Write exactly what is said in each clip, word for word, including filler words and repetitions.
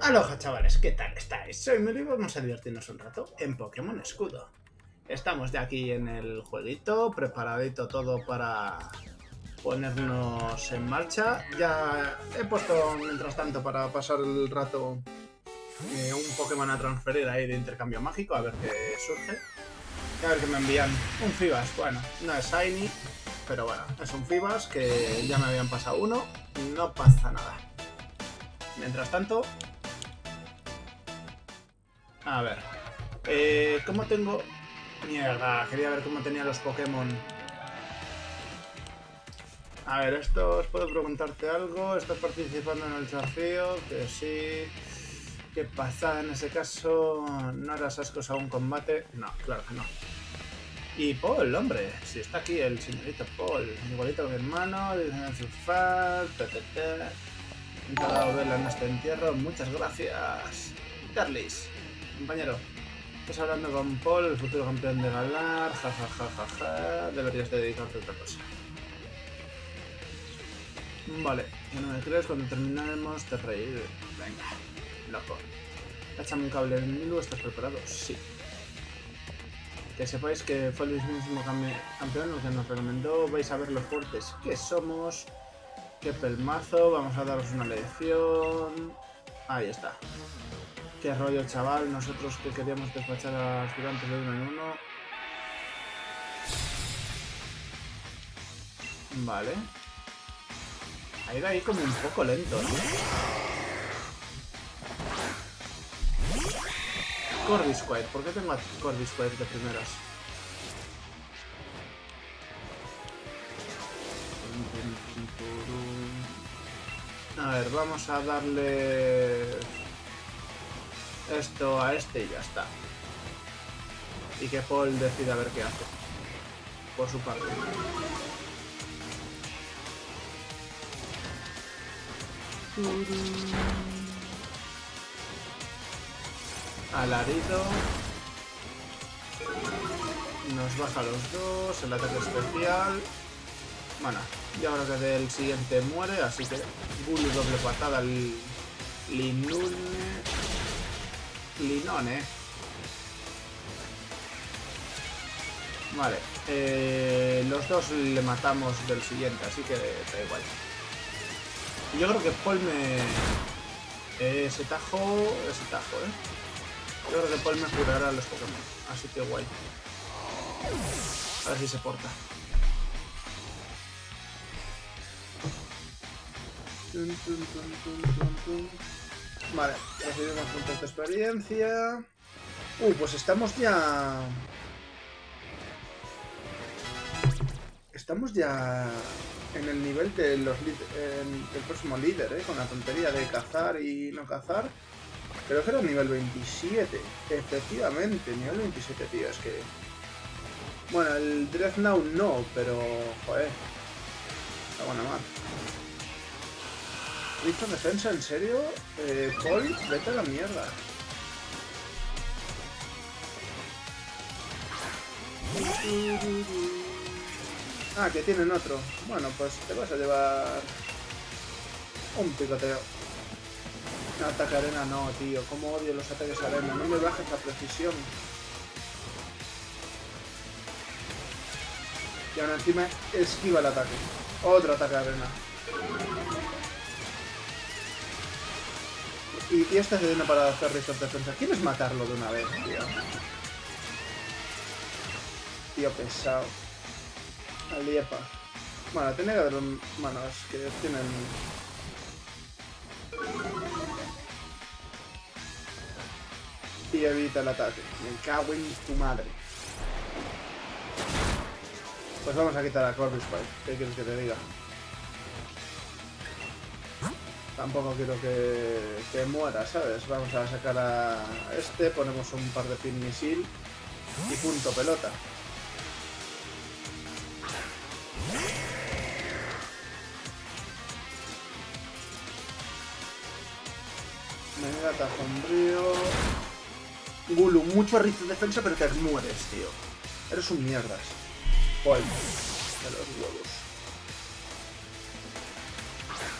Aloha chavales, ¿qué tal estáis? Soy Melo y vamos a divertirnos un rato en Pokémon Escudo. Estamos ya aquí en el jueguito, preparadito todo para ponernos en marcha. Ya he puesto, mientras tanto, para pasar el rato eh, un Pokémon a transferir ahí de intercambio mágico, a ver qué surge. A ver qué me envían. Un Fibas, bueno, no es Shiny, pero bueno, es un Fibas que ya me habían pasado uno, no pasa nada. Mientras tanto... A ver, eh, ¿cómo tengo...? Mierda, quería ver cómo tenía los Pokémon. A ver, esto... ¿Os puedo preguntarte algo? ¿Estás participando en el desafío? Que sí... ¿Qué pasa? En ese caso... ¿No harás ascos a un combate? No, claro que no. Y Paul, hombre, si está aquí el señorito Paul, igualito a mi hermano, en su fan, ptt... Encantado verla en este entierro, muchas gracias. Darlis, compañero, estás hablando con Paul, el futuro campeón de Galar, jajajajaja, deberías dedicarte a otra cosa. Vale, ya no me crees, cuando terminemos te reiré. Venga, loco. Échame un cable en Milu, ¿estás preparado? Sí. Que sepáis que fue el mismo campeón el que nos recomendó, vais a ver lo fuertes que somos. Qué pelmazo, vamos a daros una lección. Ahí está. Qué rollo, chaval, nosotros que queríamos despachar a los gigantes de uno en uno. Vale. Ha ido ahí como un poco lento, ¿no? Corvisquire, ¿por qué tengo a Corvisquire de primeras? A ver, vamos a darle esto a este y ya está. Y que Paul decida a ver qué hace. Por su parte. Alarido. Nos baja los dos. El ataque especial. Bueno, y ahora que del siguiente muere, así que Gully doble patada al Linune. Linone. Vale, eh, los dos le matamos del siguiente, así que da igual. Yo creo que Paul me... Eh, ese tajo... Ese tajo, ¿eh? Yo creo que Paul me curará a los Pokémon, así que guay. A ver si se porta. Tum, tum, tum, tum, tum, tum. Vale, recibimos un punto de experiencia. Uy, pues estamos ya... Estamos ya en el nivel de los en, del próximo líder, ¿eh? Con la tontería de cazar y no cazar. Creo que era nivel veintisiete. Efectivamente, nivel veintisiete, tío, es que... Bueno, el Dreadnought no, pero... Joder. Está buena mar. ¿Listo defensa? ¿En serio? Eh, Paul, vete a la mierda. Ah, que tienen otro. Bueno, pues te vas a llevar... un picoteo. No, ataque arena no, tío. Cómo odio los ataques arena. No me bajes la precisión. Y ahora encima esquiva el ataque. Otro ataque arena. Y, y esta se viene para hacer risas de defensa. ¿Quieres matarlo de una vez, tío? Tío pesado. Aliepa. Bueno, tiene que haber un... Bueno, es que tienen... Y evita el ataque. Me cago en tu madre. Pues vamos a quitar a Corvisquire. ¿Qué quieres que te diga? Tampoco quiero que, que muera, ¿sabes? Vamos a sacar a este, ponemos un par de pin misil y punto pelota. Venga, tajombrío. Gulu, mucho ritmo de defensa, pero te mueres, tío. Eres un mierdas. Polvo de los huevos.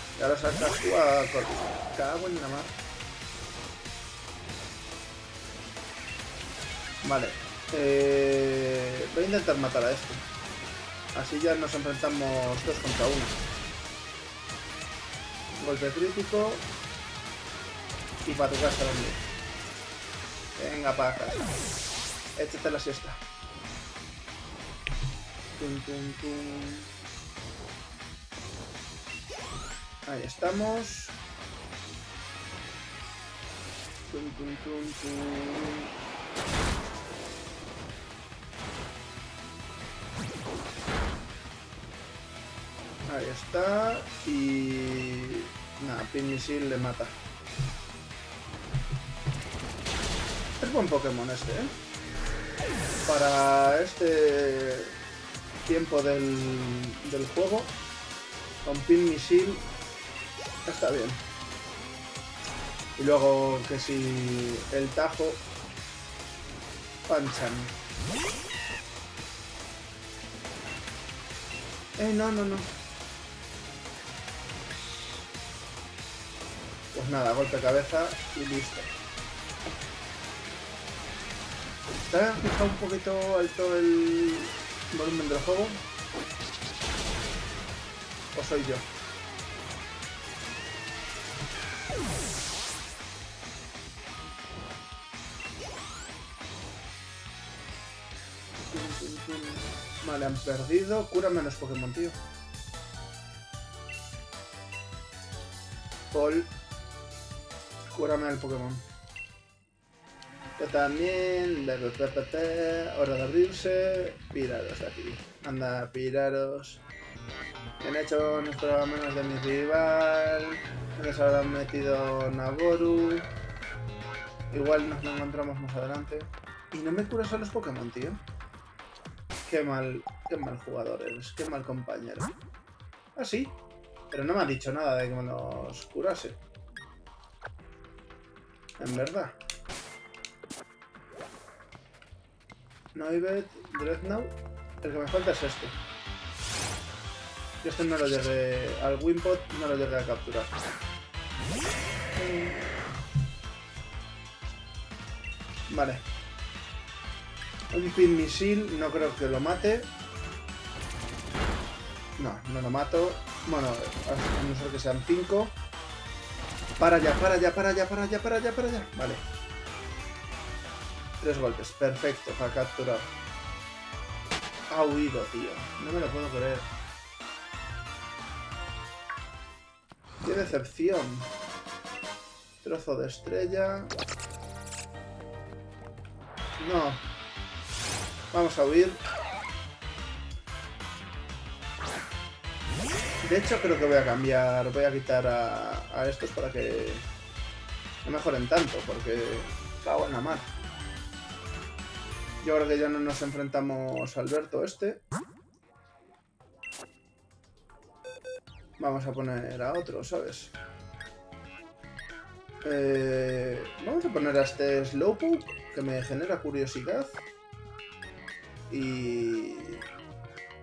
Y ahora sacas tú a Corvus. Cago en la mar. Vale. Eh, voy a intentar matar a este. Así ya nos enfrentamos dos contra uno. Golpe crítico. Y para tu casa, hombre. Venga, para acá. Échate la siesta. Tum, tum, tum. Ahí estamos. Tum, tum, tum, tum. Ahí está. Y... nada, Pin Misil le mata. Es buen Pokémon este, ¿eh? Para este tiempo del, del juego, con Pin Misil está bien. Y luego que si el tajo, panchan. Eh, no, no, no. Pues nada, golpe de cabeza y listo. ¿Te has fijado un poquito alto el volumen del juego? ¿O soy yo? Vale, han perdido. Cura menos Pokémon, tío. Paul, cúrame al Pokémon. Yo también, de repente, hora de abrirse, piraros de aquí. Anda, piraros. Han hecho nuestro menos de mi rival. Nos habrán metido Naboru. Igual nos lo encontramos más adelante. Y no me curas a los Pokémon, tío. Qué mal, qué mal jugador eres, qué mal compañero. Ah, sí. Pero no me ha dicho nada de que me los curase. En verdad. Noivet, Dreadnought. El que me falta es este. Yo este no lo llegué al Wimpot, no lo llegué a capturar. Vale. Un Pin Misil, no creo que lo mate. No, no lo mato. Bueno, a no ser que sean cinco. Para allá, para allá, para allá, para allá, para allá, para allá. Vale. Tres golpes, perfecto, para capturar. Ha huido, tío. No me lo puedo creer. ¡Qué decepción! Trozo de estrella. No. Vamos a huir. De hecho, creo que voy a cambiar. Voy a quitar a, a estos para que no mejoren tanto, porque cago en la mar. Yo creo que ya no nos enfrentamos a Alberto este. Vamos a poner a otro, ¿sabes? Eh, vamos a poner a este Slowpoke, que me genera curiosidad. Y...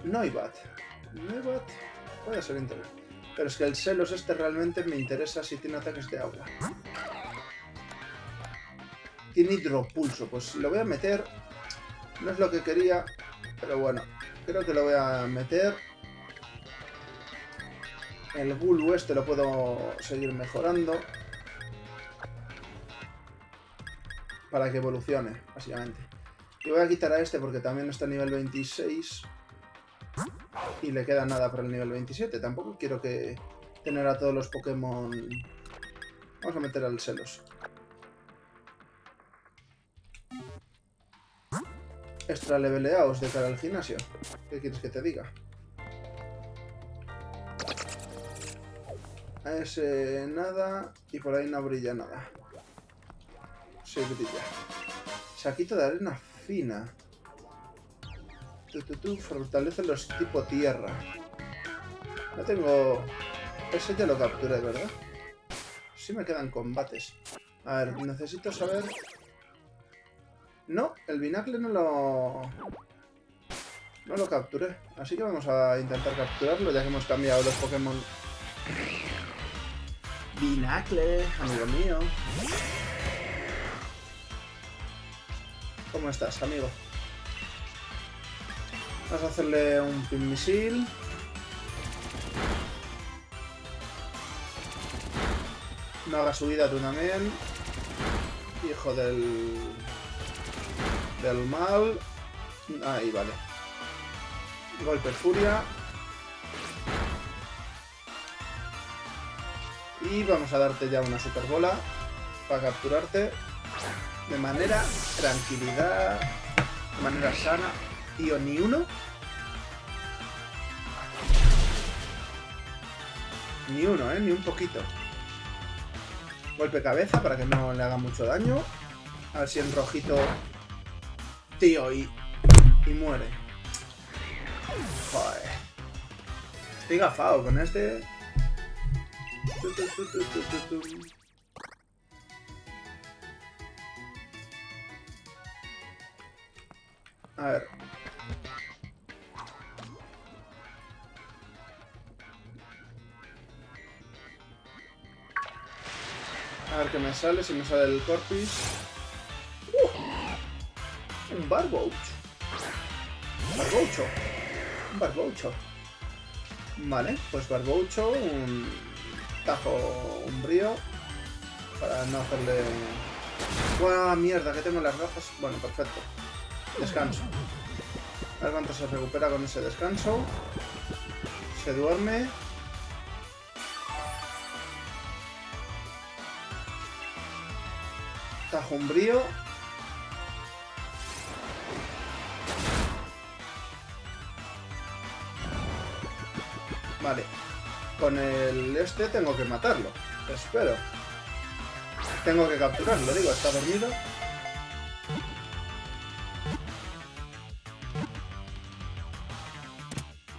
Noibat. Noibat puede ser interesante. Pero es que el Celos este realmente me interesa si tiene ataques de agua. Tiene Hidropulso, pues lo voy a meter. No es lo que quería, pero bueno, creo que lo voy a meter. El Gulu este lo puedo seguir mejorando. Para que evolucione, básicamente. Y voy a quitar a este porque también está a nivel veintiséis. Y le queda nada para el nivel veintisiete. Tampoco quiero que tener a todos los Pokémon... Vamos a meter al Celos. Extra leveleaos de cara al gimnasio. ¿Qué quieres que te diga? A ese nada. Y por ahí no brilla nada. Sí, brilla. Saquito de arena fina. Tu, tu, tu, fortalece los tipo tierra. No tengo... Ese ya lo capturé, ¿verdad? Sí me quedan combates. A ver, necesito saber... No, el binacle no lo... No lo capturé. Así que vamos a intentar capturarlo ya que hemos cambiado los Pokémon. Binacle, amigo mío. ¿Cómo estás, amigo? Vamos a hacerle un pin misil. No haga subida tú también. Hijo del... del mal. Ahí, vale. Golpe furia. Y vamos a darte ya una super bola para capturarte de manera tranquilidad, de manera sana. Tío, ni uno. Ni uno, ¿eh? Ni un poquito. Golpe cabeza para que no le haga mucho daño. A ver si en rojito... Tío, y... y muere. Joder. Estoy gafado con este... A ver. A ver qué me sale, si me sale el Corpis. Uh, un Barbouch. Barboucho. Un Barboucho. Vale, pues Barboucho, un tajo umbrío. Para no hacerle... ¡Buah, mierda! Que tengo las gafas. Bueno, perfecto. Descanso. A ver cuánto se recupera con ese descanso. Se duerme. Tajo umbrío. Vale. Con el este tengo que matarlo. Espero. Tengo que capturarlo, digo. Está dormido.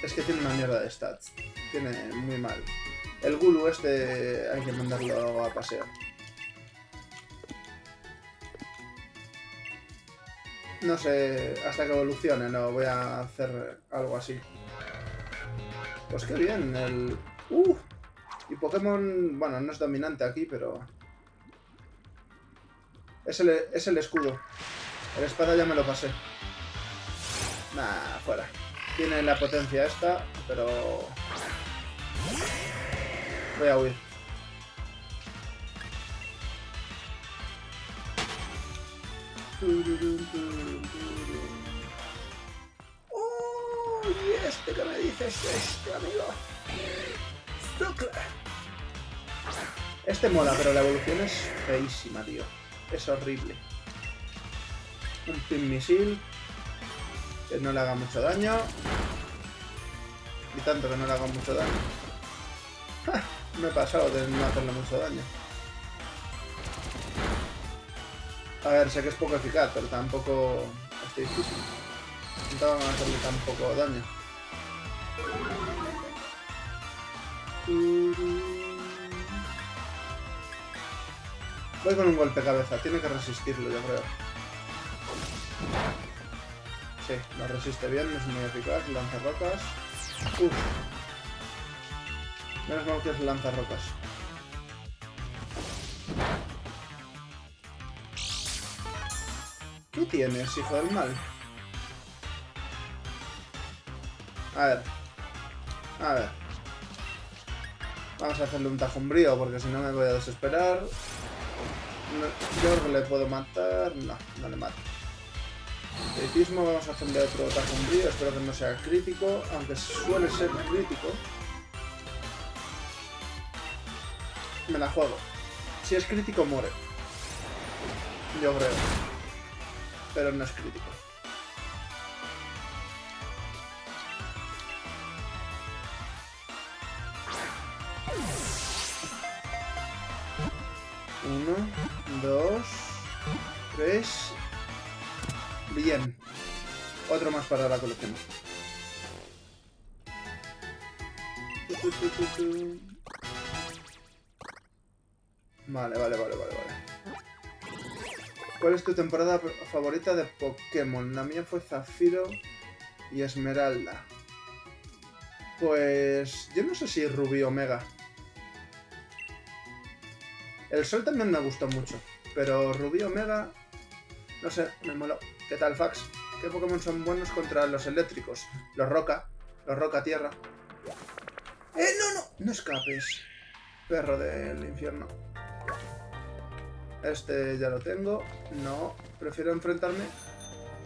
Es que tiene una mierda de stats. Tiene muy mal. El Gulu este hay que mandarlo a pasear. No sé, hasta que evolucione, no, voy a hacer algo así. Pues qué bien, el... ¡Uh! Y Pokémon, bueno, no es dominante aquí, pero... Es el, es el escudo. El espada ya me lo pasé. Nah, fuera. Tiene la potencia esta, pero... Voy a huir. ¡Oh! ¿Y este que me dices? Este, amigo. Este mola, pero la evolución es feísima, tío. Es horrible. Un pin misil. Que no le haga mucho daño. Y tanto que no le haga mucho daño. ¡Ja! Me he pasado de no hacerle mucho daño. A ver, sé que es poco eficaz, pero tampoco... Estoy difícil. No van a hacerle tan poco daño. Voy con un golpe cabeza. Tiene que resistirlo, yo creo. Sí, lo resiste bien, no es muy eficaz, lanza rocas. Uff. Menos mal que es lanza rocas. ¿Qué tienes, hijo del mal? A ver. A ver. Vamos a hacerle un tajumbrío, porque si no me voy a desesperar. No, yo creo que le puedo matar. No, no le mato. Atletismo, vamos a hacerle otro tajumbrío, espero que no sea crítico, aunque suele ser crítico. Me la juego. Si es crítico, muere. Yo creo. Pero no es crítico. uno, dos, tres. Bien. Otro más para la colección. Vale, vale, vale, vale, vale. ¿Cuál es tu temporada favorita de Pokémon? La mía fue Zafiro y Esmeralda. Pues yo no sé si Rubí o Omega. El Sol también me gustó mucho, pero Rubí Omega, no sé, me moló. ¿Qué tal, Fax? ¿Qué Pokémon son buenos contra los eléctricos? Los Roca, los Roca Tierra. ¡Eh, no, no! No escapes, perro del infierno. Este ya lo tengo. No, prefiero enfrentarme.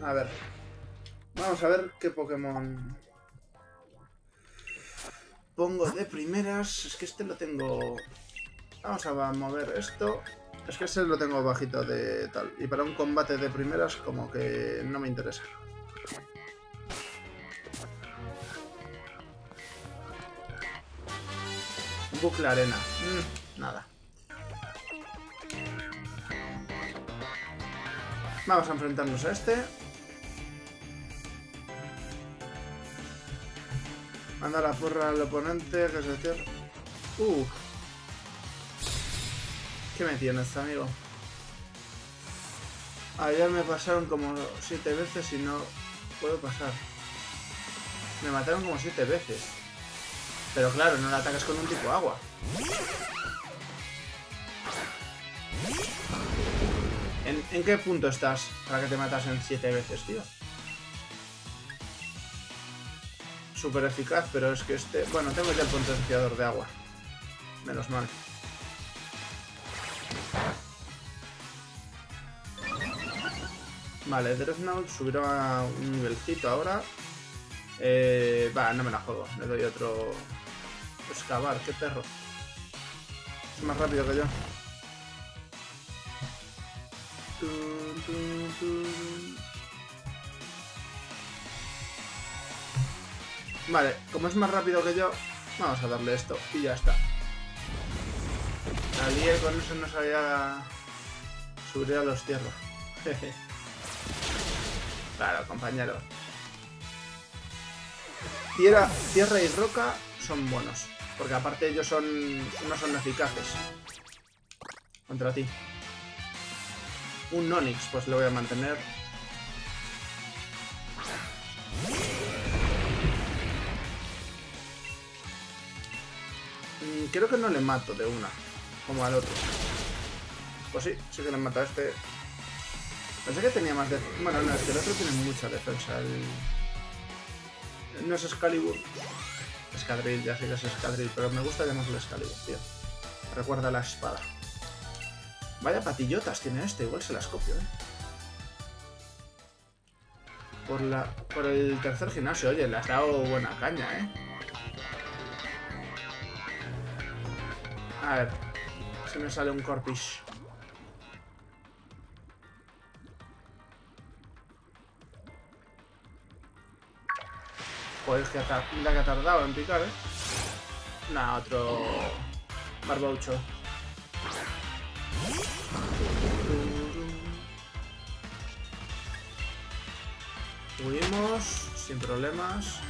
A ver. Vamos a ver qué Pokémon pongo de primeras. Es que este lo tengo... Vamos a mover esto. Es que ese lo tengo bajito de tal. Y para un combate de primeras como que no me interesa. Bucle arena. Mm, nada. Vamos a enfrentarnos a este. Manda la porra al oponente, que es decir... Uh. ¿Qué me tienes, amigo? Ayer me pasaron como siete veces y no puedo pasar. Me mataron como siete veces. Pero claro, no la atacas con un tipo agua. ¿En, ¿En qué punto estás para que te matasen siete veces, tío? Súper eficaz, pero es que este... Bueno, tengo ya el potenciador de agua. Menos mal. Vale, Dreadnought subirá a un nivelcito ahora. Eh, va, no me la juego. Le doy otro... Excavar, qué perro. Es más rápido que yo. Vale, como es más rápido que yo, vamos a darle esto y ya está. Al día con eso no sabía subir a los tierras. Claro, compañero. Tierra, tierra y roca son buenos, porque aparte ellos son, no son eficaces contra ti. Un Onix, pues lo voy a mantener. Creo que no le mato de una, como al otro. Pues sí, sí que le mato a este. Pensé que tenía más defensa. Bueno, no, es que el otro tiene mucha defensa. El... No es Excalibur. Escadril, ya sé que es Escadril, pero me gusta llamarlo Excalibur, tío. Recuerda la espada. Vaya patillotas tiene este, igual se las copio, eh. Por la... Por el tercer gimnasio, oye, le has dado buena caña, eh. A ver, si me sale un Corpish. Joder, es que la que ha tardado en picar, eh. Nah, otro... Barboucho. Huimos sin problemas.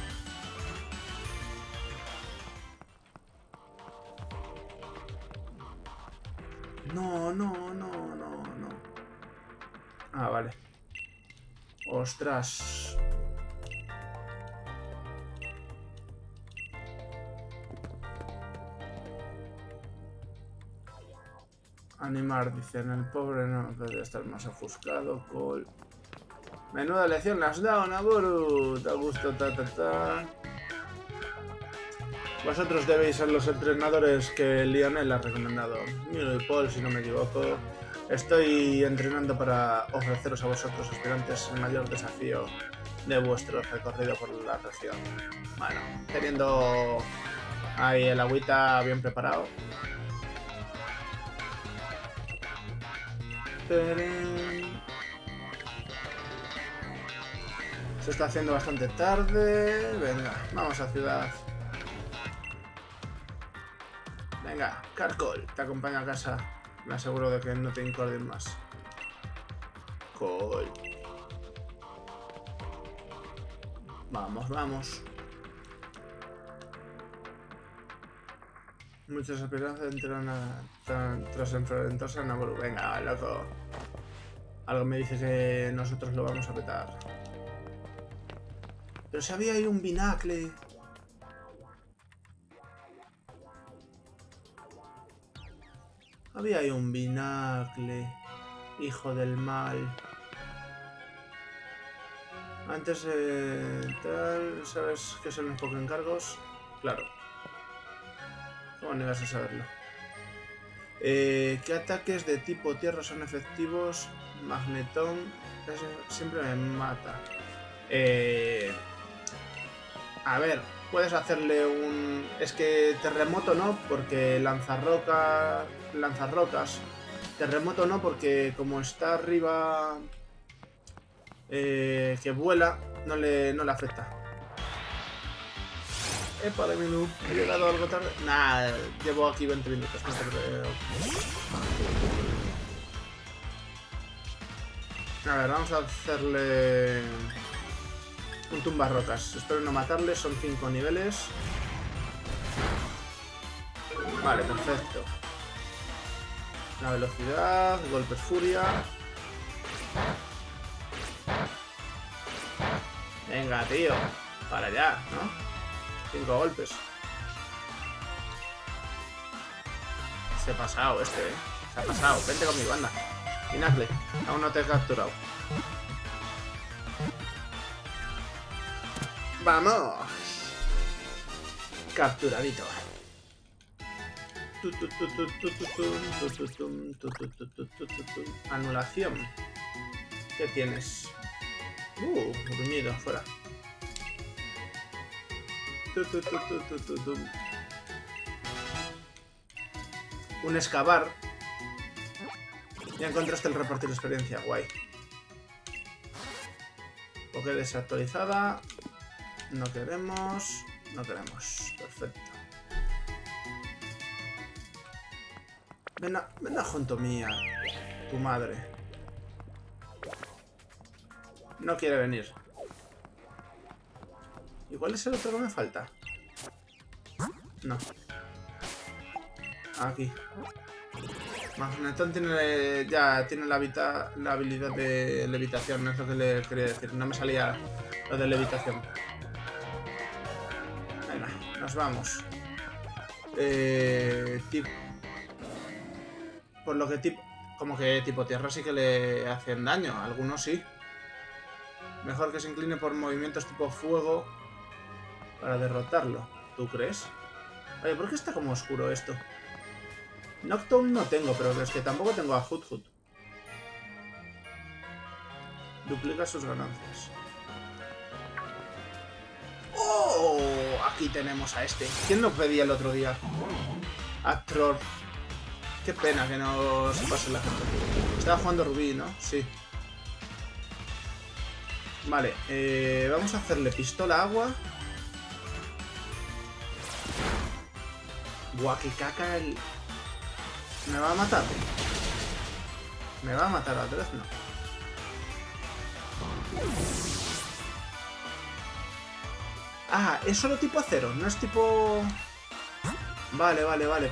No, no, no, no, no. Ah, vale. Ostras. Animar, dicen. El pobre no debería estar más ofuscado. Col. Menuda lección las da, Naboru. Da gusto, ta, ta, ta. Vosotros debéis ser los entrenadores que Lionel ha recomendado. Milo y Paul, si no me equivoco. Estoy entrenando para ofreceros a vosotros, aspirantes, el mayor desafío de vuestro recorrido por la región. Bueno, teniendo ahí el agüita bien preparado. ¡Tarán! Se está haciendo bastante tarde. Venga, vamos a ciudad. Venga, Carcol, te acompaño a casa. Me aseguro de que no te incorden más. Col. Vamos, vamos. Muchas esperanzas entran a, tran, tras enfrentarse a Naboru. Venga, loco. Algo me dice que nosotros lo vamos a petar. Pero si había ahí un binacle. Había ahí un binacle. Hijo del mal. Antes de tal, ¿sabes que son los poco encargos? Claro. ¿Cómo negas a saberlo? Eh, ¿Qué ataques de tipo tierra son efectivos? Magnetón casi siempre me mata. Eh, a ver, puedes hacerle un... Es que terremoto no, porque lanzarroca, lanzarrocas. Terremoto no, porque como está arriba... Eh, que vuela, no le, no le afecta. Epa de minuto, he llegado algo tarde. Nah, llevo aquí veinte minutos, no te creo. A ver, vamos a hacerle un tumbarrocas. Espero no matarle, son cinco niveles. Vale, perfecto. La velocidad, golpes furia. Venga, tío. Para allá, ¿no? Cinco golpes. Se ha pasado este, ¿eh? Se ha pasado. Vente con mi banda. Binacle, aún no te he capturado. ¡Vamos! Capturadito. Anulación. ¿Qué tienes? Uh, gruñido, fuera. Tu, tu, tu, tu, tu, tu, tu. Un excavar. Ya encontraste el repartir experiencia, guay. Poké desactualizada. No queremos. No queremos. Perfecto. Ven a, ven a junto mía. Tu madre. No quiere venir. ¿Y cuál es el otro que me falta? No. Aquí. Magnetón tiene ya tiene la, habita, la habilidad de levitación. Es lo que le quería decir. No me salía lo de levitación. Venga, nos vamos. Eh, tip. Por lo que tip, como que tipo tierra sí que le hacen daño. Algunos sí. Mejor que se incline por movimientos tipo fuego para derrotarlo. ¿Tú crees? Oye, ¿por qué está como oscuro esto? Nocturne no tengo, pero es que tampoco tengo a Hut Hut. Duplica sus ganancias. ¡Oh! Aquí tenemos a este. ¿Quién nos pedía el otro día? Actror. Qué pena que no se pase la gente. Estaba jugando Rubí, ¿no? Sí. Vale, eh, vamos a hacerle pistola agua. Buah, que caca el... ¿Me va a matar? ¿Me va a matar a tres? No. Ah, es solo tipo acero, no es tipo... Vale, vale, vale,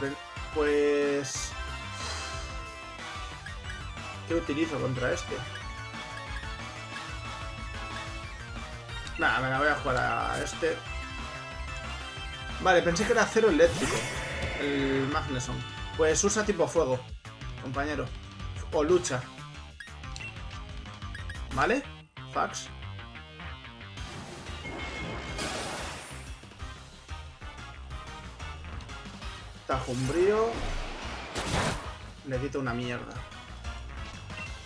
pues... ¿Qué utilizo contra este? Nada, me la voy a jugar a este. Vale, pensé que era acero eléctrico. El Magneson. Pues usa tipo fuego, compañero. O lucha. ¿Vale? Fax. Tajumbrío. Le quito una mierda.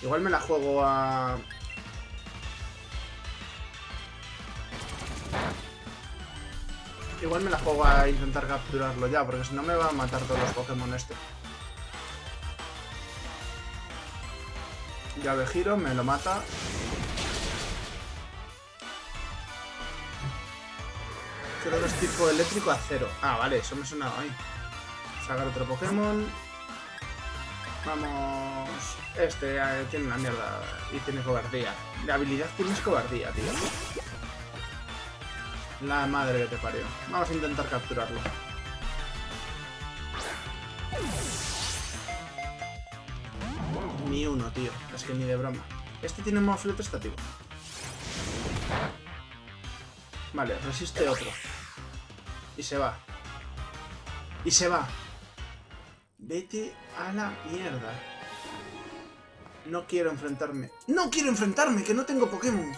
Igual me la juego a... Igual me la juego a intentar capturarlo ya, porque si no me va a matar todos los Pokémon este. Llave giro, me lo mata. Creo que es tipo eléctrico a cero. Ah, vale, eso me sonaba ahí. sacar otro Pokémon. Vamos. Este eh, tiene una mierda y tiene cobardía. La habilidad tiene es cobardía, tío. La madre que te parió. Vamos a intentar capturarlo. Ni uno, tío. Es que ni de broma. Este tiene un moflete estático. Vale, resiste otro. Y se va. Y se va. Vete a la mierda. No quiero enfrentarme. ¡No quiero enfrentarme! ¡Que no tengo Pokémon!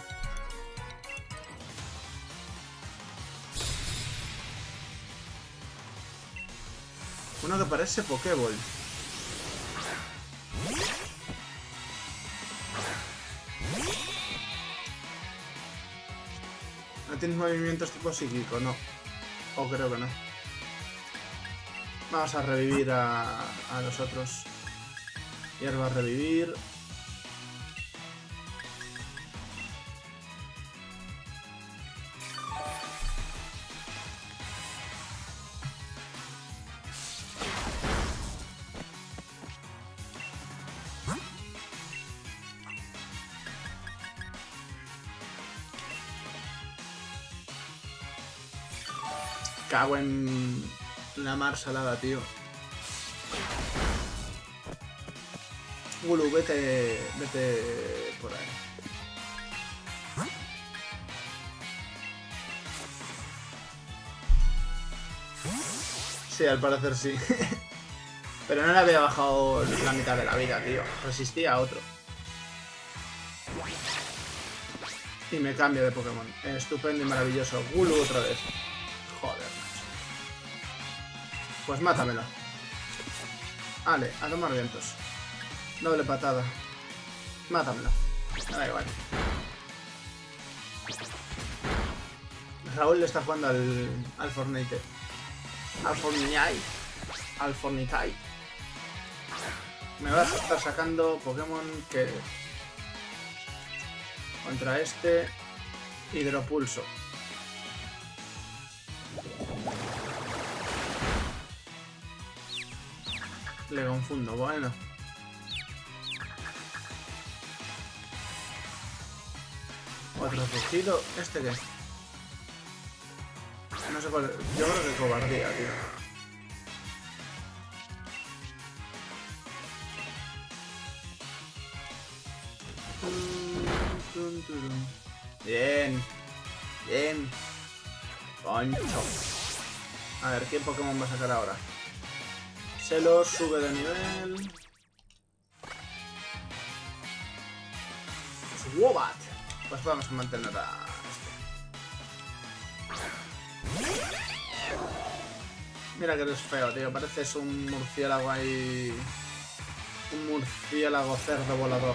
Uno que parece Pokéball. No tienes movimientos tipo psíquico, no. O creo que no. Vamos a revivir a, a los otros. Hierba a revivir. Cago en la mar salada, tío. Gulu, vete, vete por ahí. Sí, al parecer sí. Pero no le había bajado la mitad de la vida, tío. Resistía a otro. Y me cambio de Pokémon. Estupendo y maravilloso. Gulu otra vez. Joder. Pues mátamelo. Vale, a tomar vientos. Doble patada. Mátamelo. Da igual. Raúl le está jugando al, al Fortnite. Al Fortnite. Al Fortnite. Me vas a estar sacando Pokémon que... Contra este... Hidropulso. Le confundo, bueno. Otro fugido. ¿Este qué? No sé cuál. Yo creo que cobardía, tío. Bien. Bien. Poncho. A ver, ¿qué Pokémon va a sacar ahora? Celos, sube de nivel. Swoobat. Pues vamos a mantener a este. Mira que eres feo, tío. Pareces un murciélago ahí. Un murciélago cerdo volador.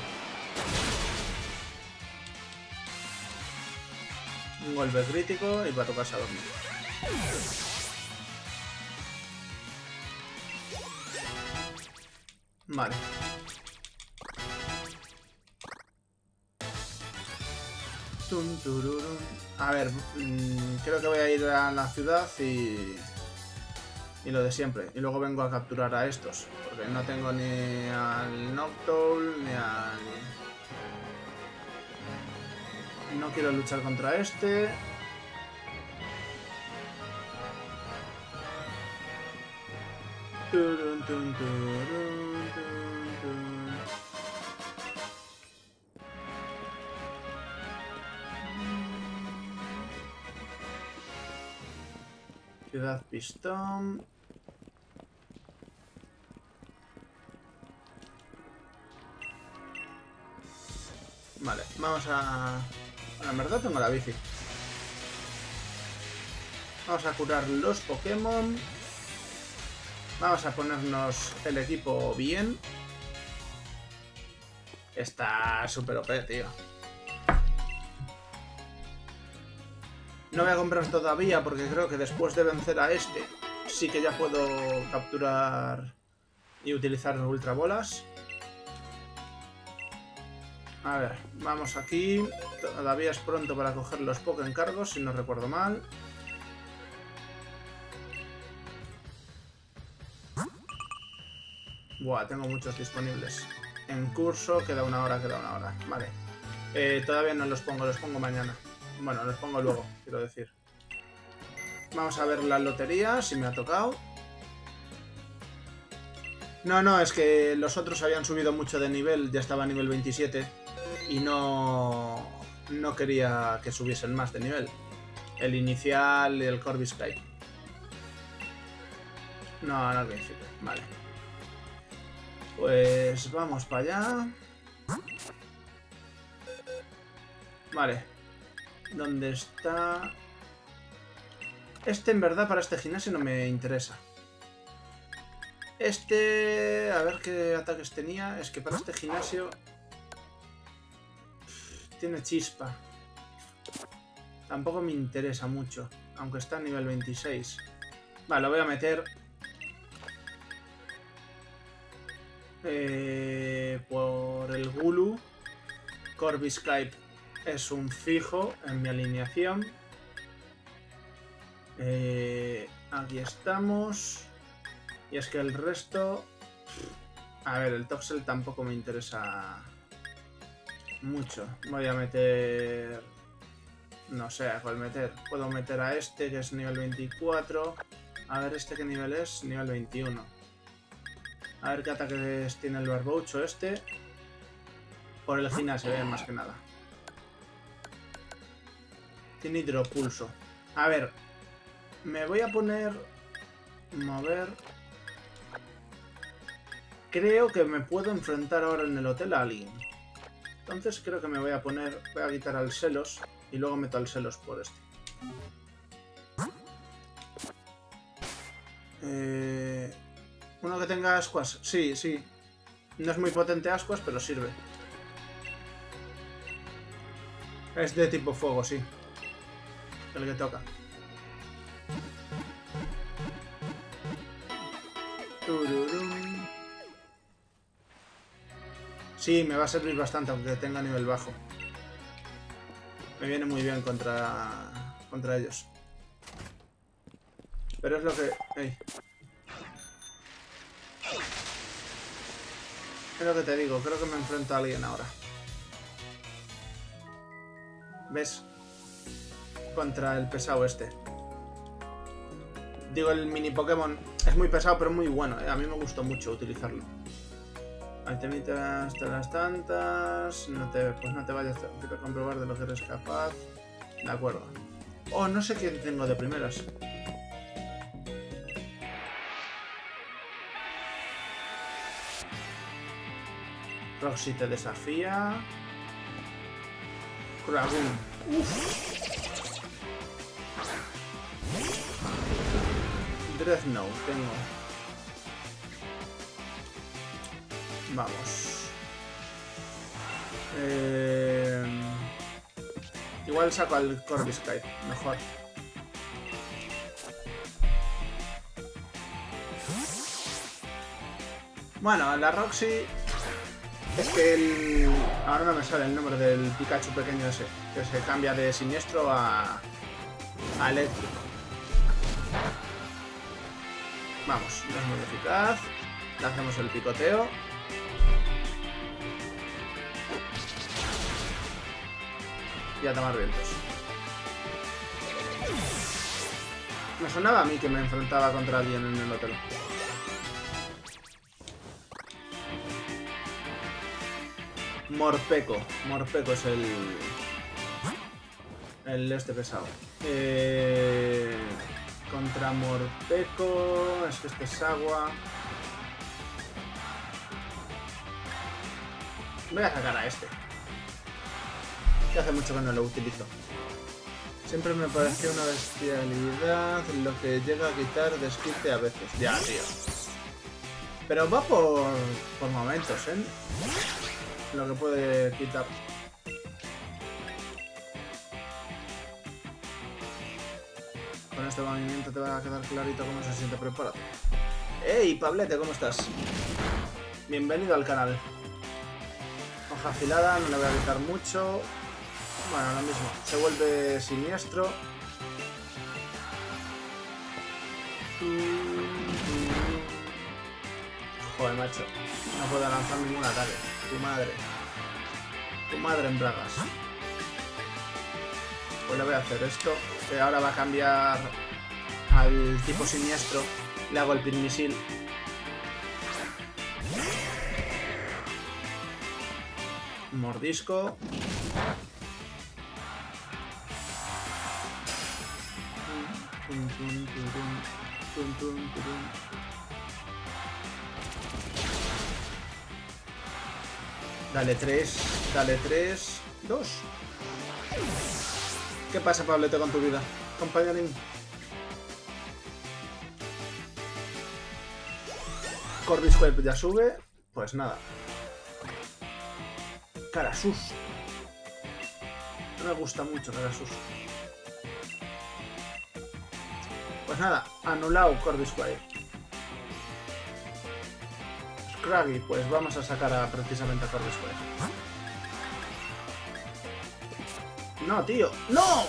Un golpe crítico y para tu casa a dormir. Vale. A ver, mmm, creo que voy a ir a la ciudad y, y lo de siempre. Y luego vengo a capturar a estos. Porque no tengo ni al Noctowl, ni al... No quiero luchar contra este. Turun, turun, turun. Ciudad Pistón. Vale, vamos a... Bueno, en verdad tengo la bici. Vamos a curar los Pokémon. Vamos a ponernos el equipo bien. Está súper O P, tío. No voy a comprar todavía porque creo que después de vencer a este sí que ya puedo capturar y utilizar ultra bolas. A ver, vamos aquí. Todavía es pronto para coger los Pokémon cargos, si no recuerdo mal. Buah, tengo muchos disponibles. En curso, queda una hora, queda una hora. Vale. Eh, todavía no los pongo, los pongo mañana. Bueno, los pongo luego, quiero decir. Vamos a ver la lotería, si me ha tocado. No, no, es que los otros habían subido mucho de nivel, ya estaba a nivel veintisiete. Y no, no quería que subiesen más de nivel. El inicial, el Corby Sky. No, no al principio, vale. Pues vamos para allá. Vale. ¿Dónde está? Este en verdad para este gimnasio no me interesa. Este... A ver qué ataques tenía. Es que para este gimnasio... Pff, tiene chispa. Tampoco me interesa mucho. Aunque está a nivel veintiséis. Vale, lo voy a meter... Eh, por el Gulu. Corby Skype es un fijo en mi alineación. Eh, aquí estamos. Y es que el resto... A ver, el Toxel tampoco me interesa mucho. Voy a meter... No sé a cuál meter. Puedo meter a este que es nivel veinticuatro. A ver, ¿este qué nivel es? Nivel veintiuno. A ver qué ataques tiene el Barboucho este. Por el gimnasio, eh, más que nada. Tiene hidropulso. A ver. Me voy a poner... Mover. Creo que me puedo enfrentar ahora en el hotel a alguien. Entonces creo que me voy a poner... Voy a quitar al Selos. Y luego meto al Selos por este. Eh... Uno que tenga ascuas, sí, sí. No es muy potente ascuas, pero sirve. Es de tipo fuego, sí. El que toca. Sí, me va a servir bastante, aunque tenga nivel bajo. Me viene muy bien contra, contra ellos. Pero es lo que... Hey. Es lo que te digo, creo que me enfrento a alguien ahora. ¿Ves? Contra el pesado este. Digo, el mini Pokémon es muy pesado, pero muy bueno, ¿eh? A mí me gustó mucho utilizarlo. Alternita hasta las tantas... No te, pues no te vayas a comprobar de lo que eres capaz. De acuerdo. Oh, no sé quién tengo de primeras. Roxy te desafía. Kraboom. Uff. Dreadnought tengo. Vamos. Eh... Igual saco al Corby Skype, mejor. Bueno, la Roxy... Es que el... ahora no me sale el nombre del Pikachu pequeño ese, que se cambia de siniestro a, a eléctrico. Vamos, no es muy eficaz. Le hacemos el picoteo. Y a tomar vientos. Me sonaba a mí que me enfrentaba contra alguien en el hotel. Morpeko, Morpeko es el... El este pesado. Eh, contra Morpeko... Es que este es agua... Voy a sacar a este. Que hace mucho que no lo utilizo. Siempre me pareció una bestialidad lo que llega a quitar desquite a veces. Ya, tío. Pero va por, por momentos, ¿eh? Lo que puede quitar. Con este movimiento te va a quedar clarito cómo se siente. Prepárate. ¡Ey, Pablete! ¿Cómo estás? Bienvenido al canal. Hoja afilada, no le voy a quitar mucho. Bueno, lo mismo. Se vuelve siniestro. Joder, macho. No puedo lanzar ningún ataque. Tu madre. Tu madre en bragas. Pues le voy a hacer esto. Que ahora va a cambiar al tipo siniestro. Le hago el pin misil. Mordisco. Dale tres, dale tres, dos. ¿Qué pasa, Pablete, con tu vida? Compañerín. Corvus Web ya sube. Pues nada. Karasus. No me gusta mucho Karasus. Pues nada, anulado Corvus Web. Scraggy, pues vamos a sacar a, precisamente a Corvus Web. No, tío, no.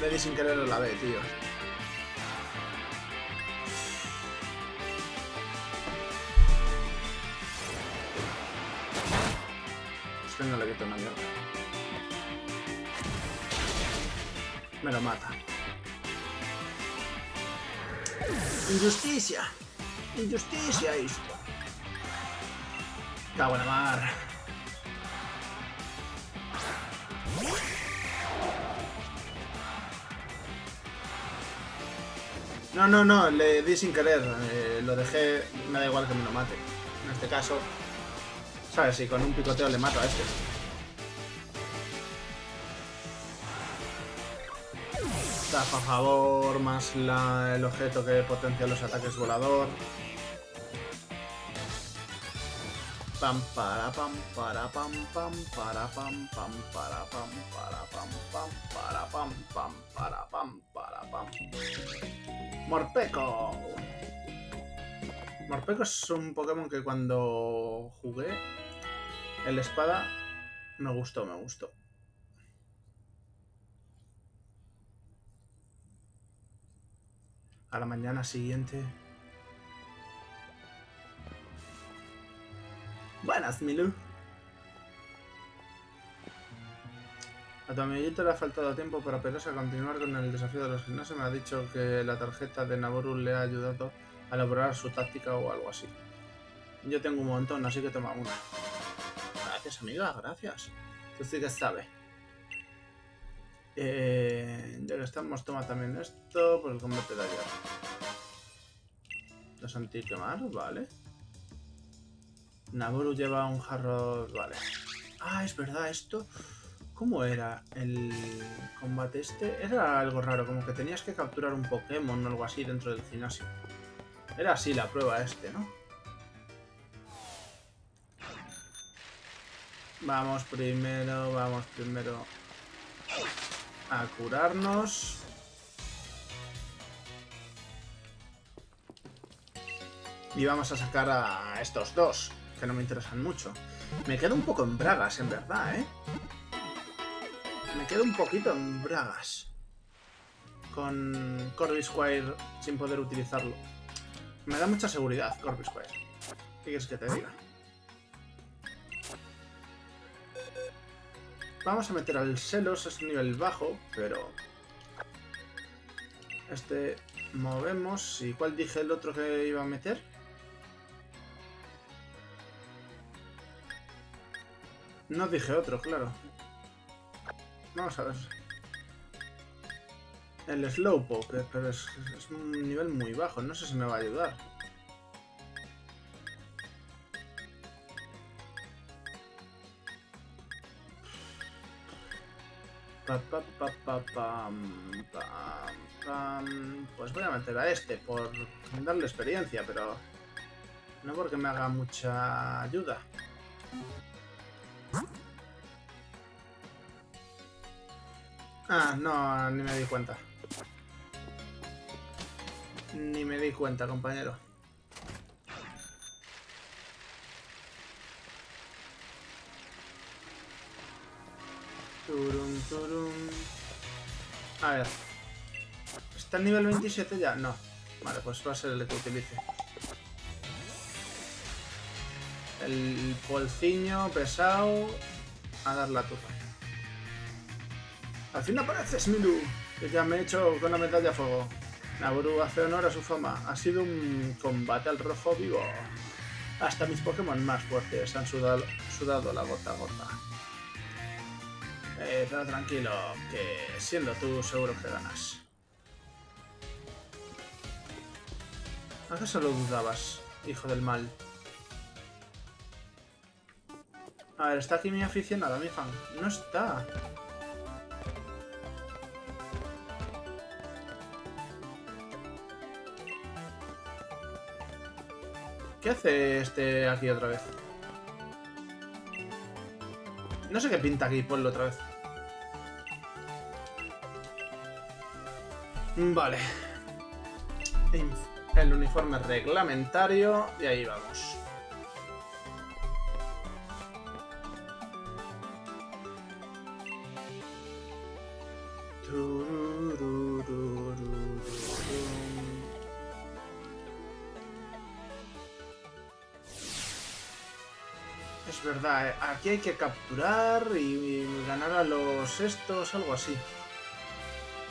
Le di sin querer a la B, tío. Es que no le quito una mierda. Me lo mata. Injusticia. Injusticia esto. Cago en la mar. No, no, no, le di sin querer, eh, lo dejé, me da igual que me lo mate. En este caso, ¿sabes? Si con un picoteo le mato a este. Tapa a favor, más la, el objeto que potencia los ataques volador. Pam para pam para pam pam para pam pam para pam para pam pam para pam pam para pam para pam. Morpeko. Morpeko es un Pokémon que cuando jugué el espada me gustó, me gustó. A la mañana siguiente. Buenas, Milu. A tu amiguito le ha faltado tiempo para pegarse a continuar con el desafío de los gimnasios. Me ha dicho que la tarjeta de Naboru le ha ayudado a elaborar su táctica o algo así. Yo tengo un montón, así que toma una. Gracias, amiga, gracias. Tú sí que sabes. Eh, ya que estamos, toma también esto por el combate de ayer. Los antiquemados, vale. Naboru lleva un jarro... Vale. Ah, es verdad, esto... ¿Cómo era el combate este? Era algo raro, como que tenías que capturar un Pokémon o algo así dentro del gimnasio. Era así la prueba este, ¿no? Vamos primero, vamos primero... a curarnos... Y vamos a sacar a estos dos. Que no me interesan mucho. Me quedo un poco en bragas, en verdad, ¿eh? Me quedo un poquito en bragas. Con Corvisquire sin poder utilizarlo. Me da mucha seguridad, Corvisquire. ¿Qué quieres que te diga? Vamos a meter al Selos, es un nivel bajo, pero... Este movemos. ¿Y cuál dije el otro que iba a meter? No dije otro, claro. Vamos a ver. El Slowpoke, pero es, es un nivel muy bajo. No sé si me va a ayudar. Pa, pa, pa, pa, pam, pam, pam. Pues voy a meter a este por darle experiencia, pero no porque me haga mucha ayuda. Ah, no, ni me di cuenta. Ni me di cuenta, compañero. Turum, turum. A ver. ¿Está el nivel veintisiete ya? No. Vale, pues va a ser el que utilice. El polciño pesado a dar la turra. Al fin apareces, Milu, que ya me he hecho con la medalla a fuego. Naburu hace honor a su fama. Ha sido un combate al rojo vivo. Hasta mis Pokémon más fuertes han sudado, sudado la gota gorda. Eh, pero tranquilo, que siendo tú seguro que ganas. ¿Acaso lo dudabas, hijo del mal? A ver, ¿está aquí mi aficionada, mi fan? No está. ¿Qué hace este aquí otra vez? No sé qué pinta aquí, ponlo otra vez. Vale. El uniforme reglamentario y ahí vamos. Es verdad, aquí hay que capturar y ganar a los estos, algo así.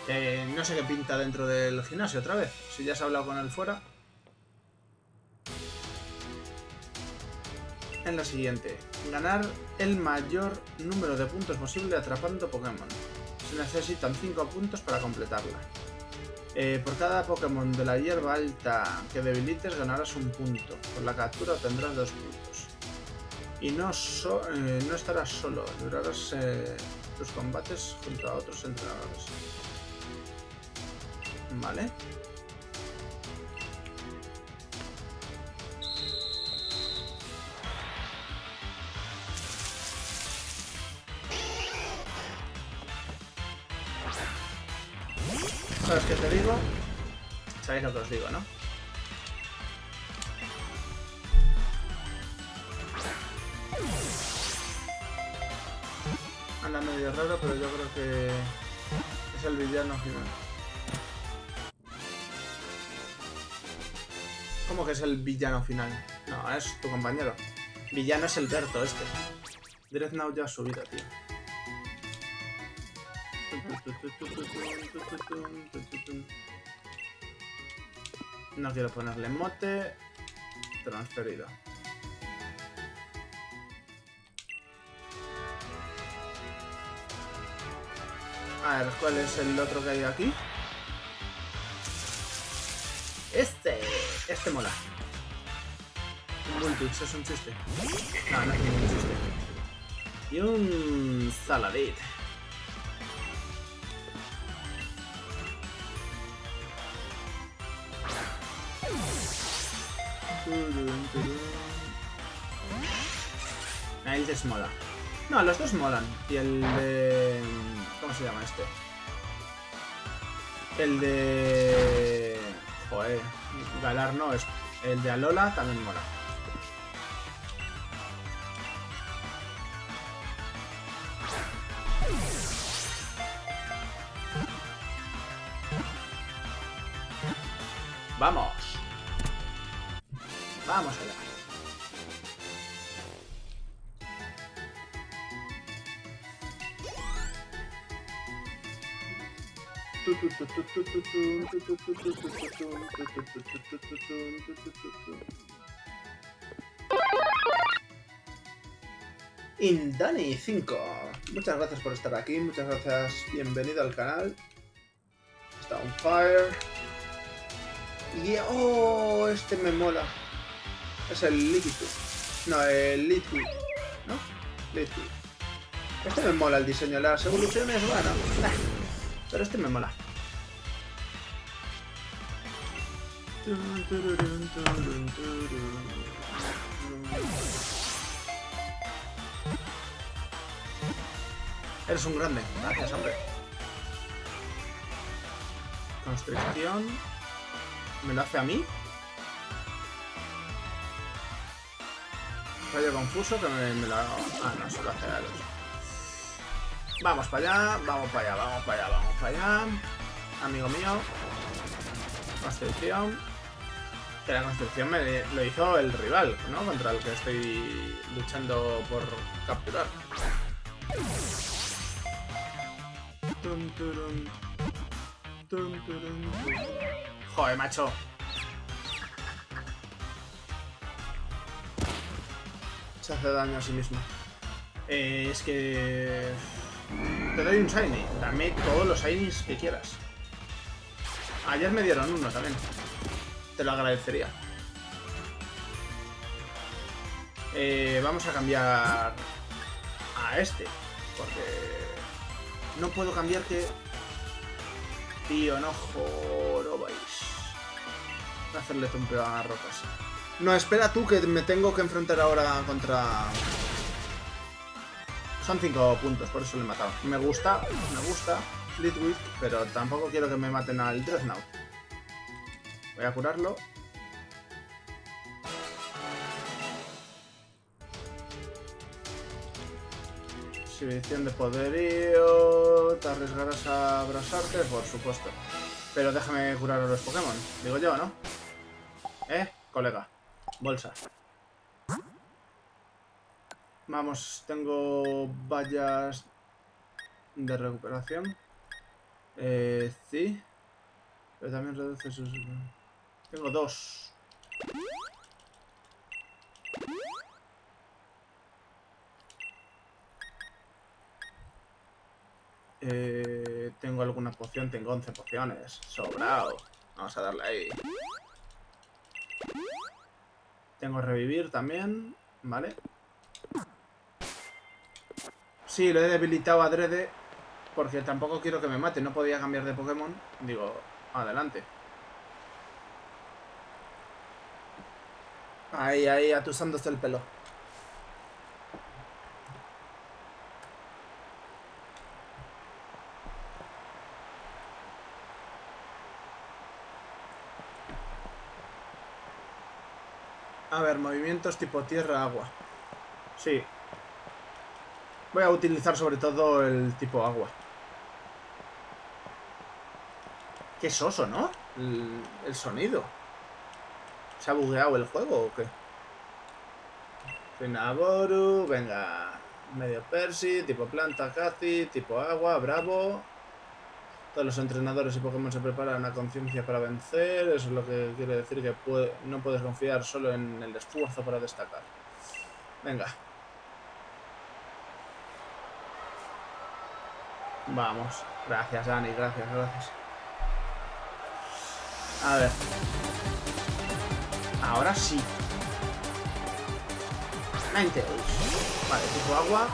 Eh, no sé qué pinta dentro del gimnasio otra vez, si ya has hablado con él fuera. En la siguiente, ganar el mayor número de puntos posible atrapando Pokémon. Se necesitan cinco puntos para completarla. Eh, por cada Pokémon de la hierba alta que debilites ganarás un punto. Por la captura obtendrás dos puntos. Y no, so eh, no estarás solo, librarás eh, tus combates junto a otros entrenadores. Vale. ¿Sabes qué te digo? Sabéis lo que os digo, ¿no? Anda medio raro, pero yo creo que es el villano final. ¿Cómo que es el villano final? No, es tu compañero. Villano es el Berto este. Dreadnought ya ha subido, tío. No quiero ponerle mote. Transferido. A ver, ¿cuál es el otro que hay aquí? Este. Este mola. Un Vulpix es un chiste. No, no es ningún chiste. Y un Saladit. El de Smola. No, los dos molan. Y el de... ¿Cómo se llama este? El de... Joder. Galar no es... El de Alola también mola. ¡Vamos! ¡Vamos allá! Indani cinco, muchas gracias por estar aquí, muchas gracias, bienvenido al canal. Está on fire. Y oh, este me mola. Es el Liquidus. No, el Liquidus. ¿No? Liquidus. Este me mola el diseño, las evoluciones, bueno. Pero este me mola. Eres un grande. Gracias, hombre. Constricción. ¿Me lo hace a mí? Rayo confuso que me, me lo hago. Ah, no, se lo hace a los. Vamos para allá, vamos para allá, vamos para allá, vamos para allá. Amigo mío. Construcción. Que la construcción me lo hizo el rival, ¿no? Contra el que estoy luchando por capturar. Tum, turum. Tum, turum. Joder, macho. Se hace daño a sí mismo. Eh, es que... Te doy un shiny. Dame todos los shinies que quieras. Ayer me dieron uno también. Te lo agradecería. Eh, vamos a cambiar a este. Porque... No puedo cambiarte. Tío, no jorobáis. Voy a hacerle tumpeo a rocas. No, espera tú, que me tengo que enfrentar ahora contra... Son cinco puntos, por eso le he matado. Me gusta, me gusta Litwick, pero tampoco quiero que me maten al Dreadnought. Voy a curarlo. Exhibición de poderío... ¿Te arriesgarás a abrazarte? Por supuesto. Pero déjame curar a los Pokémon. Digo yo, ¿no? ¿Eh? Colega. Bolsa. Vamos, tengo vallas de recuperación. Eh, sí. Pero también reduce sus... Tengo dos. Eh, tengo alguna poción, tengo once pociones. Sobrado. Vamos a darle ahí. Tengo revivir también, ¿vale? Sí, lo he debilitado adrede porque tampoco quiero que me mate. No podía cambiar de Pokémon. Digo, adelante. Ahí, ahí, atusándose el pelo. A ver, movimientos tipo tierra, agua. Sí. Voy a utilizar sobre todo el tipo agua. Qué soso, ¿no? El, el sonido. ¿Se ha bugueado el juego o qué? Finaboru, venga. Medio Percy, tipo planta, Katy, tipo agua, bravo. Todos los entrenadores y Pokémon se preparan a conciencia para vencer. Eso es lo que quiere decir que puede, no puedes confiar solo en el esfuerzo para destacar. Venga. Vamos. Gracias, Dani. Gracias, gracias. A ver. Ahora sí. veinte. Vale, tipo agua.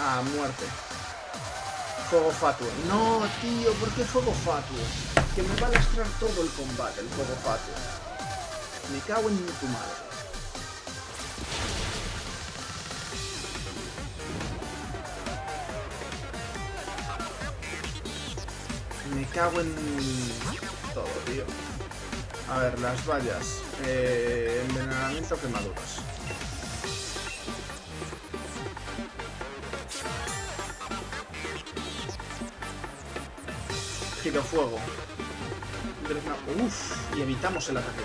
Ah, muerte. Fuego fatuo. No, tío, ¿por qué fuego fatuo? Que me va a lastrar todo el combate, el fuego fatuo. Me cago en tu madre. Me cago en... todo, tío. A ver, las vallas. Eh, envenenamiento, quemaduras. Giro fuego. Uff, y evitamos el ataque.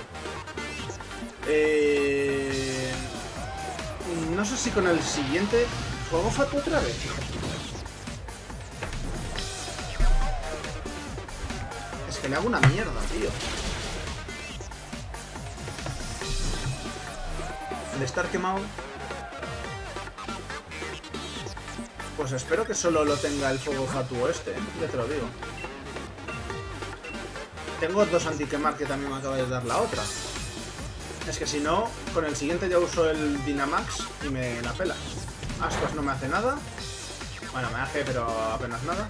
Eh... No sé si con el siguiente... ¿Fuego fatuo otra vez? Es que le hago una mierda, tío. El estar quemado... Pues espero que solo lo tenga el fuego fatuo este, ¿eh? Ya te lo digo. Tengo dos antiquemar que también me acaba de dar la otra. Es que si no, con el siguiente ya uso el Dynamax y me la pela. Ascos no me hace nada. Bueno, me hace, pero apenas nada.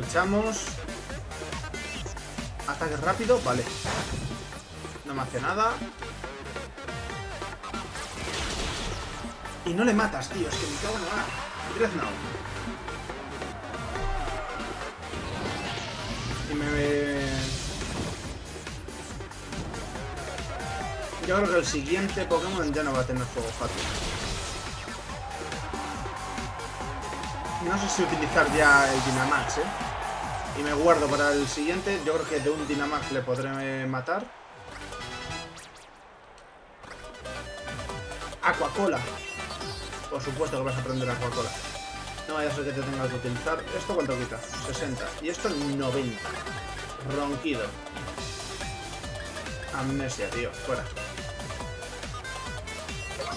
Luchamos. Ataque rápido, vale. No me hace nada. Y no le matas, tío, es que me cago en nada. Dreadnought. Y me... Yo creo que el siguiente Pokémon ya no va a tener fuego fatuo. no sé si utilizar ya el Dynamax, ¿eh? Y me guardo para el siguiente. Yo creo que de un Dynamax le podré matar. Aquacola. Por supuesto que vas a aprender Aquacola. No vaya a ser que te tengas que utilizar. ¿Esto cuánto quita? sesenta. Y esto noventa. Ronquido. Amnesia, tío. Fuera.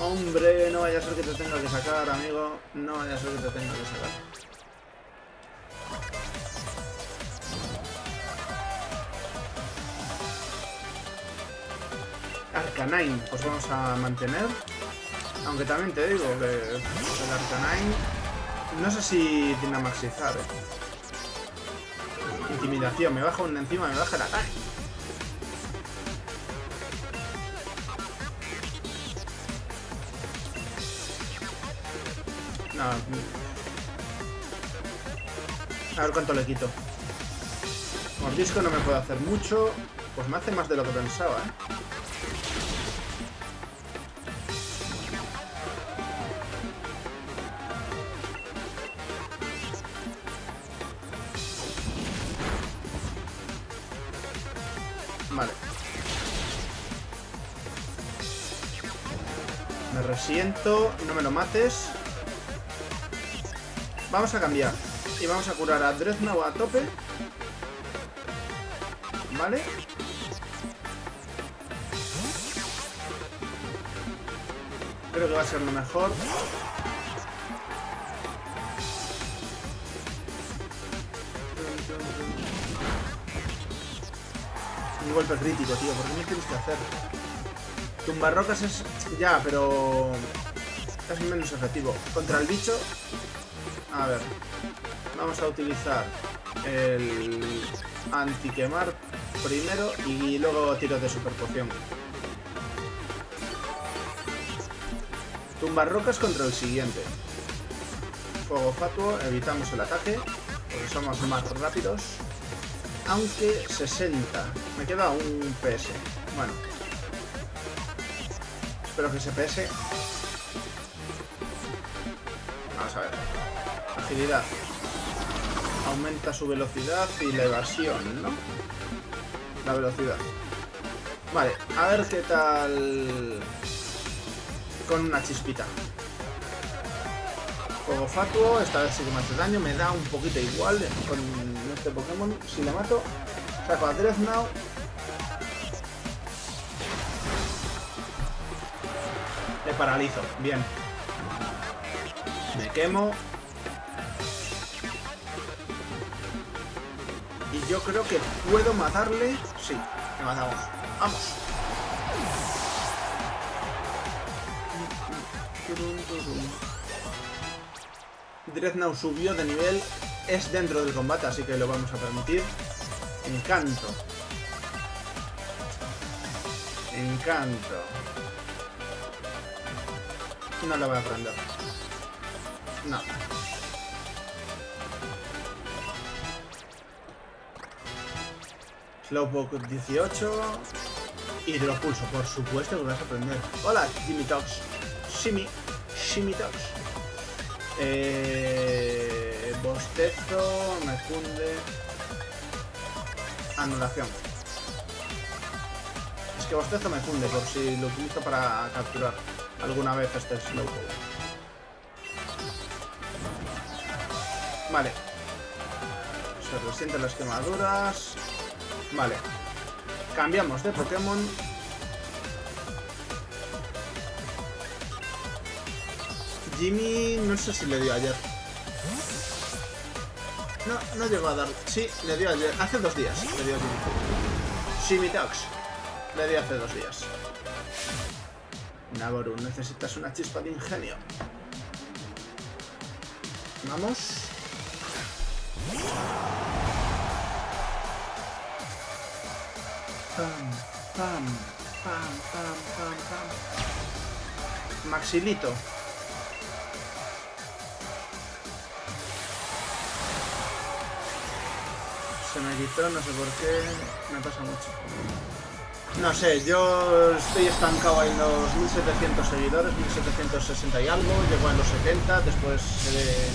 Hombre, no vaya a ser que te tenga que sacar, amigo. No vaya a ser que te tenga que sacar. Arcanine, pues vamos a mantener. Aunque también te digo que el Arcanine... No sé si dinamaxizar. Eh. Intimidación, me baja una encima, me baja el ataque. A ver cuánto le quito. Mordisco no me puede hacer mucho. Pues me hace más de lo que pensaba, ¿eh? Vale. Me resiento. No me lo mates. Vamos a cambiar. Y vamos a curar a Dreadnought a tope. Vale. Creo que va a ser lo mejor. Un golpe crítico, tío. ¿Por qué me tienes que hacer? Tumbarrocas es... Ya, pero... Es menos efectivo. Contra el bicho... A ver, vamos a utilizar el antiquemar primero y luego tiros de superpoción. Tumbar rocas contra el siguiente. Fuego fatuo, evitamos el ataque, porque somos más rápidos. Aunque sesenta, me queda un P S. Bueno, espero que ese P S... Vamos a ver. Agilidad. Aumenta su velocidad y la evasión, ¿no? La velocidad. Vale, a ver qué tal... Con una chispita. Fuego fatuo, esta vez sí que me hace daño. Me da un poquito igual con este Pokémon. Si le mato, saco a Dreadnought. Le paralizo, bien. Me quemo. Y yo creo que puedo matarle. Sí, le matamos. ¡Vamos! Dreadnought subió de nivel. Es dentro del combate, así que lo vamos a permitir. Encanto. Encanto. No lo voy a aprender. No. Slowpoke dieciocho. Hidropulso, por supuesto que vas a aprender. Hola, Dimitox. Shimi. Shimitox. Eh, bostezo. Me cunde. Anulación. Es que bostezo me cunde por si lo utilizo para capturar alguna vez este Slowpoke. Vale. Se resienten las quemaduras. Vale, cambiamos de Pokémon. Jimmy, no sé si le dio ayer. No, no llegó a dar. Sí, le dio ayer. Hace dos días le dio Jimmy. Shimitox. Le dio hace dos días. Naboru, necesitas una chispa de ingenio. Vamos. Pam, pam, pam, pam, pam, pam. Maxilito. Se me quitó, no sé por qué. Me pasa mucho. No sé, yo estoy estancado ahí en los mil setecientos seguidores, mil setecientos sesenta y algo. Llego a los setenta, después... Eh,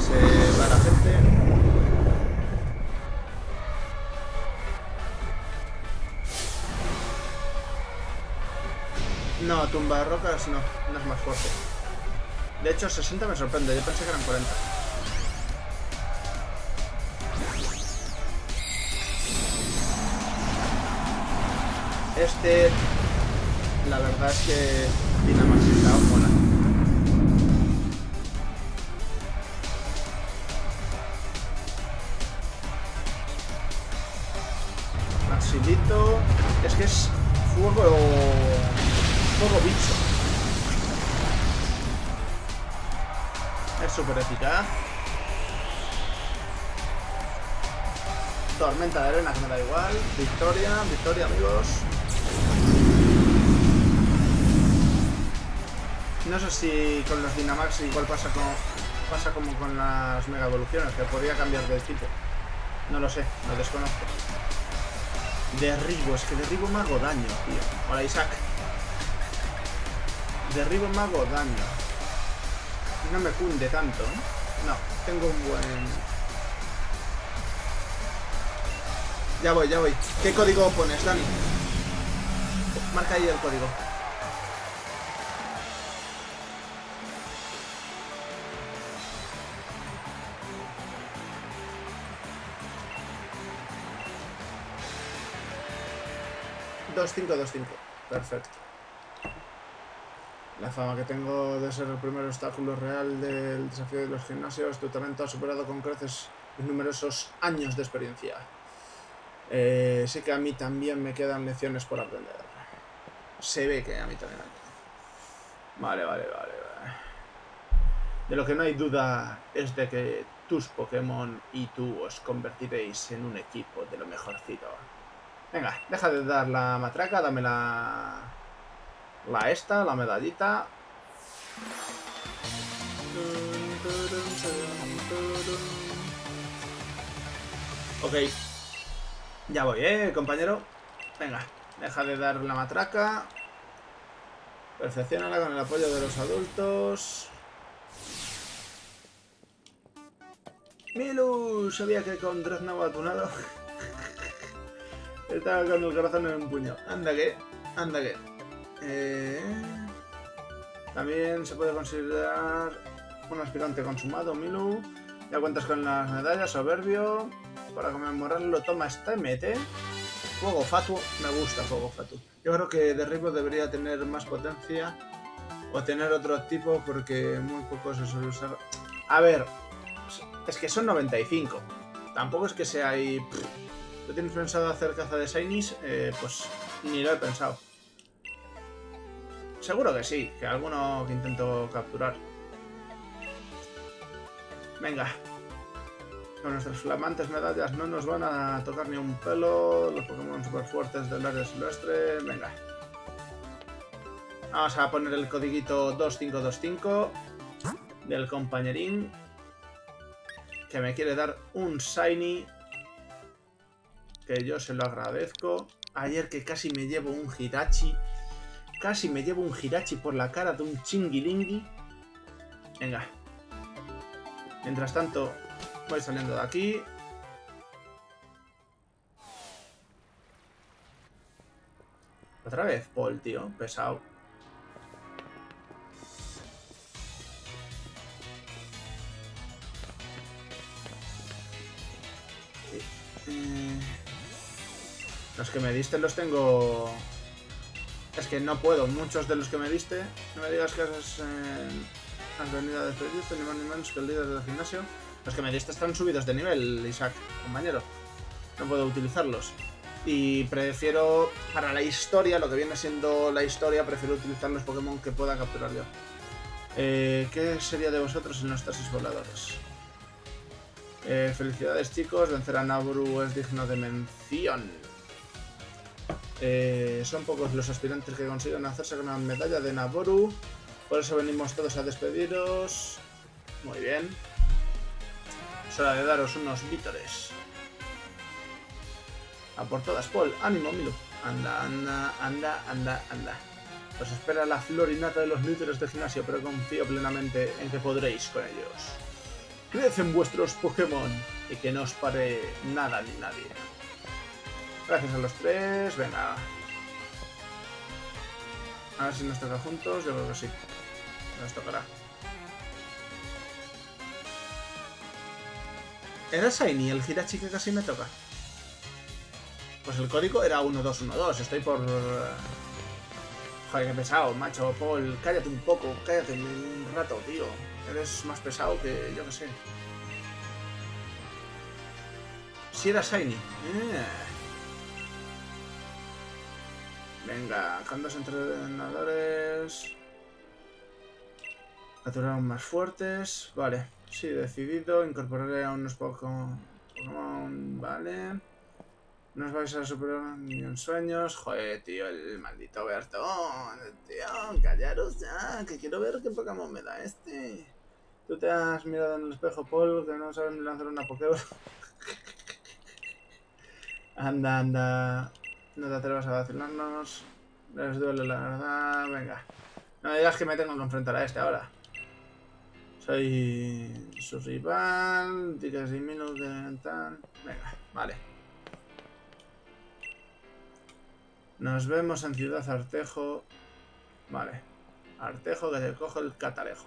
Se va la gente. No, tumba rocas no, no es más fuerte. De hecho, sesenta me sorprende, yo pensé que eran cuarenta. Este, la verdad es que tiene más cuidado con la... Maxilito, es que es fuego... Fuego bicho. Es súper eficaz. Tormenta de arena que me da igual. Victoria, victoria amigos. No sé si con los Dynamax igual pasa como, pasa como con las mega evoluciones, que podría cambiar de tipo. No lo sé, lo desconozco. Derribo, es que derribo me hago daño, tío. Hola Isaac. Derribo mago daño. No me cunde tanto, ¿eh? No, tengo un buen... Ya voy, ya voy. ¿Qué código pones, Dani? Marca ahí el código. dos cinco dos cinco. Perfecto. La fama que tengo de ser el primer obstáculo real del desafío de los gimnasios, tu talento ha superado con creces numerosos años de experiencia. Eh, sé que a mí también me quedan lecciones por aprender. Se ve que a mí también. Vale, vale, vale, vale. De lo que no hay duda es de que tus Pokémon y tú os convertiréis en un equipo de lo mejorcito. Venga, deja de dar la matraca, dame la... La esta, la medallita. Ok. Ya voy, eh, compañero. Venga, deja de dar la matraca. Perfecciónala con el apoyo de los adultos. Milu, sabía que con Dreznau a tu lado estaba con el corazón en un puño. Anda que, anda que. Eh, también se puede considerar un aspirante consumado, Milu. Ya cuentas con las medallas, soberbio. Para conmemorarlo, toma esta M T. Fuego Fatuo, me gusta Fuego Fatuo. Yo creo que Derribo debería tener más potencia o tener otro tipo porque muy poco se suele usar. A ver, es que son noventa y cinco. Tampoco es que sea ahí. ¿Lo tienes pensado hacer caza de Shinies? Eh, pues ni lo he pensado. Seguro que sí, que alguno que intento capturar. Venga. Con nuestras flamantes medallas no nos van a tocar ni un pelo. Los Pokémon super fuertes del área silvestre. Venga. Vamos a poner el codiguito dos cinco dos cinco del compañerín. Que me quiere dar un shiny. Que yo se lo agradezco. Ayer que casi me llevo un Jirachi. Casi me llevo un Jirachi por la cara de un Chinguilingui. Venga. Mientras tanto, voy saliendo de aquí. Otra vez, Paul, tío. Pesado. Los que me diste los tengo... Es que no puedo, muchos de los que me diste. No me digas que has, eh, has venido a despedirte, ni más ni menos que el líder del gimnasio. Los que me diste están subidos de nivel, Isaac, compañero. No puedo utilizarlos. Y prefiero, para la historia, lo que viene siendo la historia, prefiero utilizar los Pokémon que pueda capturar yo. Eh, ¿Qué sería de vosotros en los taxis voladores? Eh, felicidades, chicos. Vencer a Nabru es digno de mención. Eh, son pocos los aspirantes que consiguen hacerse con la medalla de Naboru. Por eso venimos todos a despediros. Muy bien. Es hora de daros unos vítores. A por todas, Paul. Ánimo, Milu. Anda, anda, anda, anda, anda. Os espera la florinata de los líderes de gimnasio, pero confío plenamente en que podréis con ellos. Creed en vuestros Pokémon y que no os pare nada ni nadie. Gracias a los tres, venga. A ver si nos toca juntos, yo creo que sí. Nos tocará. ¿Era Shiny el Jirachi que casi me toca? Pues el código era uno dos uno dos, estoy por... Joder, qué pesado, macho, Paul, cállate un poco, cállate un rato, tío. Eres más pesado que yo que sé. Si era Shiny. Yeah. Venga, cantos entrenadores... Capturaron más fuertes, vale. Sí, decidido, incorporaré a unos Pokémon, vale. No os vais a superar ni en sueños. Joder, tío, el maldito Bertón. Tío, callaros ya, que quiero ver qué Pokémon me da este. Tú te has mirado en el espejo, Paul, que no sabes ni lanzar una Pokéball. Anda, anda. No te atrevas a vacilarnos. Les duele la verdad, venga. No me digas que me tengo que enfrentar a este ahora. Soy su rival, ticas y menos de tal. Venga, vale. Nos vemos en Ciudad Artejo. Vale. Artejo, que te cojo el catalejo.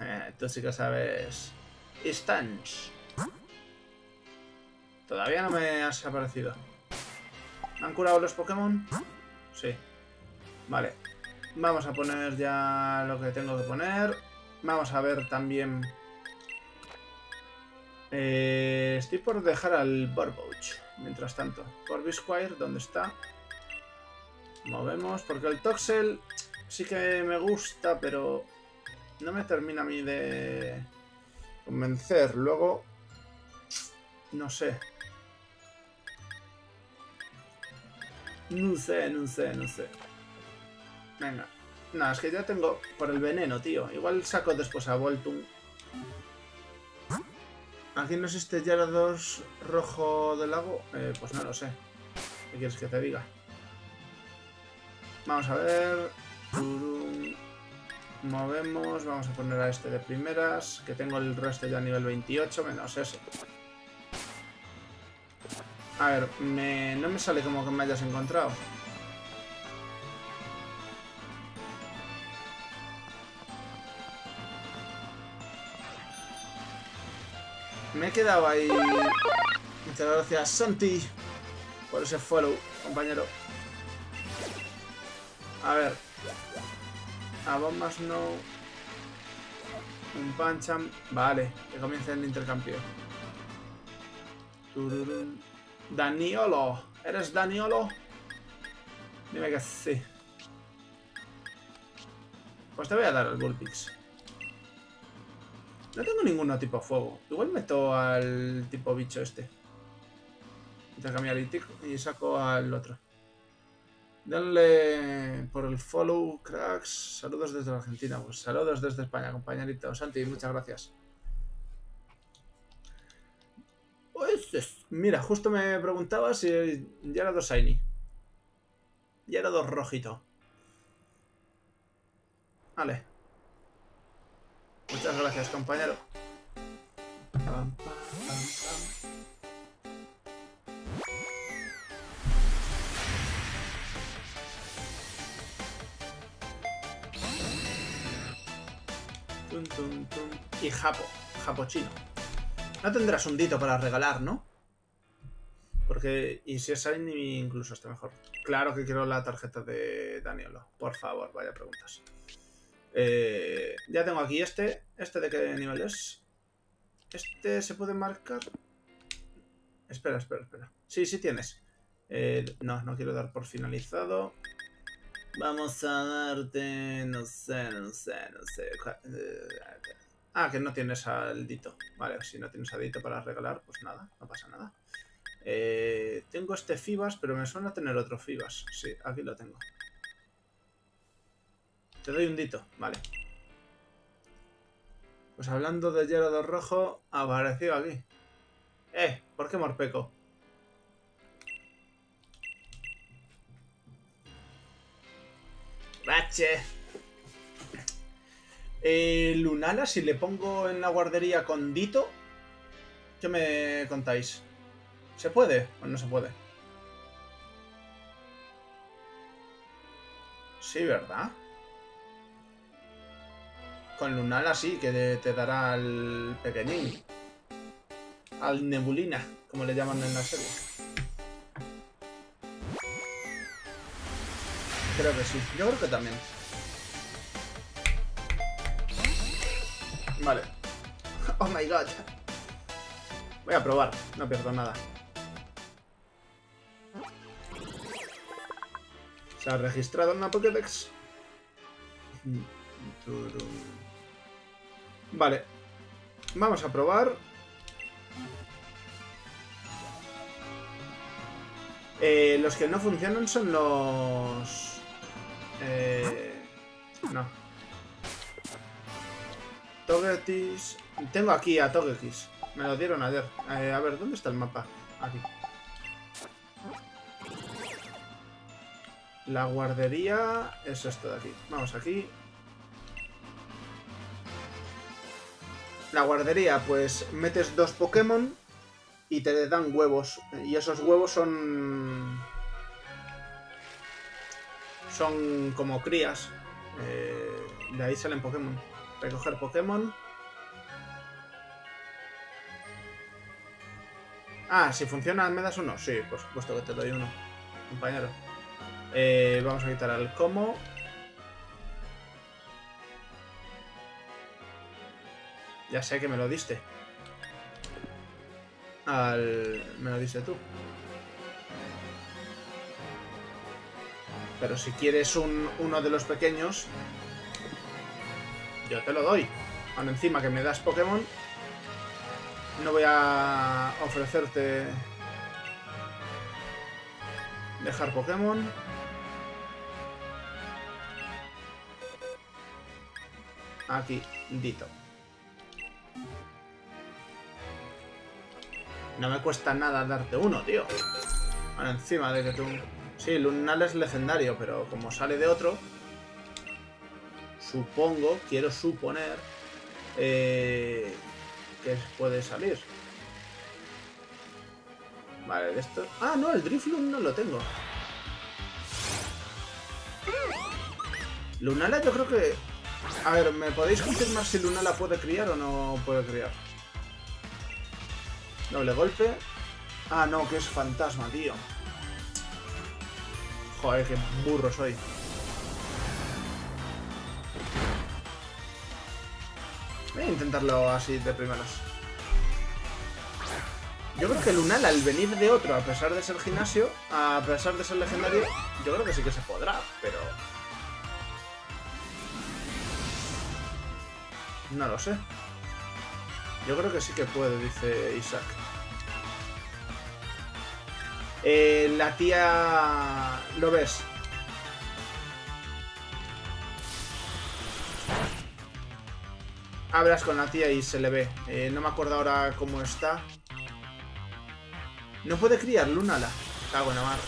Eh, tú sí que sabes. Stans. Todavía no me has aparecido. ¿Me han curado los Pokémon? Sí. Vale. Vamos a poner ya lo que tengo que poner. Vamos a ver también... Eh, estoy por dejar al Burbouch, mientras tanto. Burbisquire, ¿dónde está? Movemos, porque el Toxel sí que me gusta, pero no me termina a mí de convencer. Luego, no sé. No sé, no sé, no sé. Venga. No, es que ya tengo por el veneno, tío. Igual saco después a Voltum. ¿Aquí no existe Gyarados rojo del lago? Eh, pues no lo sé. ¿Qué quieres que te diga? Vamos a ver... Turum. Movemos. Vamos a poner a este de primeras. Que tengo el resto ya a nivel veintiocho, menos ese. A ver, me... no me sale como que me hayas encontrado. Me he quedado ahí. Muchas gracias, Santi, por ese follow, compañero. A ver. A bombas no. Un pancham. Vale, que comience el intercambio. Tururum. Daniolo. ¿Eres Daniolo? Dime que sí. Pues te voy a dar el Bullpix. No tengo ninguno tipo fuego. Igual meto al tipo bicho este. Intercambiar el tico y saco al otro. Dale por el follow, cracks. Saludos desde Argentina. Pues saludos desde España, compañerito. Santi, muchas gracias. Pues, mira, justo me preguntaba si ya era dos Shiny. Ya era dos rojito. Vale. Muchas gracias, compañero. Tum, tum, tum. Y Japo, Japo chino. No tendrás un dito para regalar, ¿no? Porque, y si es Shiny, incluso está mejor. Claro que quiero la tarjeta de Daniolo. Por favor, vaya preguntas. Eh, ya tengo aquí este. ¿Este de qué nivel es? ¿Este se puede marcar? Espera, espera, espera. Sí, sí tienes. Eh, no, no quiero dar por finalizado. Vamos a darte... No sé, no sé, no sé. Ah, que no tienes al dito. Vale, si no tienes al dito para regalar, pues nada, no pasa nada. Eh, tengo este Fibas, pero me suena tener otro Fibas. Sí, aquí lo tengo. Te doy un dito, vale. Pues hablando de Gyarados rojo, apareció aquí. Eh, ¿por qué Morpeko? Rache. Eh, Lunala, si le pongo en la guardería con Dito, ¿qué me contáis? ¿Se puede o no se puede? Sí, ¿verdad? Con Lunala sí, que te dará al pequeñín. Al Nebulina, como le llaman en la serie. Creo que sí. Yo creo que también. Vale. Oh my god. Voy a probar, no pierdo nada. ¿Se ha registrado en la Pokédex? Vale. Vamos a probar. Eh, los que no funcionan son los... Eh... No. Togekiss... Tengo aquí a Togekiss. Me lo dieron ayer. Eh, a ver, ¿dónde está el mapa? Aquí. La guardería... Es esto de aquí. Vamos aquí. La guardería, pues metes dos Pokémon... Y te dan huevos. Y esos huevos son... Son como crías. Eh, de ahí salen Pokémon. Recoger Pokémon. Ah, si funciona, ¿me das uno? Sí, por supuesto que te doy uno, compañero. Eh, vamos a quitar al como. Ya sé que me lo diste. Al... Me lo dices tú. Pero si quieres un, uno de los pequeños, yo te lo doy. Aún encima que me das Pokémon, no voy a ofrecerte dejar Pokémon. Aquí, Dito. No me cuesta nada darte uno, tío. Bueno, encima de que tú... Sí, Lunala es legendario, pero como sale de otro... Supongo, quiero suponer... Eh, que puede salir. Vale, de esto... Ah, no, el Drifloon no lo tengo. Lunala yo creo que... A ver, ¿me podéis confirmar si Lunala puede criar o no puede criar? Doble golpe. Ah, no, que es fantasma, tío. Joder, qué burro soy. Voy a intentarlo así de primeras. Yo creo que Lunala, al venir de otro, a pesar de ser gimnasio, a pesar de ser legendario, yo creo que sí que se podrá, pero... No lo sé. Yo creo que sí que puede, dice Isaac. Eh, la tía... ¿Lo ves? Hablas con la tía y se le ve. Eh, no me acuerdo ahora cómo está. No puede criar Lunala. Cago en la mar.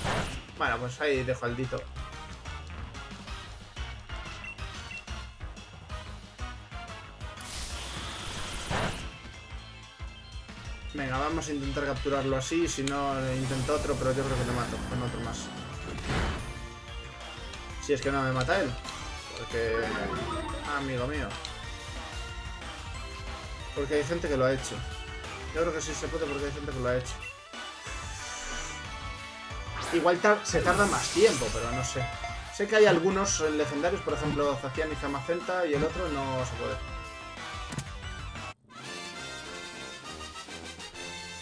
Bueno, pues ahí dejo al Dito. Venga, vamos a intentar capturarlo así, si no intento otro, pero yo creo que te mato con otro más. Si es que no me mata él, porque... Amigo mío. Porque hay gente que lo ha hecho. Yo creo que sí se puede porque hay gente que lo ha hecho. Igual tar se tarda más tiempo, pero no sé. Sé que hay algunos legendarios, por ejemplo Zacian y Zamacenta, y el otro no se puede.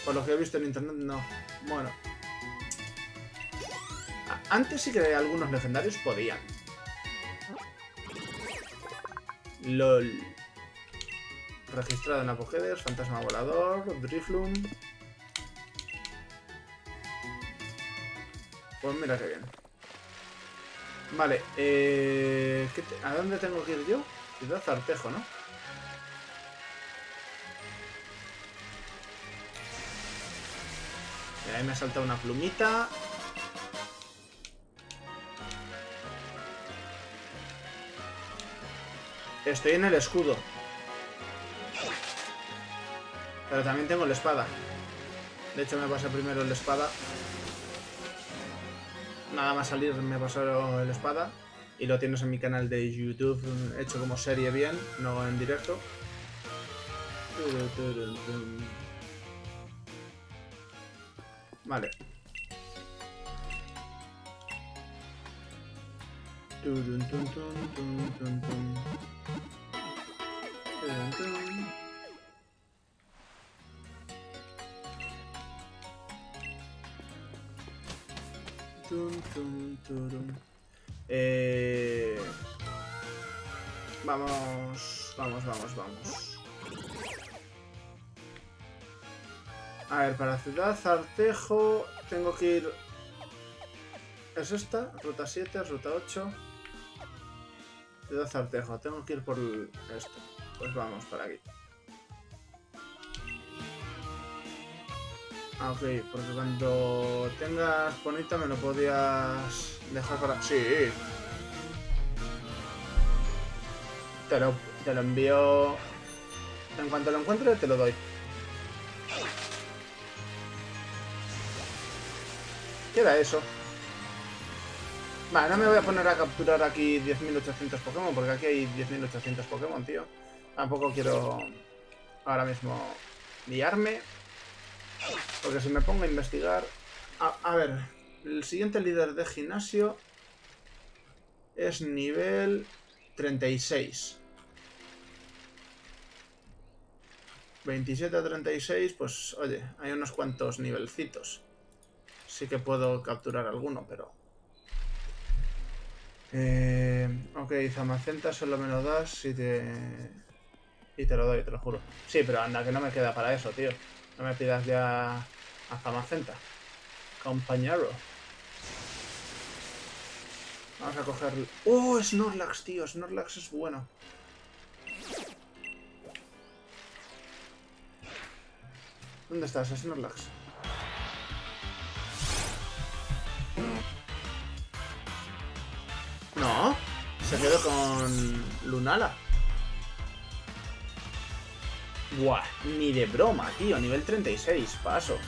Por lo que he visto en internet, no. Bueno. Antes sí que algunos legendarios podían. LOL. Registrado en Apogedes, Fantasma Volador, Drifloon. Pues mira qué bien. Vale, eh, ¿qué te... ¿a dónde tengo que ir yo? Ciudad Artejo, ¿no? Ahí me ha saltado una plumita. Estoy en el escudo. Pero también tengo la espada. De hecho, me pasa primero la espada. Nada más salir me pasó la espada. Y lo tienes en mi canal de YouTube, hecho como serie bien, no en directo. Vale. Eh... Vamos, vamos, vamos, vamos. A ver, para Ciudad Artejo tengo que ir... ¿Es esta? Ruta siete, Ruta ocho. Ciudad Artejo, tengo que ir por esto. Pues vamos, para aquí. Ah, ok, porque cuando tengas bonita me lo podías dejar para... Sí. Te lo, te lo envío... En cuanto lo encuentre, te lo doy. ¿Qué era eso? Vale, no me voy a poner a capturar aquí diez mil ochocientos Pokémon, porque aquí hay diez mil ochocientos Pokémon, tío. Tampoco quiero ahora mismo liarme. Porque si me pongo a investigar... A, a ver, el siguiente líder de gimnasio es nivel treinta y seis. veintisiete a treinta y seis, pues oye, hay unos cuantos nivelcitos. Sí que puedo capturar alguno, pero... Eh, ok, Zamacenta solo me lo das si te... Y te lo doy, te lo juro. Sí, pero anda, que no me queda para eso, tío. No me pidas ya a Zamacenta, compañero. Vamos a coger... ¡Oh, Snorlax, tío! Snorlax es bueno. ¿Dónde estás, Snorlax? No, se quedó con Lunala. Buah, ni de broma, tío. Nivel treinta y seis, paso.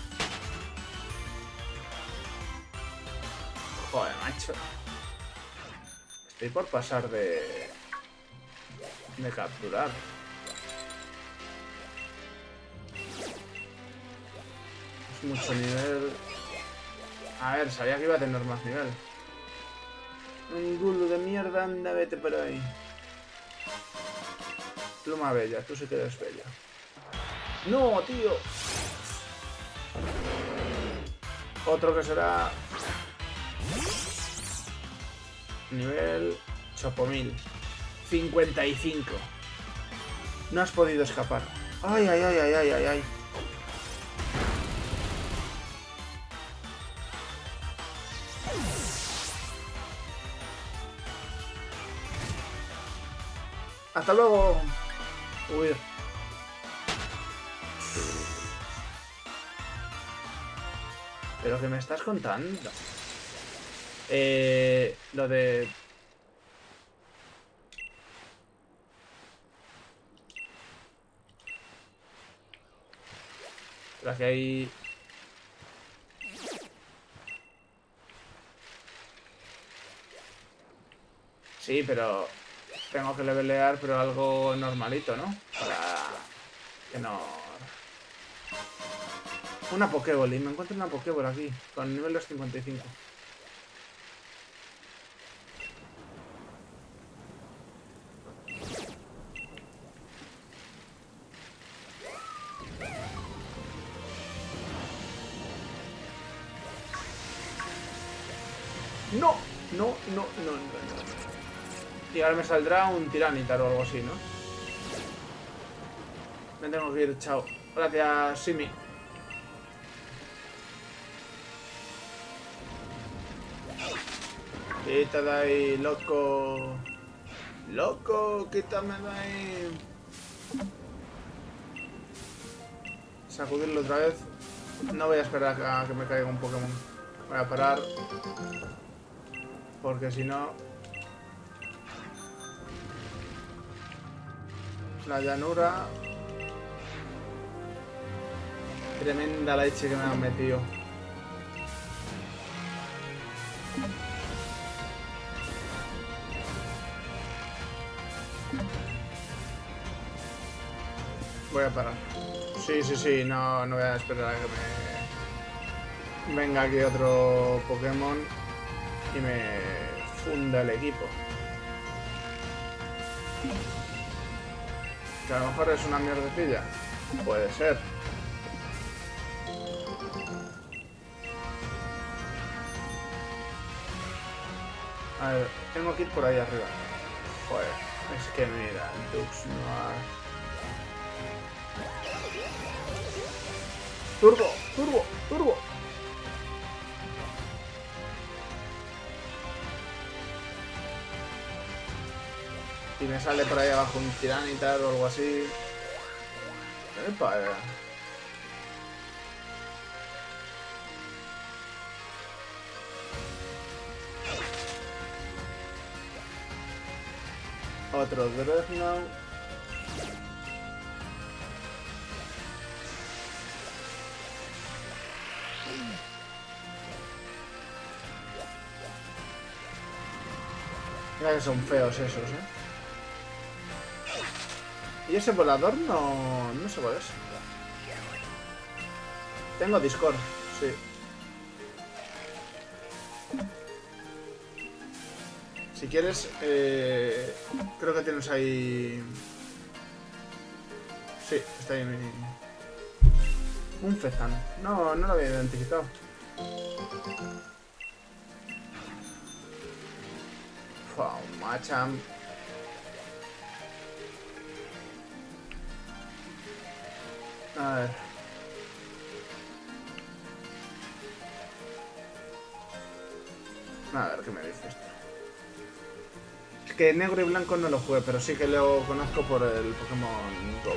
Joder, macho. Estoy por pasar de... De capturar. Es mucho nivel. A ver, sabía que iba a tener más nivel. Un gulo de mierda, anda, vete por ahí. Pluma bella, tú sí que eres bella. ¡No, tío! Otro que será... Nivel... Chopomil. cincuenta y cinco. No has podido escapar. ¡Ay, ay, ay, ay, ay, ay! ay. ¡Hasta luego! Huir. ¿Pero qué me estás contando? Eh... Lo de... Pero aquí hay... Sí, pero... Tengo que levelear, pero algo normalito, ¿no? Para que no... Una Pokéball, y me encuentro una Pokéball aquí, con niveles cincuenta y cinco. ¡No! No, no, no, no, no. Y ahora me saldrá un Tiranitar o algo así, ¿no? Me tengo que ir, chao. Gracias, Simi. Quita de ahí, loco. Loco, quítame de ahí. Sacudirlo otra vez. No voy a esperar a que me caiga un Pokémon. Voy a parar. Porque si no... una llanura. Tremenda leche que me han metido. Voy a parar. Sí, sí, sí, no, no voy a esperar a que me venga aquí otro Pokémon y me funda el equipo. Que a lo mejor es una mierdecilla. Puede ser. A ver, tengo que ir por ahí arriba. Joder, es que mira, Duxnoir. Turbo, turbo, turbo. Y me sale por ahí abajo un Tiranitar o algo así. Epa. Otro Dreadnought. Mira que son feos esos, ¿eh? Y ese volador no... no sé cuál es. Tengo Discord, sí. Si quieres, eh... creo que tienes ahí... Sí, está ahí mi... Un Fezan. No, no lo había identificado. Wow, Machamp. A ver. A ver qué me dice esto. Es que negro y blanco no lo jugué, pero sí que lo conozco por el Pokémon Go.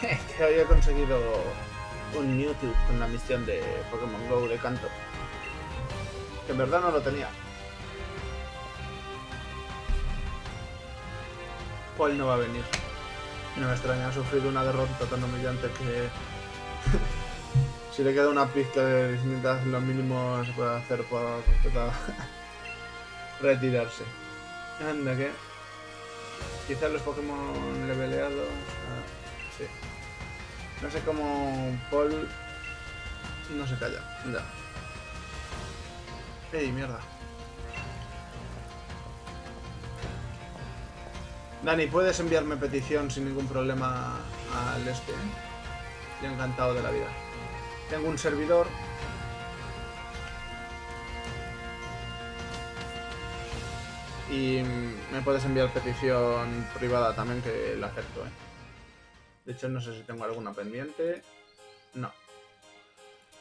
Que hoy he conseguido un Mewtwo con la misión de Pokémon Go de Kanto. Que en verdad no lo tenía. Paul no va a venir. No me extraña, ha sufrido una derrota tan humillante que... si le queda una pizca de dignidad, lo mínimo se puede hacer para retirarse. Anda, ¿qué? Quizás los Pokémon leveleados... Ah, sí. No sé cómo Paul... no se calla. Anda. Ey, mierda. Dani, puedes enviarme petición sin ningún problema al este, ¿eh? Yo encantado de la vida. Tengo un servidor. Y me puedes enviar petición privada también, que la acepto, ¿eh? De hecho, no sé si tengo alguna pendiente. No.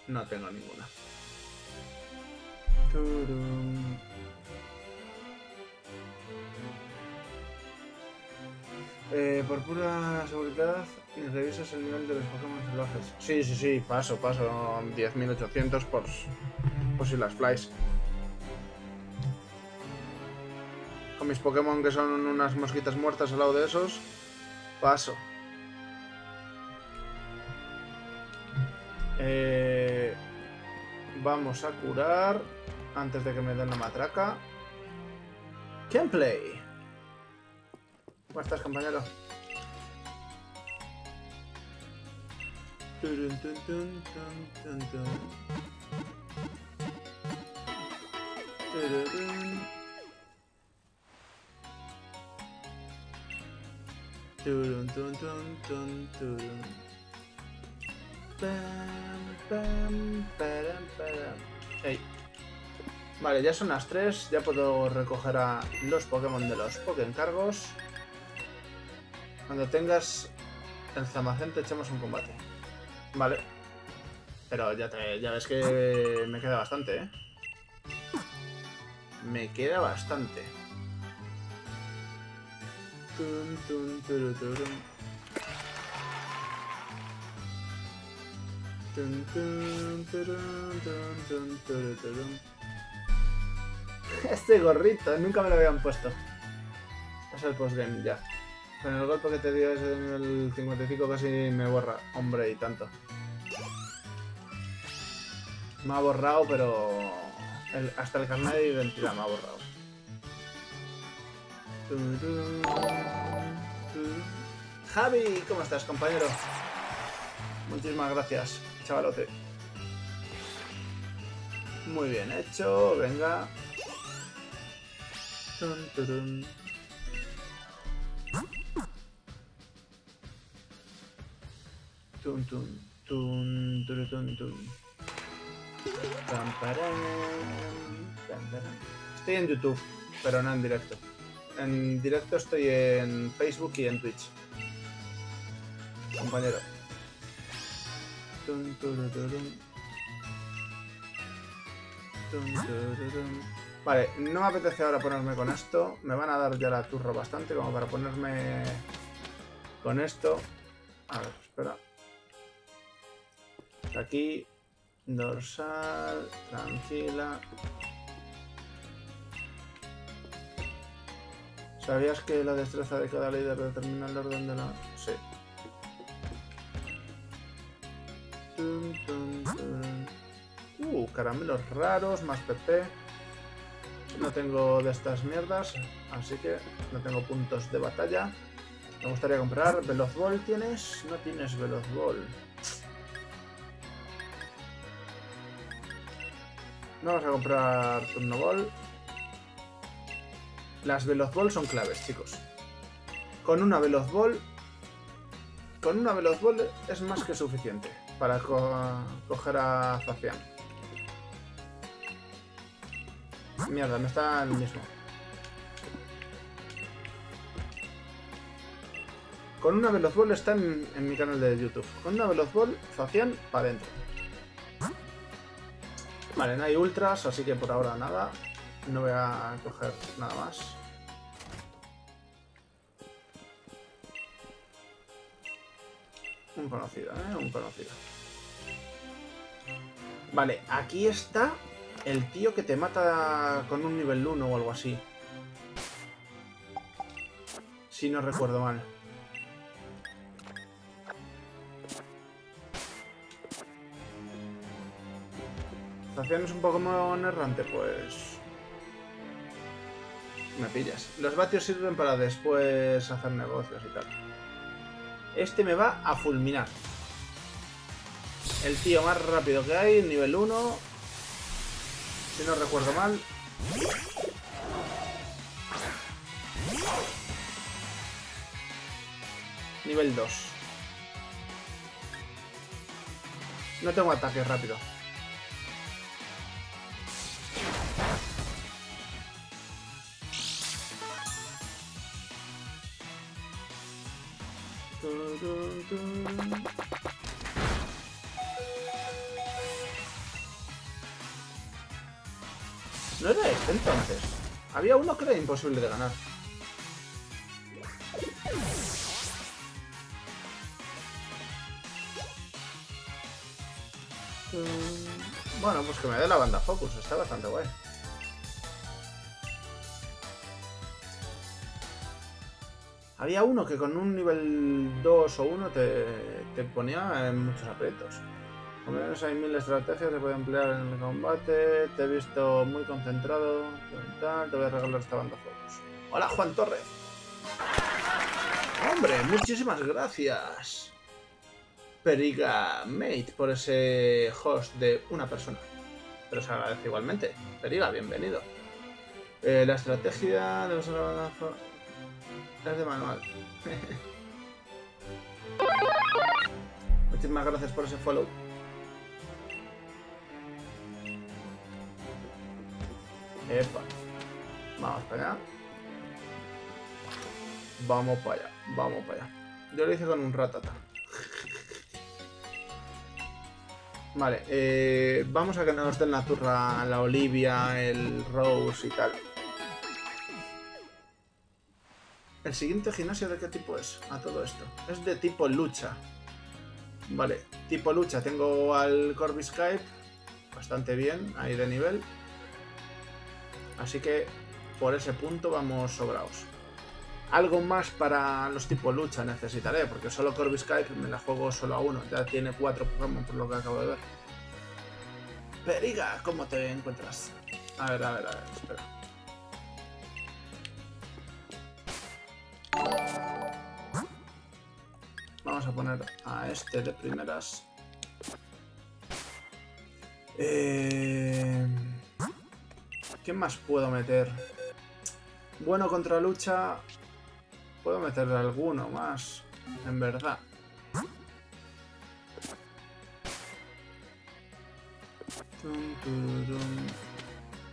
No tengo ninguna. Turum. Eh, por pura seguridad, revisas el nivel de los Pokémon salvajes. Sí, sí, sí, paso, paso. diez mil ochocientos por, por si las flies. Con mis Pokémon que son unas mosquitas muertas al lado de esos, paso. Eh, vamos a curar antes de que me den la matraca. Gameplay. ¿Cómo estás, compañero? Hey. Vale, ya son las tres. Ya puedo recoger a los Pokémon de los Pokéencargos. Cuando tengas el Zamazenta te echamos un combate. Vale. Pero ya, te, ya ves que me queda bastante, ¿eh? Me queda bastante. Tum, tum, turu, turu. Tum, tum, turu, tum, turu, turu. Este gorrito, nunca me lo habían puesto. Es el postgame ya. Con el golpe que te dio ese de nivel cincuenta y cinco casi me borra. Hombre, y tanto. Me ha borrado, pero... El, hasta el carnet de identidad me ha borrado. Javi, ¿cómo estás, compañero? Muchísimas gracias, chavalote. Muy bien hecho, venga. Tun, tun, tun, tun, tun, tun. Tan, tarán, tan, tarán. Estoy en YouTube, pero no en directo. En directo estoy en Facebook y en Twitch. Compañero. Tun, tun, tun, tun. Tun, tun, tun. Vale, no me apetece ahora ponerme con esto. Me van a dar ya la turro bastante como para ponerme con esto. A ver, espera. Aquí. Dorsal. Tranquila. ¿Sabías que la destreza de cada líder determina el orden de la...? Sí. Uh, caramelos raros, más P P. No tengo de estas mierdas, así que no tengo puntos de batalla. Me gustaría comprar. ¿Velozball tienes? No tienes Velozball. No vamos a comprar Turnoball. Las Velozball son claves, chicos. Con una Velozball... Con una Velozball es más que suficiente para co coger a Zacian. Mierda, no está el mismo. Con una Velozball está en, en mi canal de YouTube. Con una Velozball, Zacian para adentro. Vale, no hay ultras, así que por ahora nada. No voy a coger nada más. Un conocido, ¿eh? Un conocido. Vale, aquí está... El tío que te mata con un nivel uno o algo así. Si no recuerdo mal. Zacian es un Pokémon errante, pues... Me pillas. Los vatios sirven para después hacer negocios y tal. Este me va a fulminar. El tío más rápido que hay, nivel uno... Si no recuerdo mal. Nivel dos. No tengo ataque rápido. No era este entonces. Había uno que era imposible de ganar. Bueno, pues que me dé la banda Focus. Está bastante guay. Había uno que con un nivel dos o uno te, te ponía en muchos aprietos. Al menos hay mil estrategias que pueden emplear en el combate. Te he visto muy concentrado. Te voy a regalar esta banda Focus. Hola, Juan Torres. Hombre, muchísimas gracias. Periga Mate por ese host de una persona. Pero se agradece igualmente. Periga, bienvenido. Eh, la estrategia de los bandas Focus es de manual. Muchísimas gracias por ese follow. Epa. Vamos para allá. Vamos para allá. Vamos para allá. Yo lo hice con un ratata. Vale, eh, vamos a que nos den la turra, la Olivia, el Rose y tal. ¿El siguiente gimnasio de qué tipo es? A todo esto. Es de tipo lucha. Vale, tipo lucha. Tengo al Corviscape. Bastante bien, ahí de nivel. Así que por ese punto vamos sobrados. Algo más para los tipos lucha necesitaré, porque solo Corvus Kai me la juego solo a uno. Ya tiene cuatro Pokémon por lo que acabo de ver. Periga, ¿cómo te encuentras? A ver, a ver, a ver, espera. Vamos a poner a este de primeras. Eh... ¿Qué más puedo meter? Bueno, contra lucha... Puedo meterle alguno más, en verdad.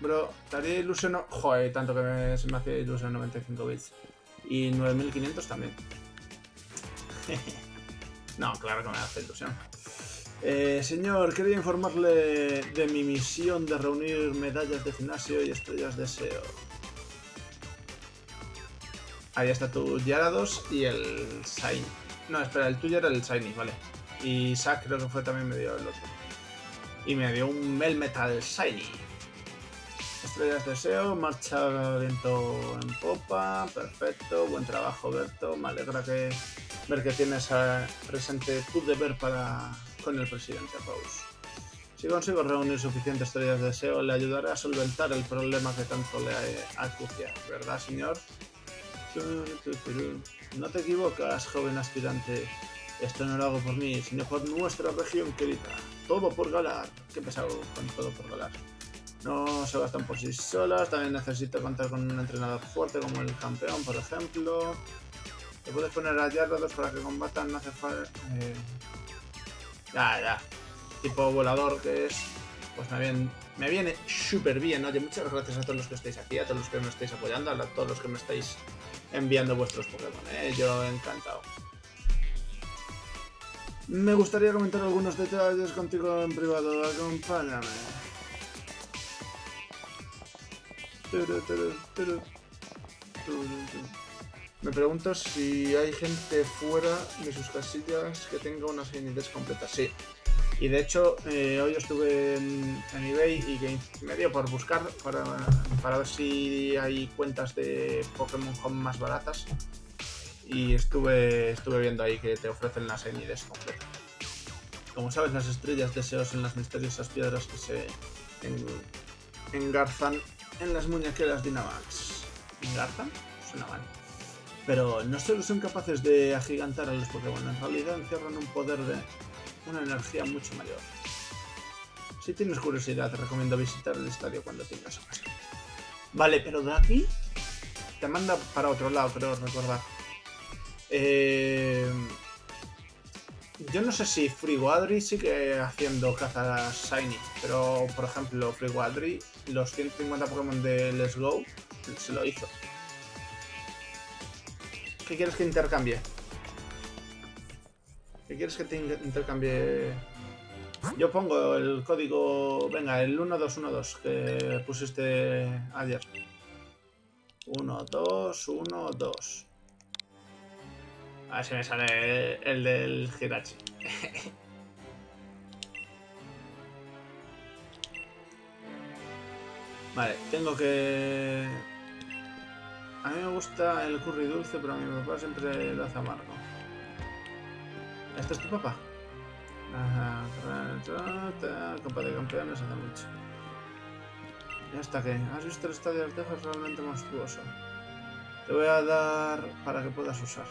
Bro, te haría ilusión... Joder, tanto que me, se me hacía ilusión noventa y cinco bits. Y nueve mil quinientos también. No, claro que me hace ilusión. Eh, señor, quería informarle de mi misión de reunir medallas de gimnasio y estrellas de S E O. Ahí está tu Gyarados y el Shiny. No, espera, el tuyo era el Shiny, vale. Y Zack creo que fue también me dio el otro. Y me dio un Melmetal Shiny. Estrellas de S E O, marcha viento en popa, perfecto, buen trabajo Berto, me alegra que ver que tienes a, presente tu deber para con el presidente Rose. Si consigo reunir suficientes estrellas de S E O, le ayudaré a solventar el problema que tanto le acucia, ¿verdad, señor? No te equivocas, joven aspirante. Esto no lo hago por mí, sino por nuestra región querida. Todo por galar. Qué pesado con todo por galar. No se bastan por sí solas. También necesito contar con un entrenador fuerte como el campeón, por ejemplo. Te puedes poner a Gyarados para que combatan. No hace falta... Eh... Ya, ya. Tipo volador que es... Pues me viene, me viene súper bien. Oye, muchas gracias a todos los que estáis aquí, a todos los que me estáis apoyando, a todos los que me estáis... enviando vuestros Pokémon, ¿eh? Yo encantado. Me gustaría comentar algunos detalles contigo en privado, acompáñame. Me pregunto si hay gente fuera de sus casillas que tenga una sanidad completa, sí. Y de hecho, eh, hoy estuve en, en eBay y que me dio por buscar para, para ver si hay cuentas de Pokémon Home más baratas. Y estuve, estuve viendo ahí que te ofrecen las N I Ds completas. Como sabes, las estrellas deseos en las misteriosas piedras que se en, engarzan en las muñequeras Dynamax. ¿Engarzan? Suena mal. Pero no solo son capaces de agigantar a los Pokémon, en realidad encierran un poder de... una energía mucho mayor. Si tienes curiosidad, te recomiendo visitar el estadio cuando tengas ocasión. Vale, pero de aquí te manda para otro lado, creo recordar. Eh... Yo no sé si Frigoadri sigue haciendo cazas shiny, pero por ejemplo Frigoadri, los ciento cincuenta Pokémon de Let's Go, se lo hizo. ¿Qué quieres que intercambie? ¿Qué quieres que te intercambie? Yo pongo el código... Venga, el uno dos uno dos que pusiste ayer. uno dos uno dos. A ver si me sale el del Hirachi. Vale, tengo que... A mí me gusta el curry dulce, pero a mi papá siempre lo hace amargo. ¿Este es tu papá? Ajá, Copa de Campeones hace mucho. ¿Y hasta qué? ¿Has visto el estadio de Texas? Realmente monstruoso. Te voy a dar para que puedas usar.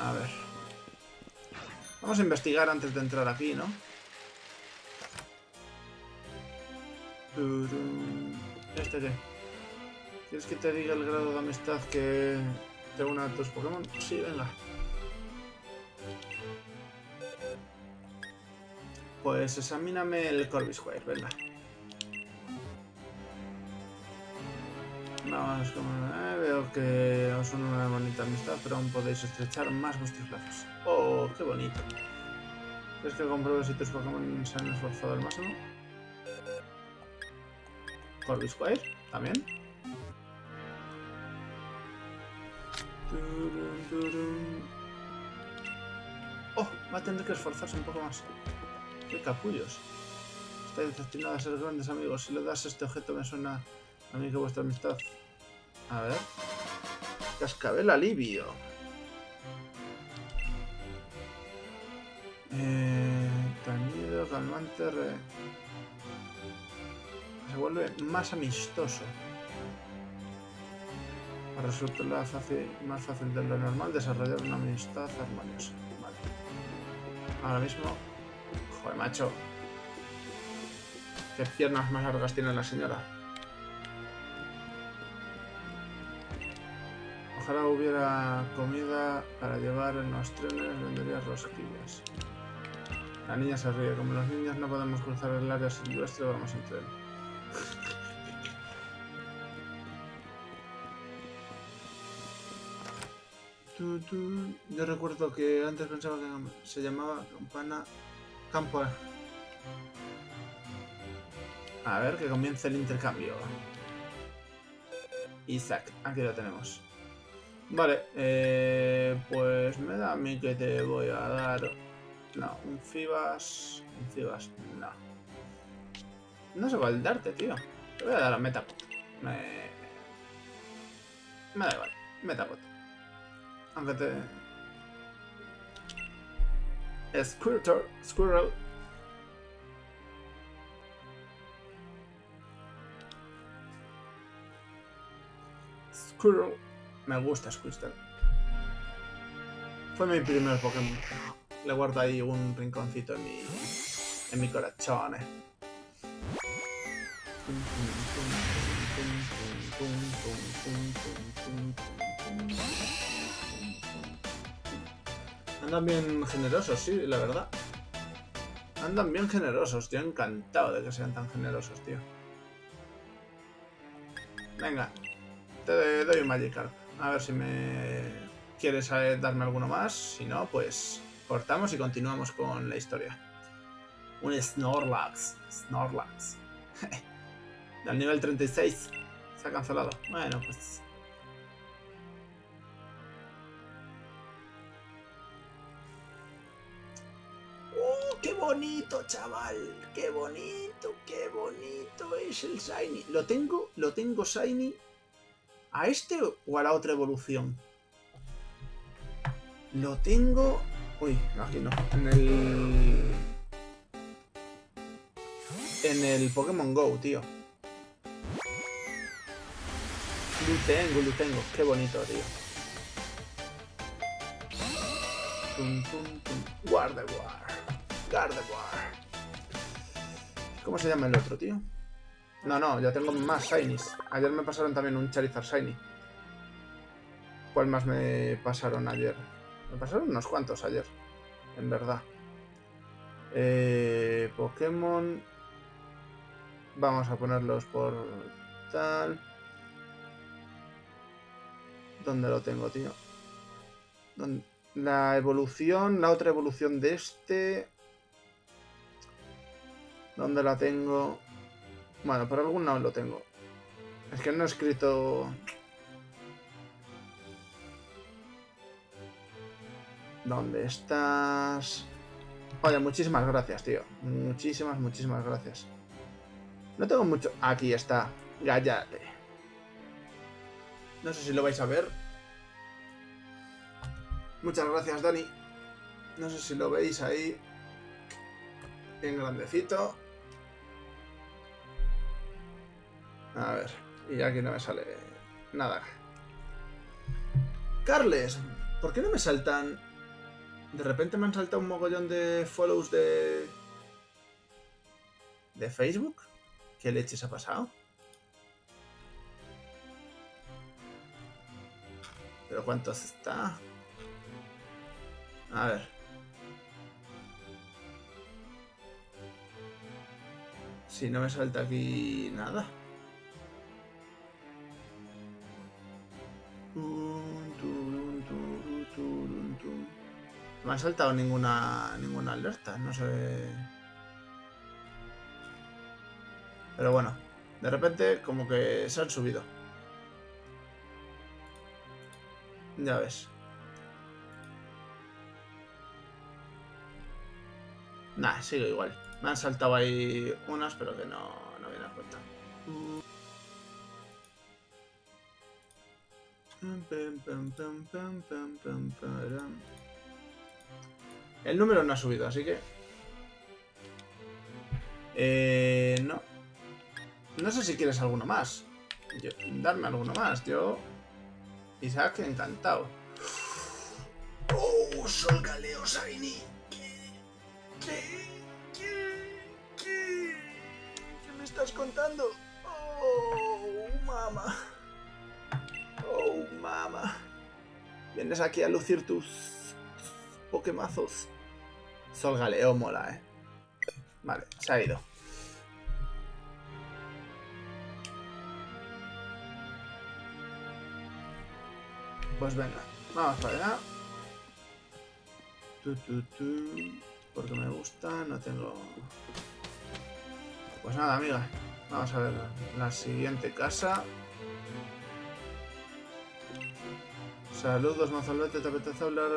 A ver. Vamos a investigar antes de entrar aquí, ¿no? ¿Este qué? ¿Quieres que te diga el grado de amistad que te una a tus Pokémon? Sí, venga. Pues examíname el Corvisquire, venga. Vamos, como eh, veo que os une una bonita amistad, pero aún podéis estrechar más vuestros lazos. ¡Oh, qué bonito! ¿Crees que compruebe si tus Pokémon se han esforzado al máximo? Corvisquire, también. ¡Oh! Va a tener que esforzarse un poco más. ¡Qué capullos! Estáis destinados a ser grandes amigos. Si le das este objeto me suena a mí que vuestra amistad... A ver... Cascabel alivio. Eh, Tañido, calmante, re... se vuelve más amistoso. Para resultarla fácil, más fácil de lo normal, desarrollar una amistad armoniosa. Vale. Ahora mismo... Joder, macho. Qué piernas más largas tiene la señora. Ojalá hubiera comida para llevar en los trenes, vendería rosquillas. La niña se ríe. Como los niños no podemos cruzar el área silvestre, vamos en tren. Yo recuerdo que antes pensaba que se llamaba campana... campo. A ver, que comience el intercambio. Isaac, aquí lo tenemos. Vale, eh, pues me da a mí que te voy a dar... No, un Fibas... Un Fibas, no. No se va a darte, tío. Te voy a dar a Metapod. Me... me da igual, Metapod. Aunque te... Squirtle, Squirrel. Squirrel. Me gusta Squirtle. Fue mi primer Pokémon. Le guardo ahí un rinconcito en mi... en mi corazón. Andan bien generosos, sí, la verdad. Andan bien generosos, tío. Encantado de que sean tan generosos, tío. Venga. Te doy un Magikarp. A ver si me... ¿Quieres darme alguno más? Si no, pues... cortamos y continuamos con la historia. Un Snorlax. Snorlax. Al nivel treinta y seis. Se ha cancelado. Bueno, pues... ¡Qué bonito, chaval! ¡Qué bonito! ¡Qué bonito es el Shiny! ¿Lo tengo? ¿Lo tengo Shiny? ¿A este o a la otra evolución? Lo tengo... Uy, aquí no. En el... En el Pokémon Go, tío. Lo tengo, lo tengo. Qué bonito, tío. Tum, tum, tum. Gardevoir. Gardevoir. ¿Cómo se llama el otro, tío? No, no, ya tengo más Shinies. Ayer me pasaron también un Charizard Shiny. ¿Cuál más me pasaron ayer? Me pasaron unos cuantos ayer, en verdad. Eh, Pokémon... Vamos a ponerlos por tal... ¿Dónde lo tengo, tío? ¿Dónde? La evolución, la otra evolución de este... ¿Dónde la tengo...? Bueno, por algún lado lo tengo. Es que no he escrito... ¿Dónde estás? Oye, muchísimas gracias, tío. Muchísimas, muchísimas gracias. No tengo mucho... Aquí está. Gallate. No sé si lo vais a ver. Muchas gracias, Dani. No sé si lo veis ahí. Bien grandecito. A ver, y aquí no me sale nada. Carles, ¿por qué no me saltan? De repente me han saltado un mogollón de follows de... ¿De Facebook? ¿Qué leches ha pasado? ¿Pero cuántos está? A ver. Si no me salta aquí nada. No me ha saltado ninguna ninguna alerta, no sé. Pero bueno, de repente como que se han subido. Ya ves. Nah, sigue igual. Me han saltado ahí unas, pero que no, no me he dado cuenta. El número no ha subido, así que... Eh, no. No sé si quieres alguno más. Yo, darme alguno más. Yo... Isaac, encantado. ¡Oh! Sol Galeo Saini. ¿Qué? ¿Qué? ¿Qué? ¿Qué? ¿Qué me estás contando? ¡Oh, mamá! ¡Oh, mamá! Vienes aquí a lucir tus... Pokémazos. Sol Galeo mola, eh. Vale, se ha ido. Pues venga, vamos para allá. Tu, tu, tu. Porque me gusta, no tengo... Pues nada, amiga. Vamos a ver la siguiente casa. Saludos, Mazolete, ¿te apetece hablar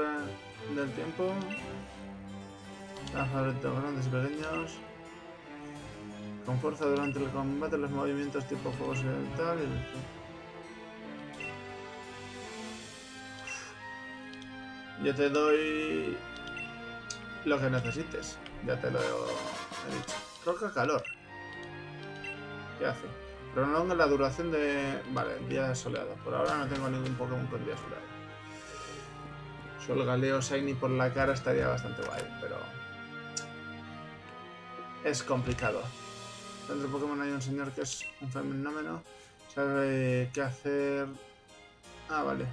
del tiempo? Favoritos grandes y pequeños. Con fuerza durante el combate, los movimientos tipo fuego occidental y el... Yo te doy lo que necesites. Ya te lo he dicho. Roca calor. ¿Qué hace? Prolonga la duración de... Vale, día soleado. Por ahora no tengo ningún Pokémon con día soleado. Sol Galeo Shiny por la cara estaría bastante guay, pero... Es complicado. Dentro de Pokémon hay un señor que es un fenómeno. Sabe qué hacer... Ah, vale.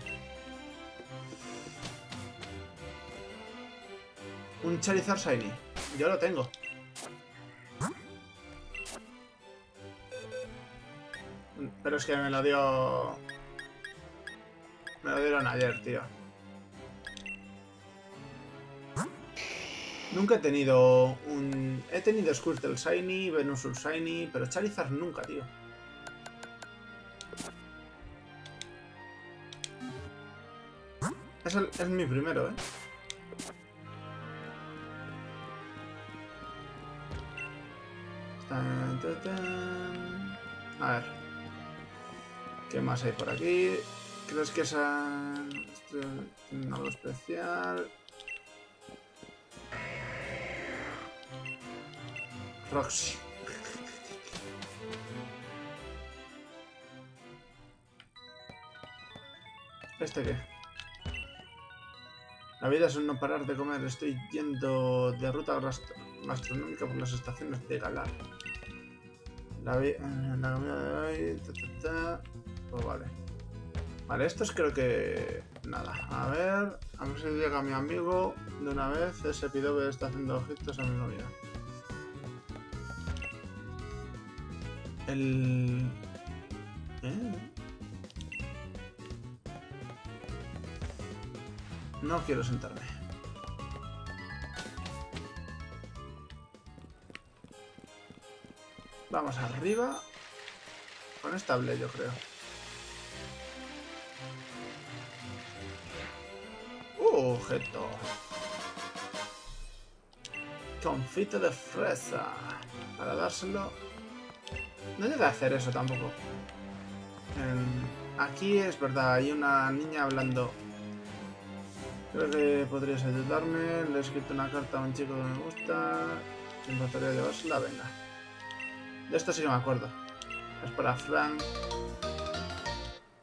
Un Charizard Shiny. Yo lo tengo. Pero es que me lo dio... Me lo dieron ayer, tío. Nunca he tenido un... He tenido Squirtle Shiny, Venusaur Shiny, pero Charizard nunca, tío. Es, el... es mi primero, ¿eh? A ver. ¿Qué más hay por aquí? ¿Crees que esa... Esto tiene algo especial? Roxy. ¿Este qué? La vida es un no parar de comer. Estoy yendo de ruta gastronómica por las estaciones de Galar. La, la comida de hoy... Ta, ta, ta. Pues vale. Vale, estos creo que... Nada. A ver... A ver si llega mi amigo de una vez. Ese pidobe está haciendo ojitos a mi novia. El... ¿Eh? No quiero sentarme. Vamos arriba. Con estable, yo creo. Uh, objeto. Confite de fresa. Para dárselo... No llega a hacer eso tampoco. Eh, aquí es verdad, hay una niña hablando. Creo que podrías ayudarme. Le he escrito una carta a un chico que me gusta. Me encantaría llevársela, venga. De esto sí que me acuerdo. Es para Frank.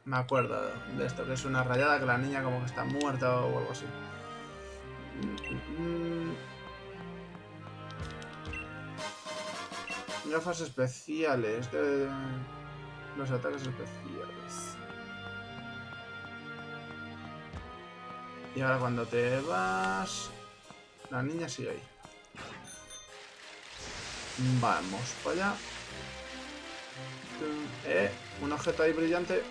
Me acuerdo de esto, que es una rayada que la niña como que está muerta o algo así. Mm-mm. Gafas especiales de los ataques especiales. Y ahora cuando te vas, la niña sigue ahí. Vamos para allá. Eh, un objeto ahí brillante.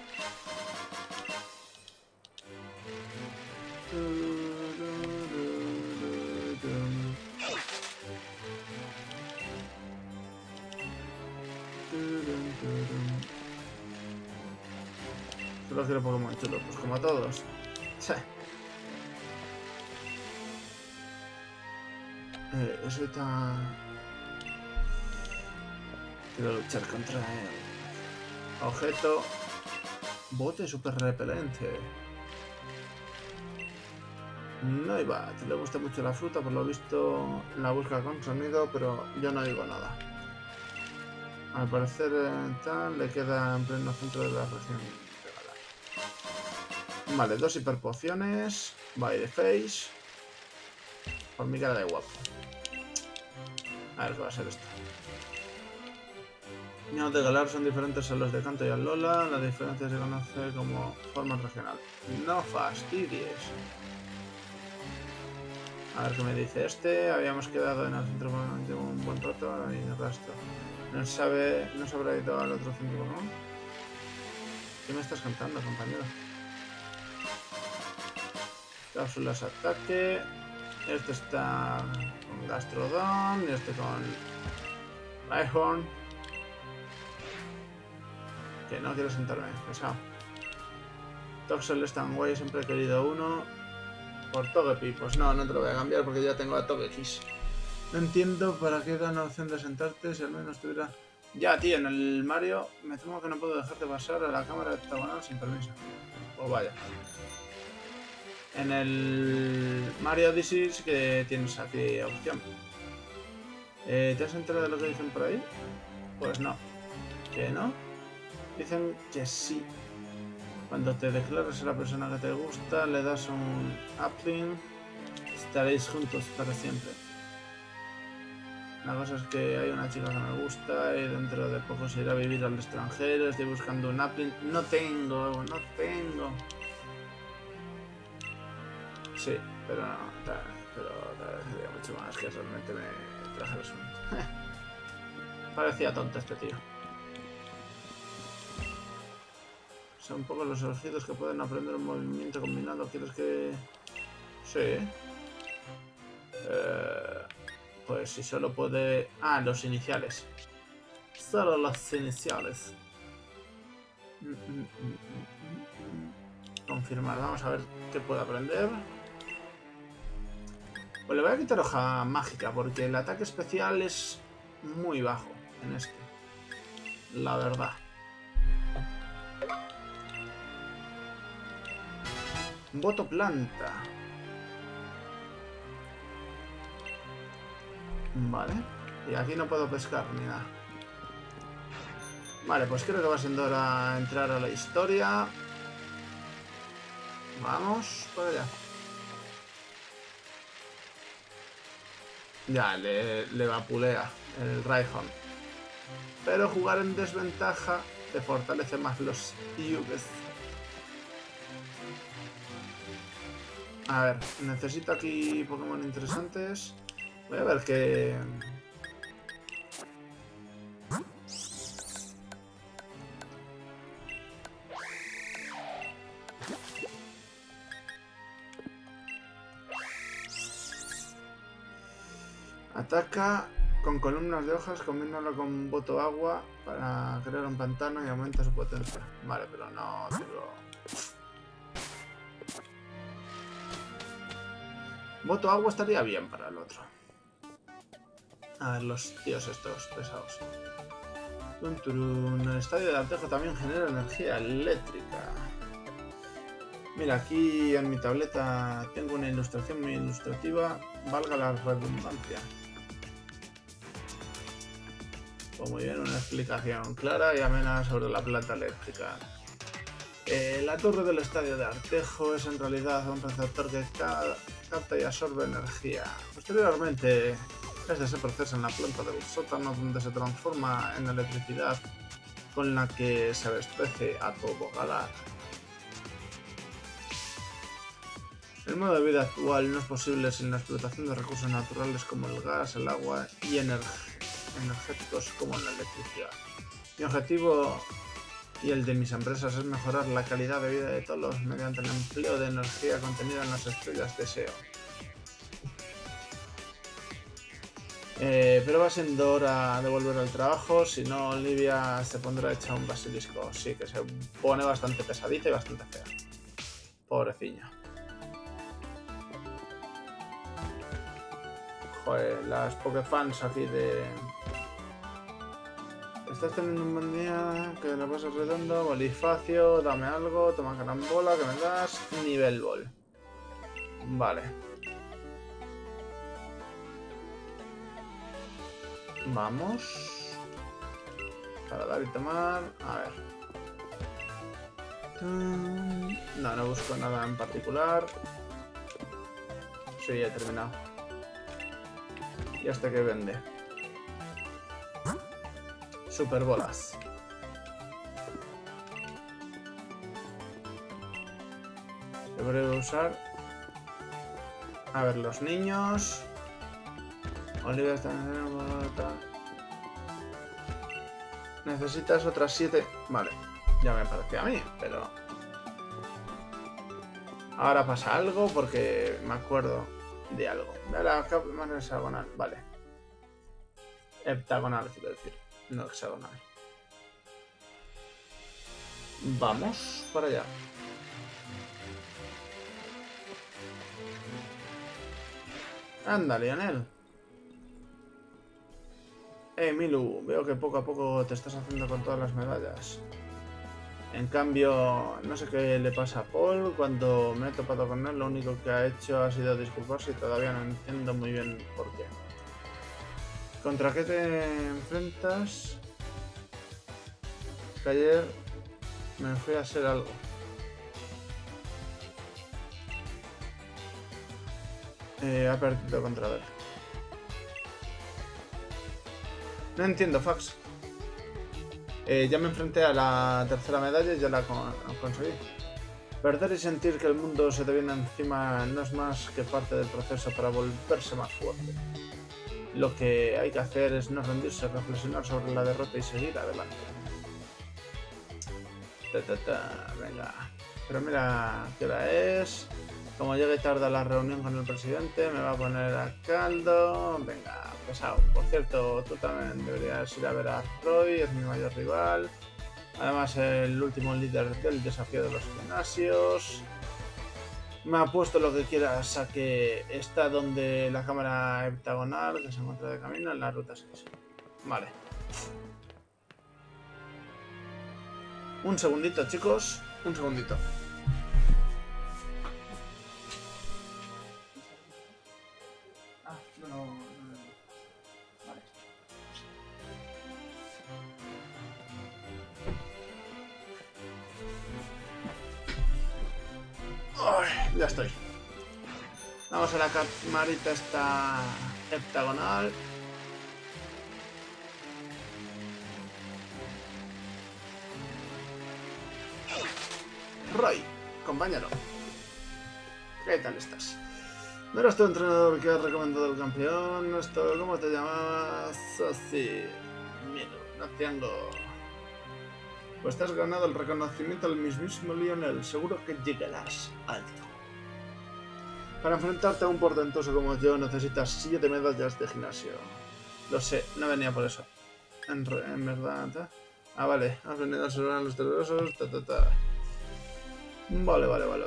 Solo quiero Pokémon chulos, pues como a todos. Sí. Eh, eso está... Quiero luchar contra él. Objeto. Bote super repelente. No iba. Le gusta mucho la fruta, por lo visto la busca con sonido, pero yo no digo nada. Al parecer tal, le queda en pleno centro de la región. Vale, dos hiperpociones. By the face. Por mi cara de guapo. A ver qué va a ser esto. Niños de Galar son diferentes a los de Kanto y a Lola. La diferencia se conoce como forma regional. No fastidies. A ver qué me dice este. Habíamos quedado en el centro de un buen rato y en el rastro. No sabe, no se habrá ido al otro centro, ¿no? ¿Qué me estás cantando, compañero? Cápsulas ataque. Este está con Gastrodon y este con Lighthorn. Que no quiero sentarme, pesado. Toxel es tan guay, siempre he querido uno. Por Togepi, pues no, no te lo voy a cambiar porque ya tengo a Togekiss. No entiendo para qué dan la opción de sentarte si al menos tuviera... Ya, tío, en el Mario me temo que no puedo dejarte pasar a la cámara octagonal sin permiso. Pues vaya. En el Mario Odyssey sí que tienes aquí opción. Eh, ¿Te has enterado de lo que dicen por ahí? Pues no. ¿Qué no? Dicen que sí. Cuando te declaras a la persona que te gusta, le das un uplink, estaréis juntos para siempre. La cosa es que hay una chica que me gusta y dentro de poco se irá a vivir al extranjero, estoy buscando un uplink. No tengo, no tengo. Sí, pero no, tal, pero tal vez sería mucho más que solamente me traje el asunto. Parecía tonto este tío. Son pocos los elegidos que pueden aprender un movimiento combinado. ¿Quieres que...? Sí. Eh, pues si solo puede... Ah, los iniciales. Solo los iniciales. Confirmar. Vamos a ver qué puedo aprender. Pues le voy a quitar hoja mágica porque el ataque especial es muy bajo en este. La verdad. Voto planta. Vale. Y aquí no puedo pescar ni nada. Vale, pues creo que va siendo hora de entrar a la historia. Vamos para allá. Ya, le, le vapulea el Raihorn. Pero jugar en desventaja te fortalece más los I U's. A ver, necesito aquí Pokémon interesantes. Voy a ver qué... Ataca con columnas de hojas, combínalo con boto agua para crear un pantano y aumenta su potencia. Vale, pero no... Pero... Boto agua estaría bien para el otro. A ver, los tíos estos pesados. El estadio de Artejo también genera energía eléctrica. Mira, aquí en mi tableta tengo una ilustración muy ilustrativa, valga la redundancia. Pues muy bien, una explicación clara y amena sobre la planta eléctrica. Eh, la torre del estadio de Artejo es en realidad un receptor que ca capta y absorbe energía. Posteriormente, este se procesa en la planta del sótano donde se transforma en electricidad con la que se abastece a todo Galar. El modo de vida actual no es posible sin la explotación de recursos naturales como el gas, el agua y energ energéticos como la electricidad. Mi objetivo... y el de mis empresas es mejorar la calidad de vida de todos mediante el empleo de energía contenida en las estrellas de SEO. Eh, pero va siendo hora de volver al trabajo, si no Olivia se pondrá hecha un basilisco. Sí, que se pone bastante pesadita y bastante fea. Pobrecilla. Joder, las Pokéfans aquí de... Estás teniendo un buen día, que lo pasas redondo, bolifacio, dame algo, toma carambola, que me das, nivel bol. Vale. Vamos. Para dar y tomar, a ver. No, no busco nada en particular. Sí, ya he terminado. ¿Y hasta qué vende? Super bolas. Debería usar. A ver, los niños. Olivia está en la bota. Necesitas otras siete. Vale, ya me parecía a mí, pero. Ahora pasa algo porque me acuerdo de algo. De la capa más hexagonal. Vale. Heptagonal, quiero decir. No hexagonal. Vamos para allá. Anda, Lionel. Eh, Milu, veo que poco a poco te estás haciendo con todas las medallas. En cambio, no sé qué le pasa a Paul. Cuando me he topado con él, lo único que ha hecho ha sido disculparse y todavía no entiendo muy bien por qué. ¿Contra qué te enfrentas? Que ayer me fui a hacer algo. Eh, ha perdido contra él. No entiendo, Fax. Eh, ya me enfrenté a la tercera medalla y ya la con conseguí. Perder y sentir que el mundo se te viene encima no es más que parte del proceso para volverse más fuerte. Lo que hay que hacer es no rendirse, reflexionar sobre la derrota y seguir adelante. Ta, ta, ta, venga. Pero mira qué hora es. Como llegue tarde a la reunión con el presidente, me va a poner a caldo. Venga, pesado. Por cierto, tú también deberías ir a ver a Roy, es mi mayor rival. Además, el último líder del desafío de los gimnasios. Me ha puesto lo que quieras a que está donde la cámara heptagonal que se encuentra de camino en la ruta seis. Vale. Un segundito, chicos. Un segundito. Ah, no, no, no, no. Vale. Ya estoy. Vamos a la camarita esta heptagonal. Roy, compañero. ¿Qué tal estás? ¿No eres tu entrenador que ha recomendado el campeón? Esto, ¿cómo te llamas? Así. Mira, no tengo. Pues te has ganado el reconocimiento del mismísimo Lionel. Seguro que llegarás alto. Para enfrentarte a un portentoso como yo necesitas siete medallas de gimnasio. Lo sé, no venía por eso. En, re, en verdad... ¿eh? Ah, vale. Has venido a salvar a los terrosos. Ta, ta, ta. Vale, vale, vale.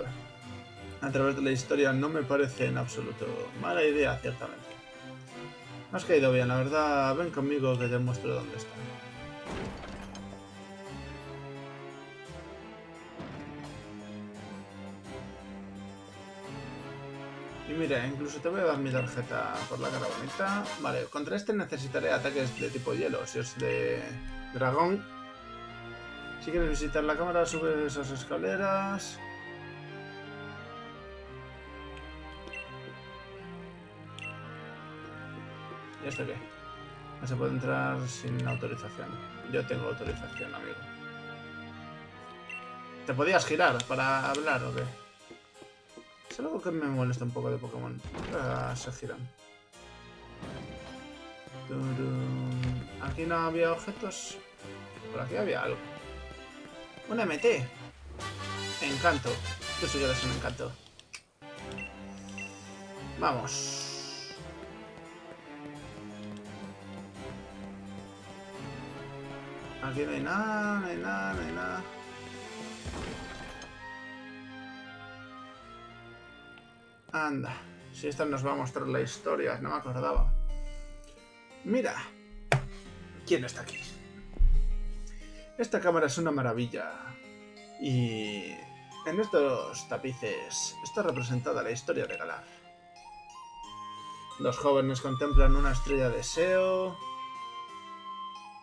A través de la historia no me parece en absoluto mala idea, ciertamente. Me has caído bien, la verdad. Ven conmigo que te muestro dónde está. Y mira, incluso te voy a dar mi tarjeta por la cara bonita. Vale, contra este necesitaré ataques de tipo hielo, si es de dragón. Si quieres visitar la cámara, sube esas escaleras. ¿Y esto qué? No se puede entrar sin autorización. Yo tengo autorización, amigo. ¿Te podías girar para hablar o qué? Es algo que me molesta un poco de Pokémon. Ahora se giran. Aquí no había objetos. Por aquí había algo. ¡Un M T! Encanto. Yo soy yo, es un encanto. Vamos. Aquí no hay nada, no hay nada, no hay nada. Anda, si esta nos va a mostrar la historia, no me acordaba. Mira, ¿quién está aquí? Esta cámara es una maravilla. Y en estos tapices está representada la historia de Galar. Los jóvenes contemplan una estrella de Seo.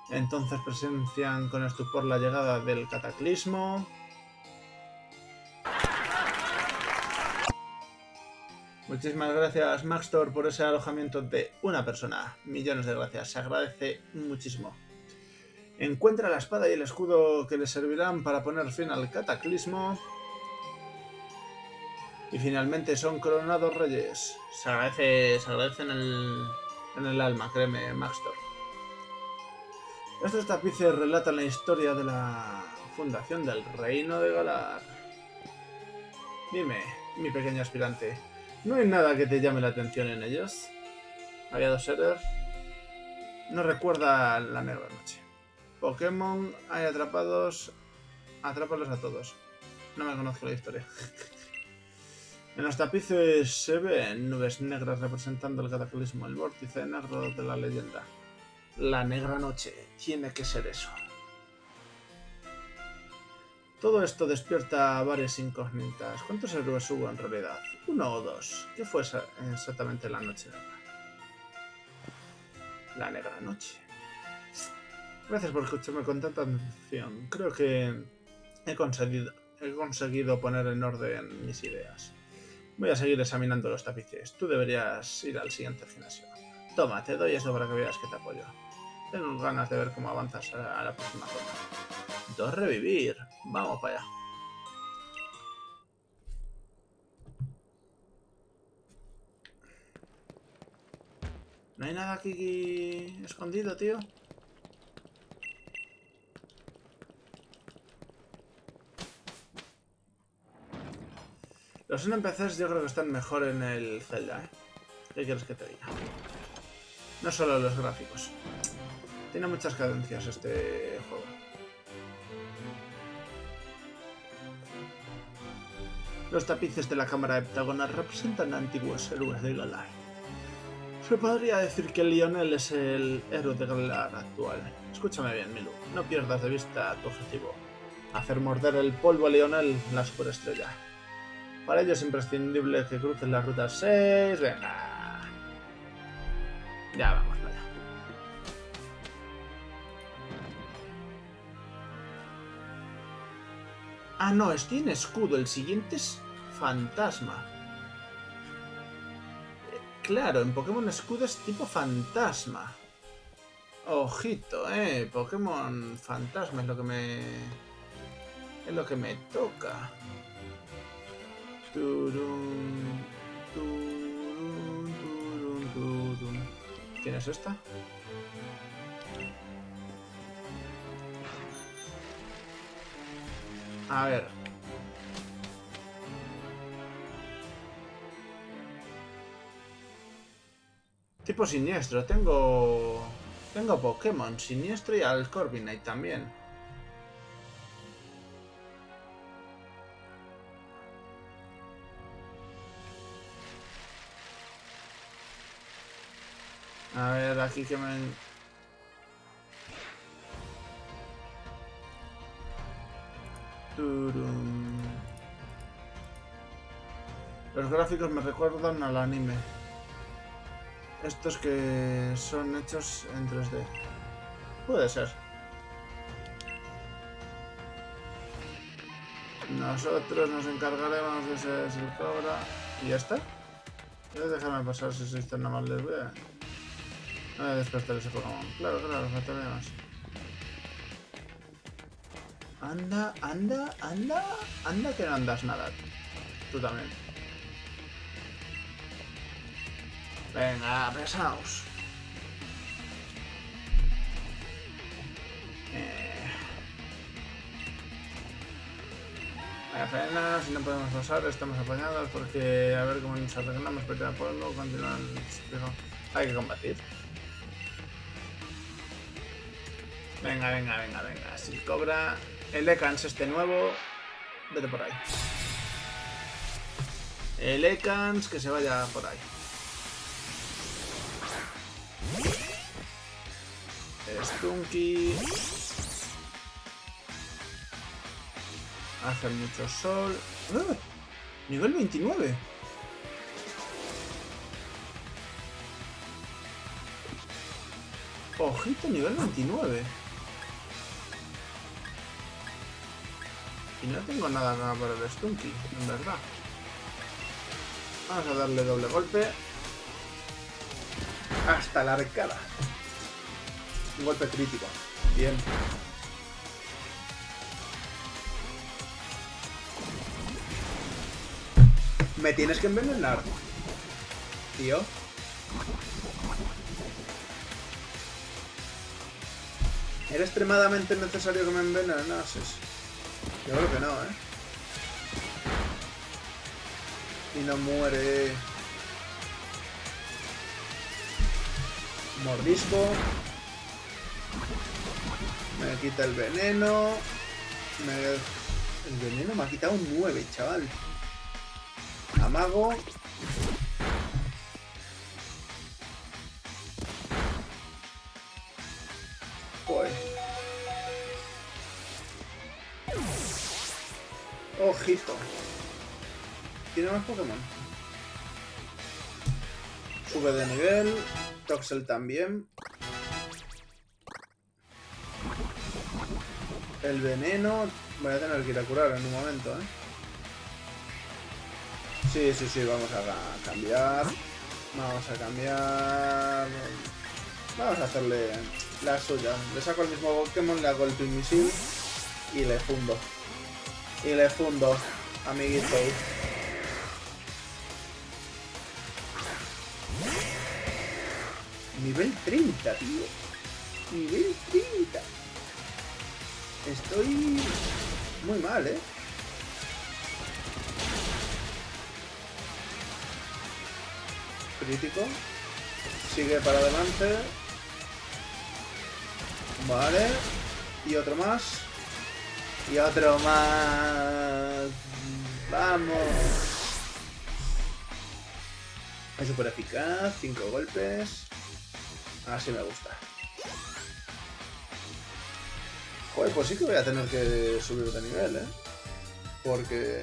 Entonces presencian con estupor la llegada del cataclismo. Muchísimas gracias, Maxtor, por ese alojamiento de una persona. Millones de gracias, se agradece muchísimo. Encuentra la espada y el escudo que le servirán para poner fin al cataclismo. Y finalmente son coronados reyes. Se agradece, se agradece en el, en el alma, créeme, Maxtor. Estos tapices relatan la historia de la fundación del reino de Galar. Dime, mi pequeño aspirante, ¿no hay nada que te llame la atención en ellos? Había dos seres. No recuerda la negra noche. Pokémon hay atrapados. Atrápalos a todos. No me conozco la historia. En los tapices se ven nubes negras representando el cataclismo, el vórtice negro de la leyenda. La negra noche. Tiene que ser eso. Todo esto despierta varias incógnitas. ¿Cuántos héroes hubo en realidad? ¿Uno o dos? ¿Qué fue exactamente la noche negra? La negra noche. Gracias por escucharme con tanta atención. Creo que he conseguido, he conseguido poner en orden mis ideas. Voy a seguir examinando los tapices. Tú deberías ir al siguiente gimnasio. Toma, te doy esto para que veas que te apoyo. Tengo ganas de ver cómo avanzas a la próxima ronda. Dos revivir. Vamos para allá. No hay nada aquí escondido, tío. Los N P Cs yo creo que están mejor en el Zelda, ¿eh? ¿Qué quieres que te diga? No solo los gráficos. Tiene muchas cadencias este juego. Los tapices de la cámara heptagonal representan a antiguos héroes de Galar. Se podría decir que Lionel es el héroe de Galar actual. Escúchame bien, Milu, no pierdas de vista tu objetivo. Hacer morder el polvo a Lionel, la superestrella. Para ello es imprescindible que cruces la ruta seis... Venga. Ya vamos, vaya. Ah, no, estoy en escudo. El siguiente es fantasma. Claro, en Pokémon Escudo es tipo fantasma. Ojito, eh. Pokémon fantasma es lo que me... Es lo que me toca. Turun, turun, turun, turun. ¿Quién es esta? A ver. Tipo siniestro. Tengo... Tengo Pokémon siniestro y al Corviknight también. A ver, aquí que me... Turum. Los gráficos me recuerdan al anime. Estos que son hechos en tres D. Puede ser. Nosotros nos encargaremos de ese es el cobra. ¿Y ya está? Déjame pasar si sois tan amables. Voy a... No voy a despertar ese Pokémon. Claro, claro, faltaría más. Anda, anda, anda, anda que no andas nada. Tú también. Venga, pesaos. Eh... Vaya pena, si no podemos pasar, estamos apañados porque a ver cómo nos arreglamos, pero por luego continuar. Hay que combatir. Venga, venga, venga, venga. Si cobra el Ekans este nuevo, vete por ahí. El Ekans que se vaya por ahí. Stunky. hace mucho sol. ¡Ah! Nivel veintinueve. Ojito, nivel veintinueve. Y no tengo nada, nada para el Stunky, en verdad. Vamos a darle doble golpe. Hasta la arcada. Un golpe crítico. Bien. Me tienes que envenenar, tío. ¿Era extremadamente necesario que me envenenases? Yo creo que no, ¿eh? Y no muere. Mordisco. Me quita el veneno. Me... El veneno me ha quitado un nueve, chaval. Amago. Joder. Ojito. Tiene más Pokémon. Sube de nivel. Toxel también. El veneno. Voy a tener que ir a curar en un momento, ¿eh? Sí, sí, sí, vamos a cambiar. Vamos a cambiar. Vamos a hacerle la suya. Le saco el mismo Pokémon, le hago el Twin Misil y le fundo. Y le fundo, amiguito. Nivel treinta, tío. Nivel treinta. Estoy muy mal, ¿eh? Crítico. Sigue para adelante. Vale. Y otro más. Y otro más. Vamos. Es súper eficaz. Cinco golpes. Así me gusta. Joder, pues sí que voy a tener que subir de nivel, ¿eh? Porque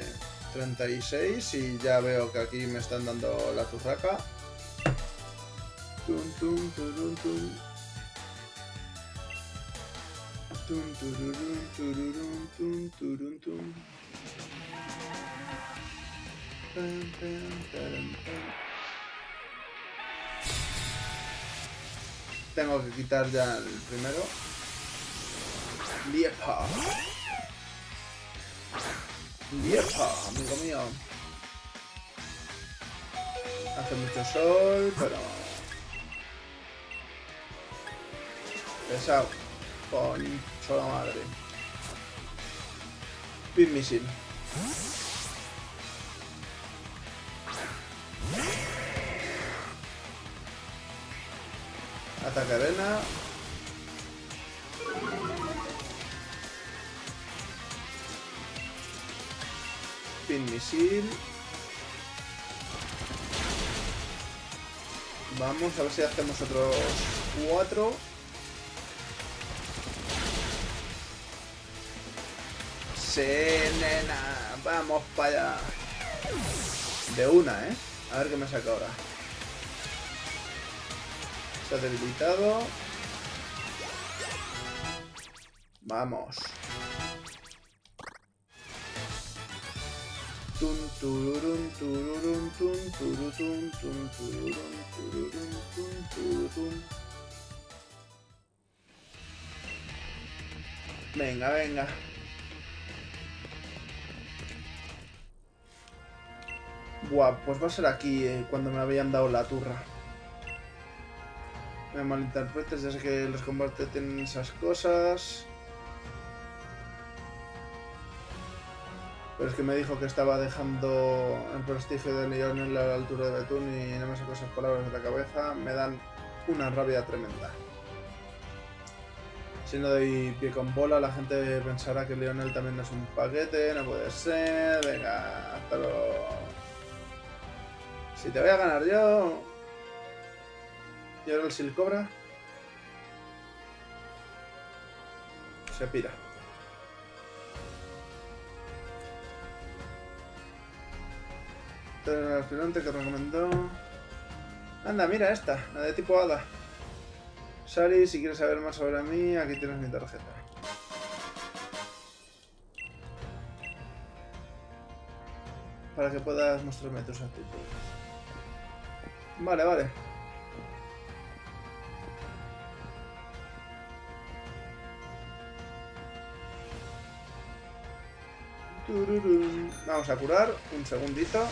treinta y seis y ya veo que aquí me están dando la tuzaca. Tum, tum, turum, tum. Tum, tururum, tururum, tum, turum, tum. Tan, tan, taran, tan. Tengo que quitar ya el primero. Liepa. Liepa, amigo mío. Hace mucho sol, pero... pesado. Poncho la madre. Pit misil. Ataque arena. Pit misil. Vamos a ver si hacemos otros cuatro. Sí, nena, vamos para allá. De una, ¿eh? A ver qué me saca ahora. Está debilitado. Vamos. Tum, tururum, tururum, tum, turutum, tum, tururum, tururum, tum, turutum. Venga, venga. Buah, pues va a ser aquí eh, cuando me habían dado la turra. Me malinterpretes, ya sé que los combates tienen esas cosas. Pero es que me dijo que estaba dejando el prestigio de León en la altura de Betún y no me saco esas palabras de la cabeza. Me dan una rabia tremenda. Si no doy pie con bola, la gente pensará que Leonel también es un paquete, no puede ser. Venga, hasta luego. Si te voy a ganar yo. ¿Y ahora el Silcobra? Se pira. Este aspirante que recomendó. Anda, mira esta, la de tipo hada. Sally, si quieres saber más sobre mí, aquí tienes mi tarjeta. Para que puedas mostrarme tus actitudes. Vale, vale. Vamos a curar un segundito.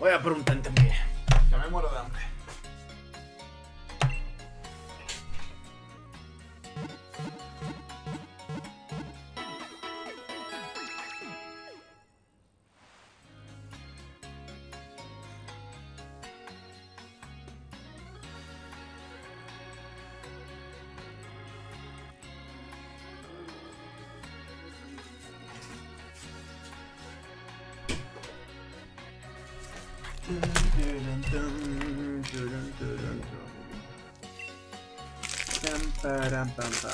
Voy a por un tentempié, que me muero de hambre. Pam, pam, pam.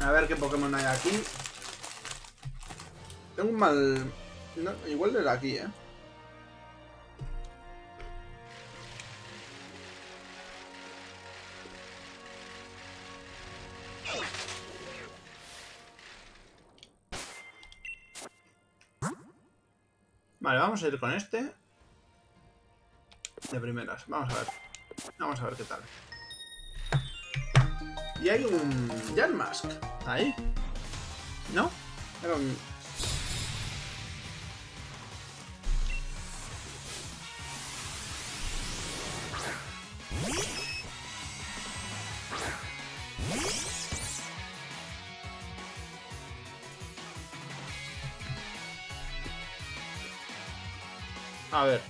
A ver qué Pokémon hay aquí. Tengo un mal... No, igual de aquí, eh. Vale, vamos a ir con este. De primeras, vamos a ver. Vamos a ver qué tal. Y hay un Yanmask ahí. ¿No? Era un... A ver.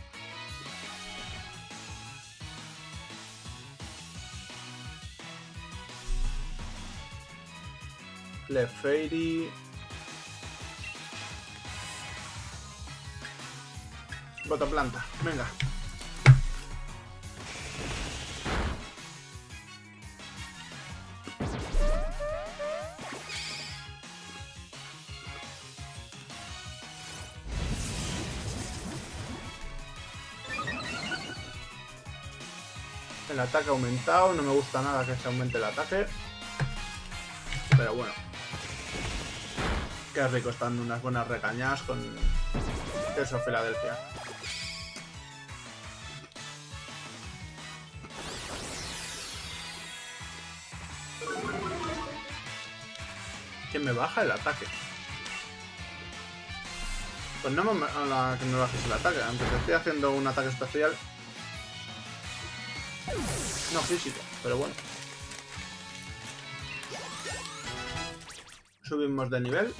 Clefairy. Botaplanta. Venga. El ataque ha aumentado, no me gusta nada que se aumente el ataque. Pero bueno. Qué rico están unas buenas recañas con queso Filadelfia. Que me baja el ataque. Pues no me, la, que me bajes el ataque, aunque te estoy haciendo un ataque especial. No físico, pero bueno. Subimos de nivel.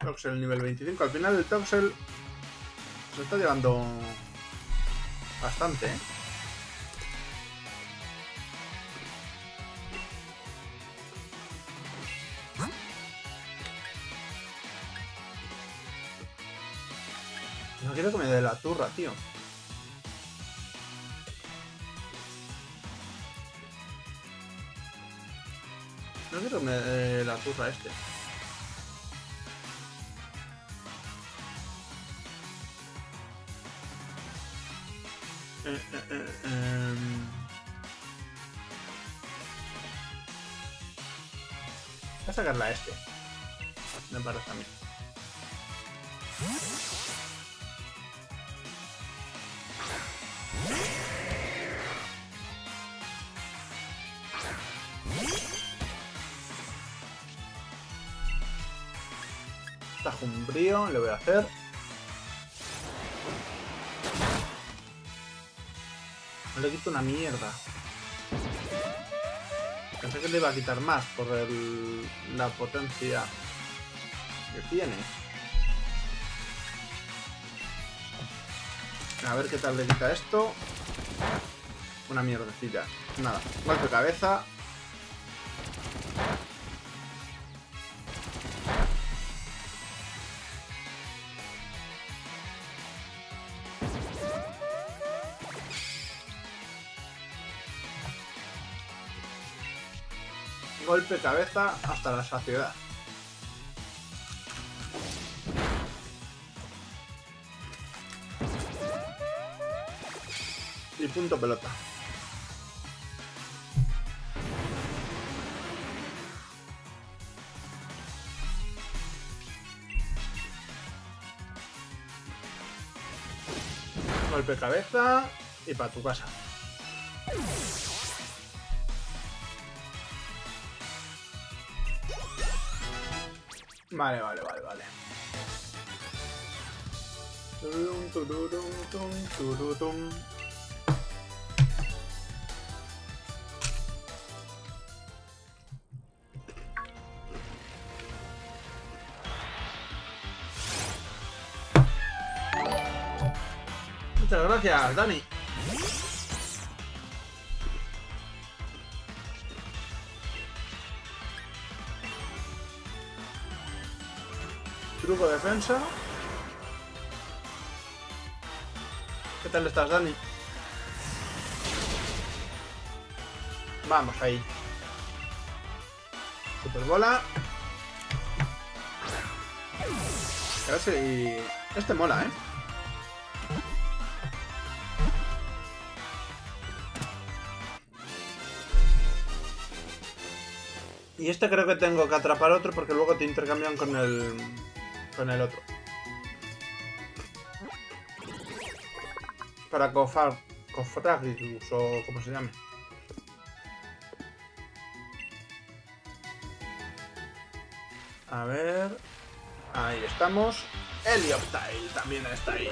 Toxel nivel veinticinco. Al final el Toxel se está llevando bastante, ¿eh? No quiero que me dé la turra, tío. No quiero que me dé la turra este. Eh, eh, eh, eh. Voy a sacarla a este. Me parece a mí. Tajumbrío, le voy a hacer. No le quito una mierda. Pensé que le iba a quitar más por el, la potencia que tiene. A ver qué tal le quita esto. Una mierdecilla. Nada, golpe de cabeza. Golpe de cabeza hasta la saciedad. Y punto pelota. Golpe de cabeza y para tu casa. Vale, vale, vale, vale. Turum, tururum, tum, tururum. Muchas gracias, Dani. Truco de defensa. ¿Qué tal estás, Dani? Vamos ahí. Superbola. A ver si... Este mola, ¿eh? Y este creo que tengo que atrapar otro porque luego te intercambian con el... con el otro. Para cofar... Cofragilus o como se llame. A ver... Ahí estamos. Helioptile también está ahí.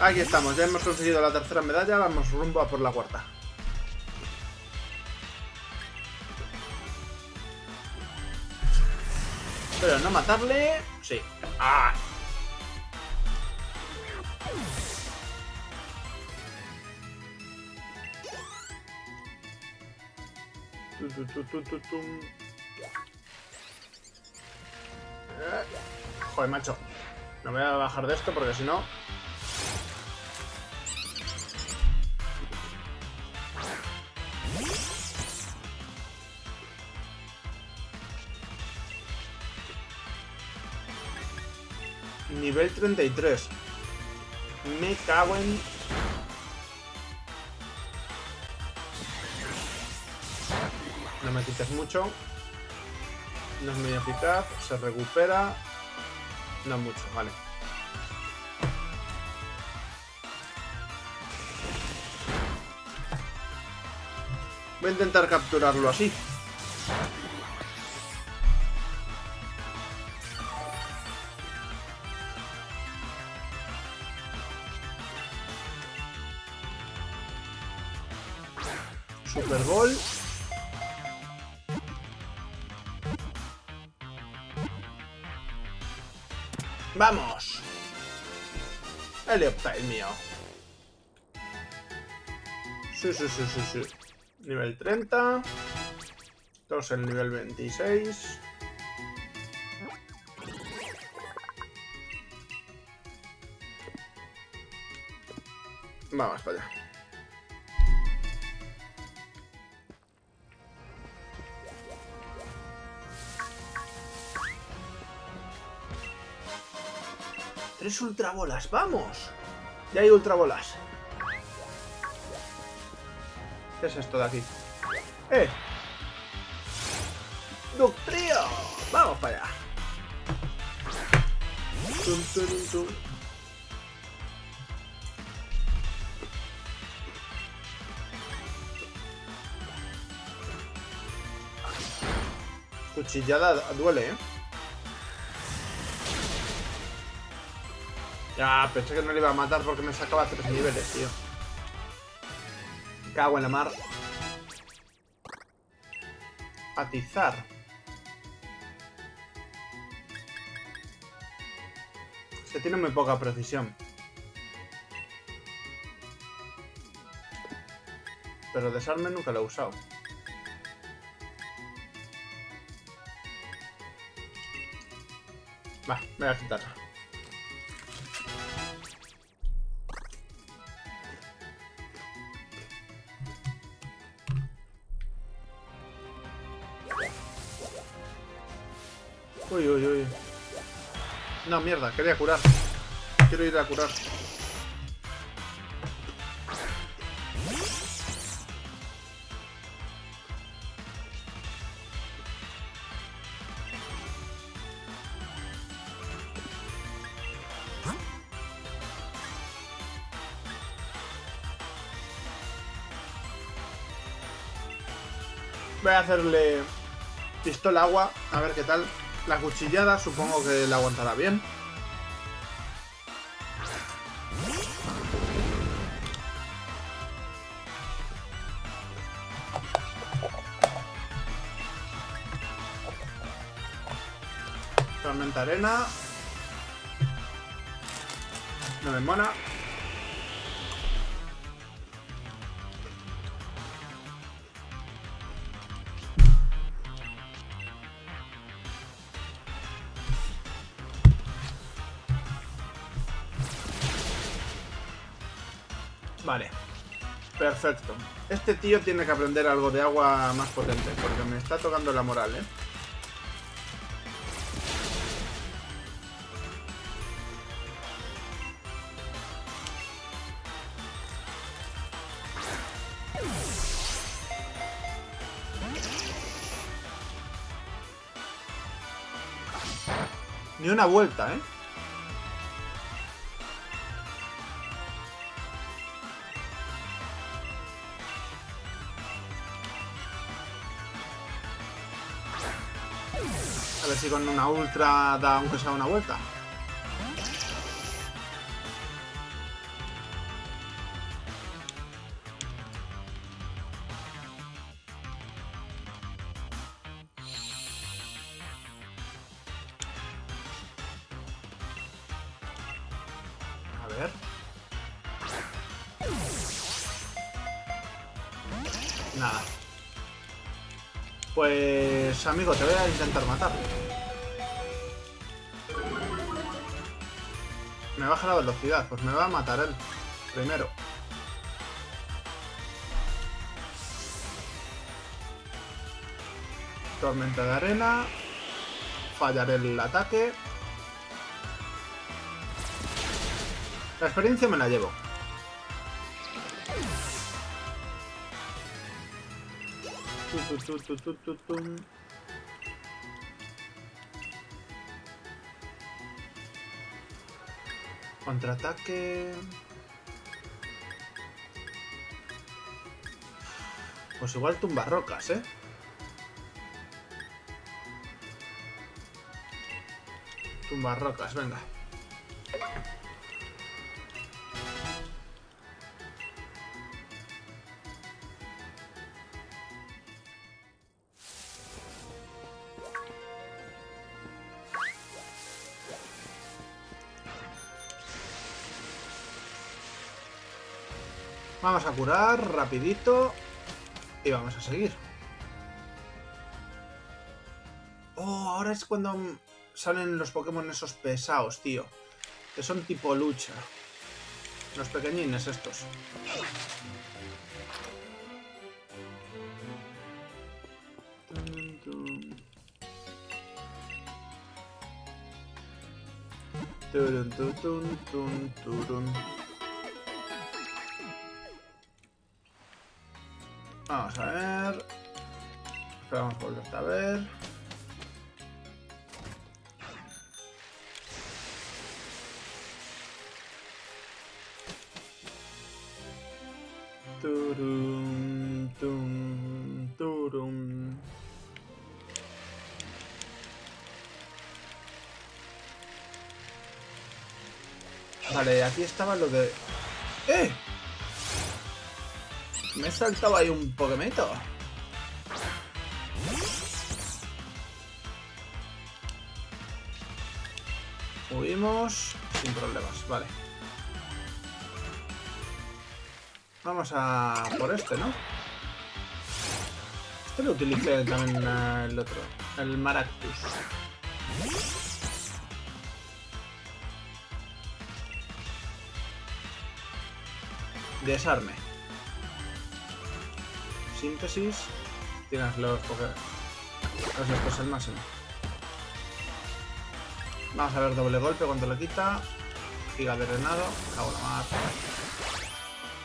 Aquí estamos, ya hemos conseguido la tercera medalla, vamos rumbo a por la cuarta. Pero no matarle... Sí. ¡Ah! Tu, tu, tu, tu, tu, tu. Eh. Joder, macho. No me voy a bajar de esto porque si no... Nivel treinta y tres. Me cago en... No me quites mucho. No es muy eficaz. Se recupera. No mucho, vale. Voy a intentar capturarlo así. Super Bowl. ¡Vamos! Helioptile mío. Sí, sí, sí, sí, sí. Nivel treinta. Todos en nivel veintiséis. Vamos para allá. Tres ultrabolas, vamos. Ya hay ultrabolas. ¿Qué es esto de aquí? ¡Eh! ¡Doctrío! ¡Vamos para allá! Tum, tum, tum. Cuchillada duele, ¿eh? Ya, pensé que no le iba a matar porque me sacaba tres niveles, tío. Me cago en la mar. Atizar. Este tiene muy poca precisión. Pero desarme nunca lo he usado. Va, voy a quitarla. Uy, uy, uy. No, mierda, quería curar. Quiero ir a curar. Voy a hacerle pistola agua, a ver qué tal. La cuchillada supongo que la aguantará bien. Tormenta arena. No me mola. Vale, perfecto. Este tío tiene que aprender algo de agua más potente, porque me está tocando la moral, ¿eh? Ni una vuelta, ¿eh? A ver si con una ultra da aunque sea una vuelta. A ver. Nada. Pues, amigo, te voy a intentar matar. Me baja la velocidad, pues me va a matar él primero. Tormenta de arena. Fallaré el ataque. La experiencia me la llevo. Tu, tu, tu, tu, tu. Contraataque. Pues igual tumba rocas, ¿eh? Tumba rocas, venga. Vamos a curar rapidito y vamos a seguir. Oh, ahora es cuando salen los Pokémon esos pesados, tío. Que son tipo lucha. Los pequeñines estos. Turun, turun, turun, turun. Vamos a ver. Esperamos por esta vez. Turum, tum, turum. Vale, aquí estaba lo de... ¡Eh! Me he saltado ahí un Pokémeto. Huimos sin problemas, vale. Vamos a por este, ¿no? Este lo utilicé también el otro, el Maractus. Desarme. Síntesis. Tienes los Pokémon. Los después al máximo. Vamos a ver doble golpe cuando lo quita. Giga de Renado. Cago la mar.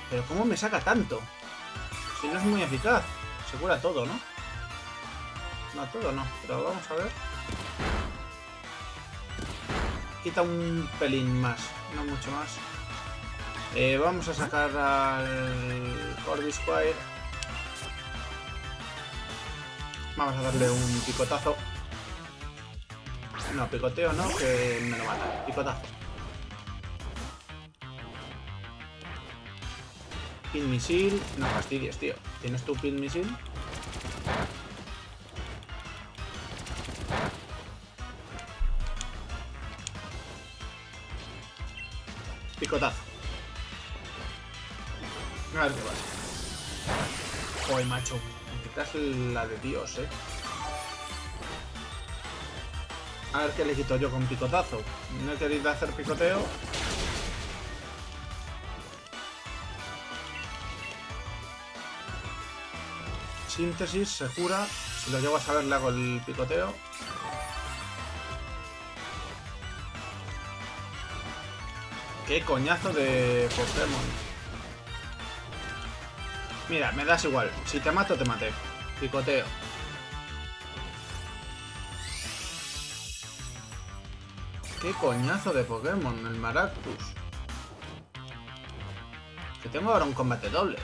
Pero ¿cómo me saca tanto? Si no es muy eficaz. Se cura todo, ¿no? No, todo no. Pero vamos a ver. Quita un pelín más. No mucho más. Eh, vamos a sacar al Corvisquire. Vamos a darle un picotazo. No, picoteo no, que me lo mata. Picotazo. Pin misil. No fastidies, tío. ¿Tienes tu pin misil? Picotazo. A ver qué pasa. Joder, macho. Quitas la de Dios, eh. A ver qué le quito yo con picotazo. No he querido hacer picoteo. Síntesis, se cura. Si lo llevo a saber, le hago el picoteo. Qué coñazo de Pokémon. Mira, me das igual. Si te mato, te maté. Picoteo. Qué coñazo de Pokémon, el Maractus. Que tengo ahora un combate doble.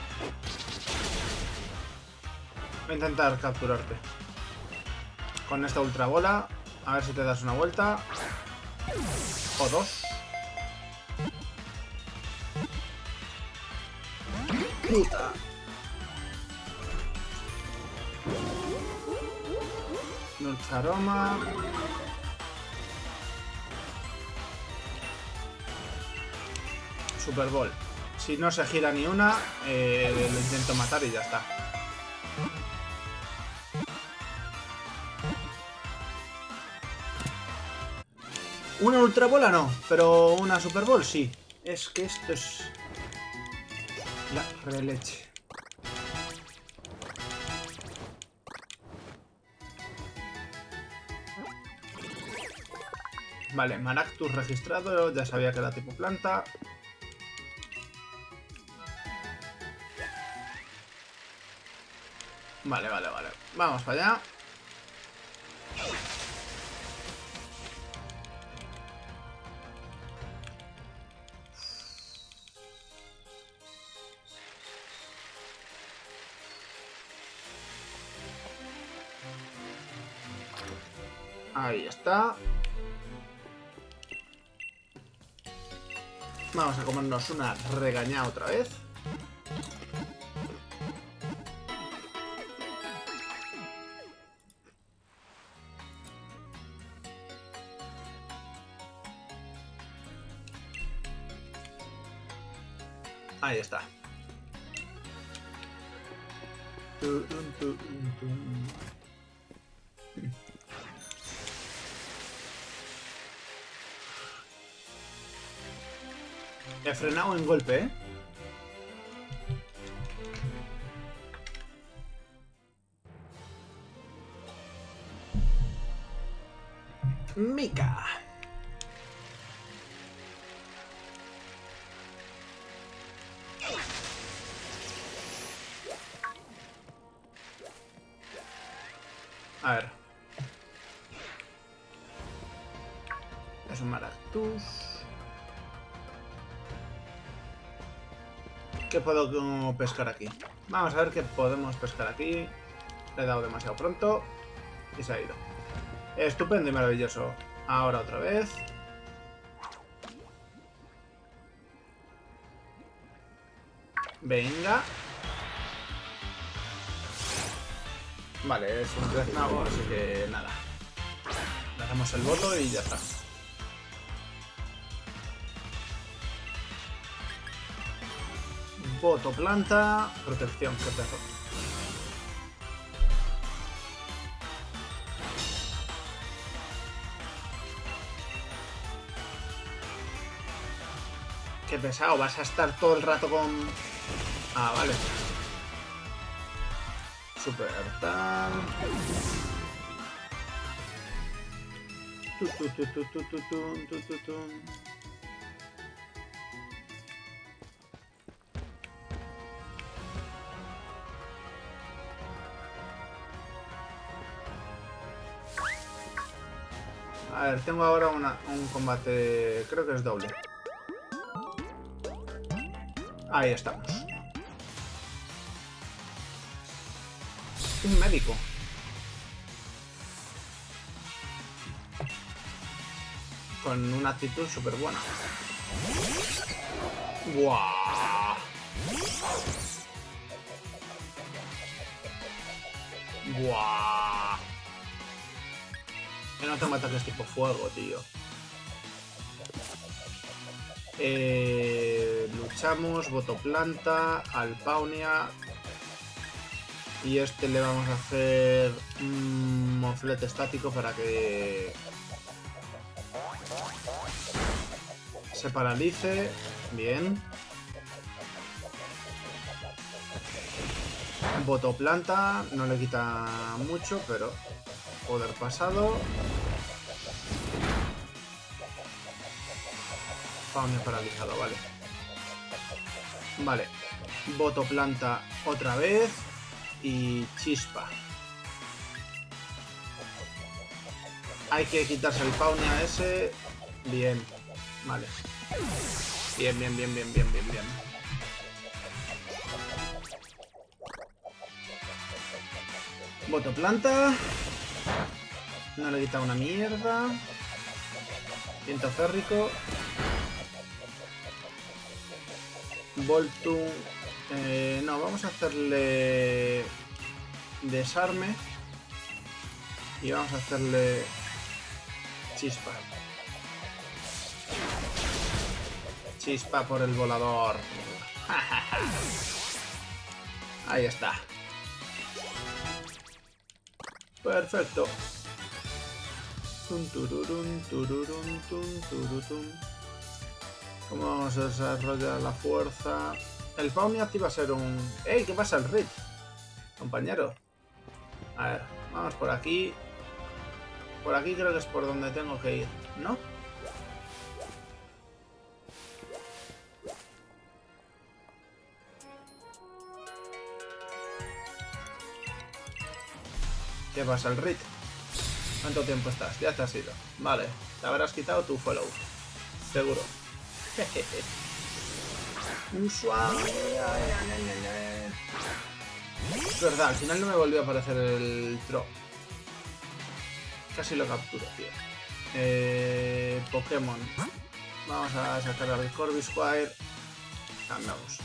Voy a intentar capturarte. Con esta ultra bola. A ver si te das una vuelta. O dos. Puta. Dulce aroma. Super Ball. Si no se gira ni una, eh, lo intento matar y ya está. Una Ultra Bola no, pero una Super Ball sí. Es que esto es... la releche. Vale, Maractus registrado, ya sabía que era tipo planta. Vale, vale, vale. Vamos para allá. Ahí está. Vamos a comernos una regañada otra vez. Ahí está. He frenado en golpe, ¿eh? Mica. A ver. Es un Maractus. ¿Qué puedo pescar aquí? Vamos a ver qué podemos pescar aquí. Le he dado demasiado pronto y se ha ido. Estupendo y maravilloso. Ahora otra vez. Venga. Vale, es un Reznavo, así que nada. Le hacemos el voto y ya está. Voto planta, protección, protejo. Qué pesado, vas a estar todo el rato con... Ah, vale. Super tal. A ver, tengo ahora una, un combate, creo que es doble. Ahí estamos. Un médico. Con una actitud súper buena. ¡Guau! ¡Guau! Que no tengo ataques tipo fuego, tío. Eh, luchamos, voto planta, Alpaunia. Y este le vamos a hacer un moflete estático para que se paralice. Bien. Voto planta, no le quita mucho, pero poder pasado. Faunia paralizado, vale. Vale. Voto planta otra vez. Y chispa. Hay que quitarse el Faunia ese. Bien. Vale. Bien, bien, bien, bien, bien, bien, bien. Voto planta. No le he quitado una mierda. Viento férrico. Voltum. Eh, no, vamos a hacerle desarme y vamos a hacerle chispa. Chispa por el volador. Ahí está. Perfecto. ¿Cómo vamos a desarrollar la fuerza? El Faunia activa ser un... ¡Ey! ¿Qué pasa el Rit? Compañero. A ver, vamos por aquí. Por aquí creo que es por donde tengo que ir, ¿no? ¿Qué pasa el Rit? ¿Cuánto tiempo estás? Ya te has ido. Vale, te habrás quitado tu follow. Seguro. Jejeje. Usuario. Es verdad, al final no me volvió a aparecer el Tro. Casi lo capturo, tío. Eh, Pokémon. Vamos a sacar al Corvisquire. Cambiamos.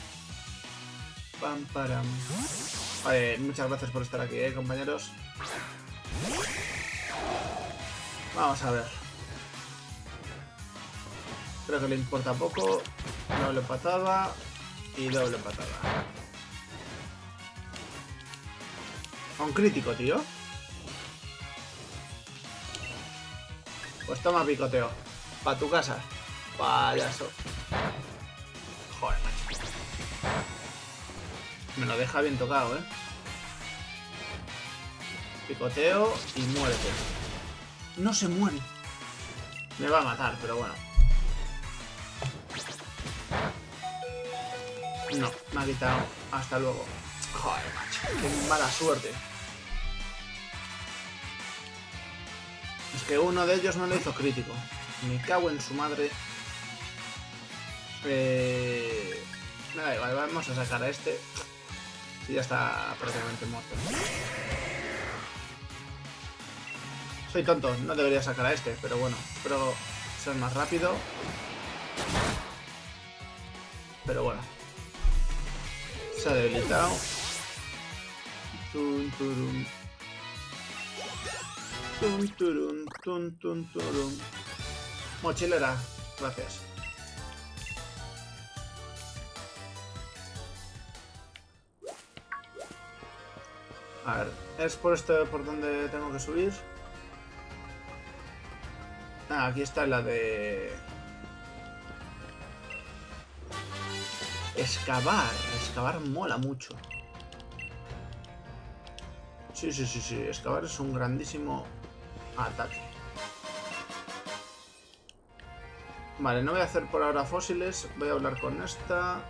Pam, param. Vale, muchas gracias por estar aquí, eh, compañeros. Vamos a ver. Creo que le importa poco. Doble patada y doble patada. A un crítico, tío. Pues toma picoteo. Pa' tu casa. Payaso. Joder, macho. Me lo deja bien tocado, eh. Picoteo y muérete. No se muere. Me va a matar, pero bueno. No, me ha quitado. Hasta luego. Joder, macho. Qué mala suerte. Es que uno de ellos no le hizo crítico. Me cago en su madre. Eh... Me da igual, vamos a sacar a este. Si ya está prácticamente muerto. Soy tonto, no debería sacar a este, pero bueno. Pero soy más rápido. Pero bueno. se ha debilitado. Tun, turun. Tun, turun, tun, tun, turun. Mochilera, gracias. A ver, es por este por donde tengo que subir. Ah, aquí está la de... Excavar. Excavar mola mucho. Sí, sí, sí, sí. Excavar es un grandísimo ataque. Vale, no voy a hacer por ahora fósiles. Voy a hablar con esta.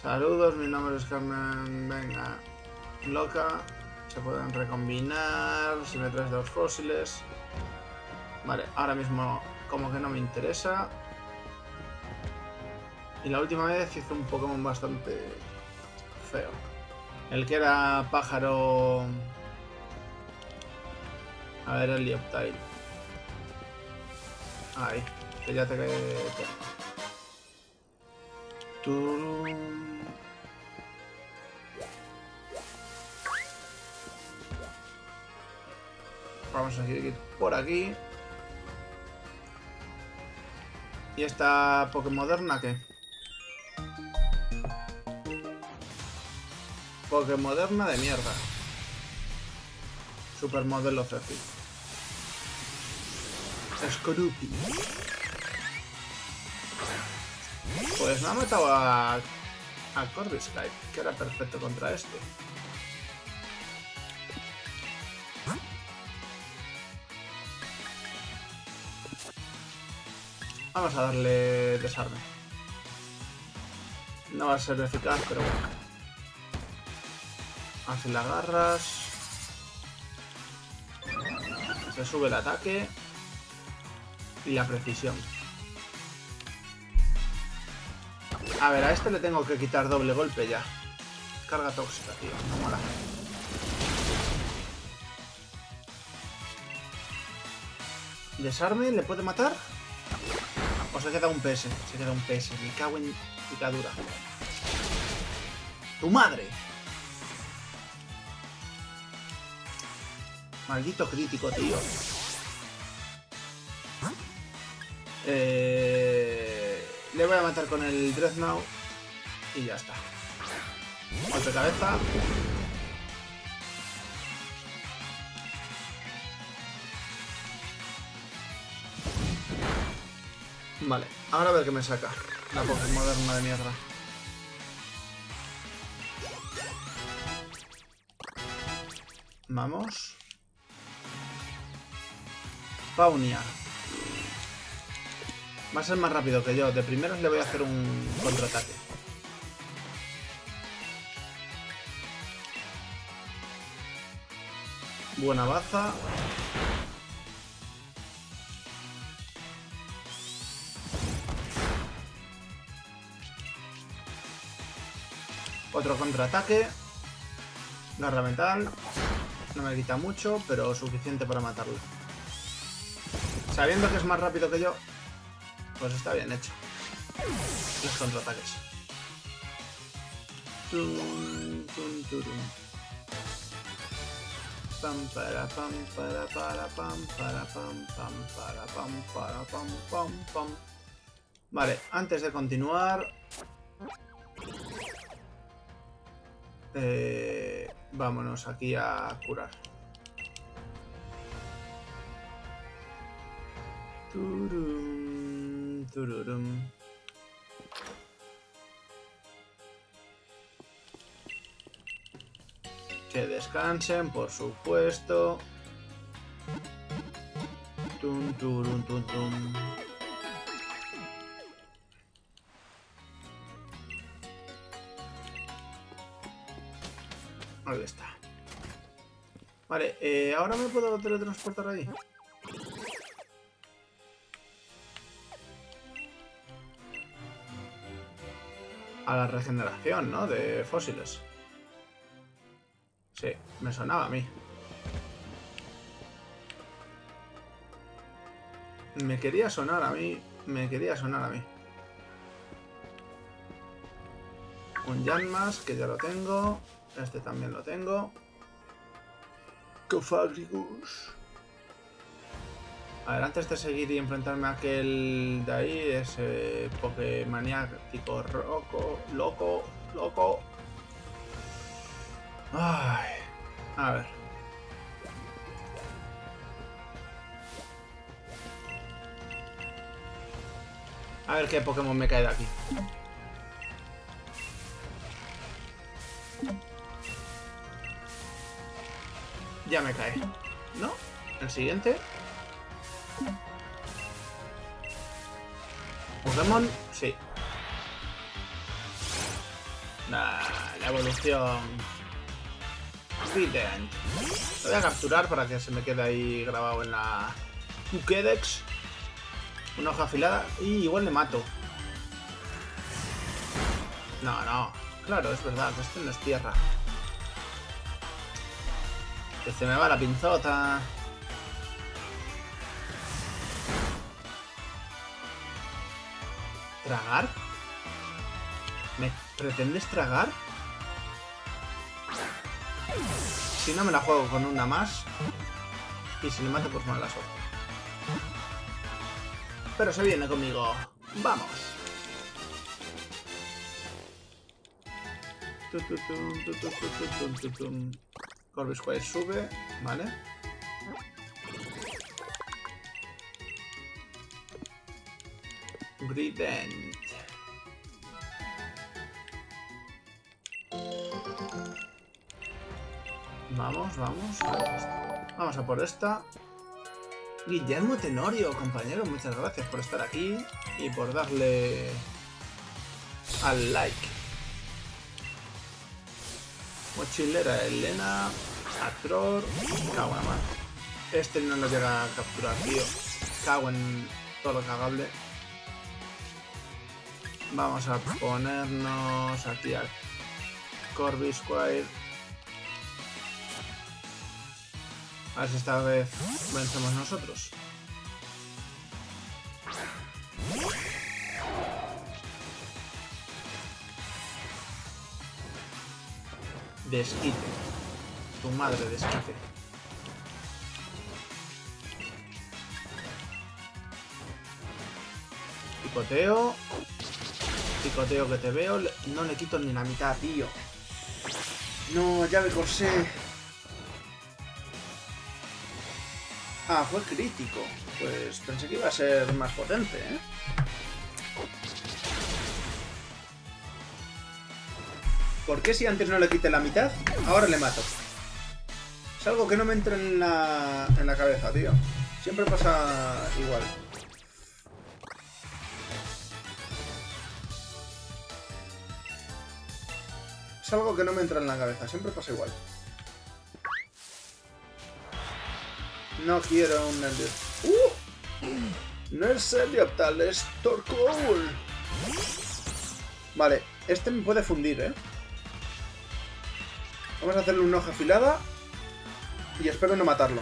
Saludos, mi nombre es Carmen. Venga, loca. Se pueden recombinar. Si me traes dos fósiles. Vale, ahora mismo como que no me interesa. Y la última vez hizo un Pokémon bastante feo. El que era pájaro... A ver, el Lieptail. Ahí, que ya te tengo. Tú... Vamos a seguir por aquí. ¿Y esta Pokémoderna qué? Pokémoderna de mierda. Supermodelo Cefi. Escorupi. Pues me ha matado a, a Corviknight, que era perfecto contra este. Vamos a darle desarme. No va a ser eficaz, pero bueno. Así la agarras. Se sube el ataque. Y la precisión. A ver, a este le tengo que quitar doble golpe ya. Carga tóxica, tío. No mola. Desarme, ¿le puede matar? O se queda un P S, se queda un P S. Me cago en picadura. ¡Tu madre! Maldito crítico, tío. Eh... Le voy a matar con el Dreadnought. Y ya está. Otra cabeza. Vale, ahora a ver qué me saca la Pokémoderna de mierda. Vamos. Paunia. Va a ser más rápido que yo. De primeras le voy a hacer un contraataque. Buena baza. Otro contraataque. Garra mental. No me quita mucho, pero suficiente para matarlo. Sabiendo que es más rápido que yo, pues está bien hecho. Los contraataques. Tum, tum, turum. Pam, para, pam, para, para, pam, para, pam, pam, para, pam, para, pam, pam, pam. Vale, antes de continuar... Eh, vámonos aquí a curar. Turum, tururum. Que descansen, por supuesto. Tum, turum, tum, tum. Ahí está. Vale, eh, ahora me puedo teletransportar ahí. A la regeneración, ¿no? De fósiles. Sí, me sonaba a mí. Me quería sonar a mí. Me quería sonar a mí. Un Yanmas, que ya lo tengo. Este también lo tengo. Cofagrigus. A ver, antes de seguir y enfrentarme a aquel de ahí, ese Pokémaniático roco, loco, loco. Ay, a ver. A ver qué Pokémon me cae de aquí. Ya me cae. ¿No? El siguiente. Pokémon, sí. Nah, la evolución. Vident. Lo voy a capturar para que se me quede ahí grabado en la Pokédex. Una hoja afilada. Y igual le mato. No, no. Claro, es verdad, que esto no es tierra. Que se me va la pinzota. ¿Tragar? ¿Me pretendes tragar? Si no me la juego con una más. Y si le mato, pues mala suerte. Pero se viene conmigo. ¡Vamos! Corvisquire sube, ¿vale? Grident. Vamos, vamos. Vamos a por esta. Guillermo Tenorio, compañero, muchas gracias por estar aquí y por darle al like. Mochilera Elena, Atror, cago en la mano. Este no lo llega a capturar, tío. Cago en todo lo cagable. Vamos a ponernos aquí a Corvisquire. A ver si esta vez vencemos nosotros. Desquite. Tu madre desquite. Picoteo. Picoteo que te veo. No le quito ni la mitad, tío. No, ya me corsé. Ah, fue crítico. Pues pensé que iba a ser más potente, ¿eh? ¿Por qué si antes no le quité la mitad, ahora le mato? Es algo que no me entra en la, en la cabeza, tío. Siempre pasa igual. Es algo que no me entra en la cabeza, siempre pasa igual. No quiero un Nerdioptal. ¡Uh! No es Nerdioptal, es Torkoal. Vale, este me puede fundir, ¿eh? Vamos a hacerle una hoja afilada. Y espero no matarlo.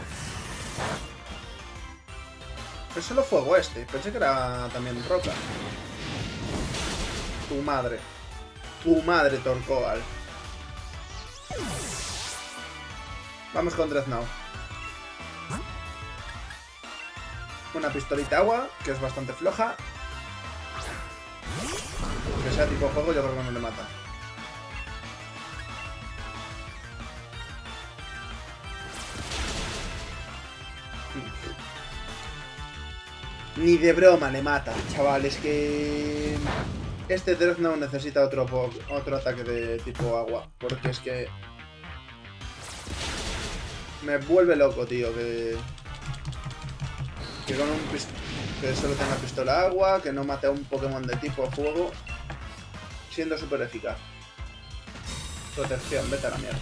Es solo fuego este. Pensé que era también roca. Tu madre. Tu madre, Torkoal. Vamos con Dreadnought. Una pistolita agua, que es bastante floja. Que sea tipo fuego, yo creo que no le mata. Ni de broma le mata, chavales, que... Este Dreadnought necesita otro, otro ataque de tipo agua. Porque es que... Me vuelve loco, tío, que... Que con un pist... Que solo tenga pistola agua, que no mate a un Pokémon de tipo fuego. Siendo súper eficaz. Protección, vete a la mierda.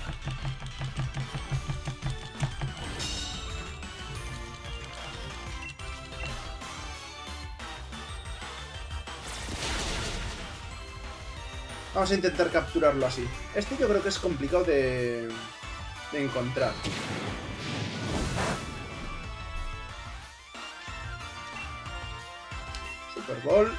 Vamos a intentar capturarlo así. Este yo creo que es complicado de, de encontrar. Super Bowl.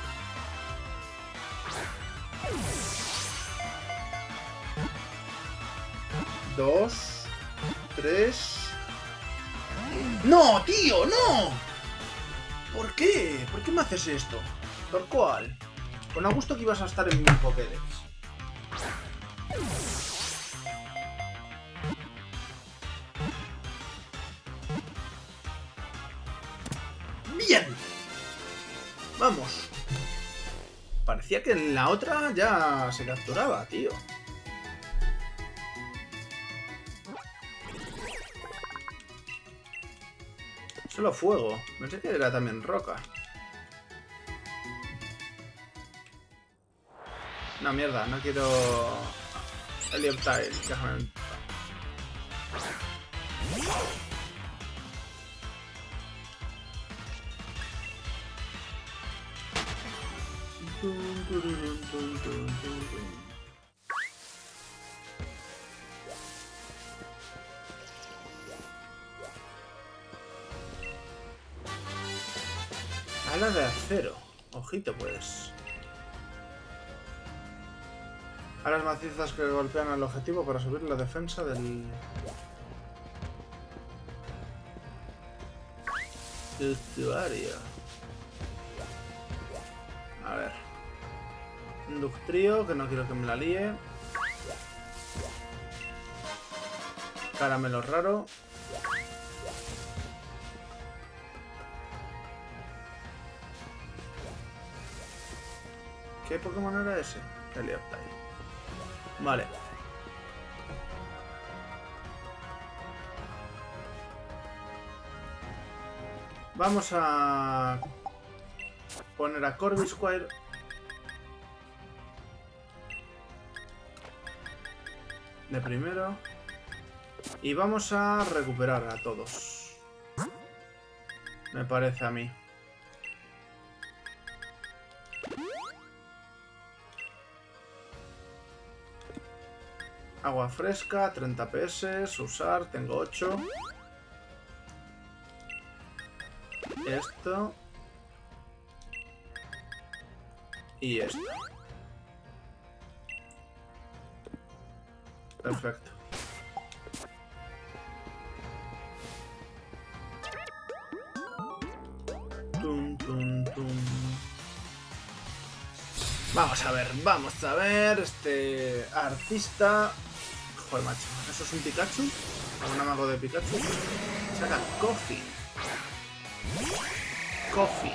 Dos. Tres. ¡No, tío! ¡No! ¿Por qué? ¿Por qué me haces esto? Torkoal. Con a gusto que ibas a estar en mi Pokédex. ¡Bien! ¡Vamos! Parecía que en la otra ya se capturaba, tío. Solo fuego. Pensé que era también roca. No, mierda, no quiero... Helioptile, déjame... Ala de acero. Ojito, pues. Alas macizas que golpean al objetivo para subir la defensa del... del usuario. A ver. Un Ductrio, que no quiero que me la líe. Caramelo raro. ¿Qué Pokémon era ese? Helioptile. Vale. Vamos a poner a Corvisquire. De primero. Y vamos a recuperar a todos. Me parece a mí. Agua fresca, treinta P S, usar, tengo ocho. Esto. Y esto. Perfecto. Tum, tum, tum. Vamos a ver, vamos a ver. Este artista... Joder, macho. ¿Eso es un Pikachu? ¿Algún amago de Pikachu? Saca Coffin. Coffin.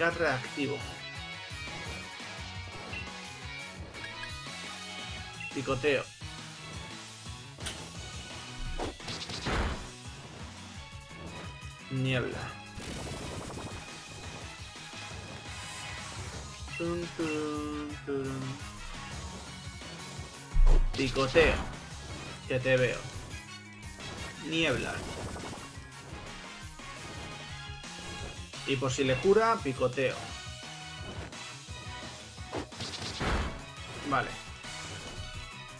Gas reactivo. Picoteo. Niebla. Tum, tum, tum. Picoteo, que te veo. Niebla. Y por si le cura, picoteo. Vale.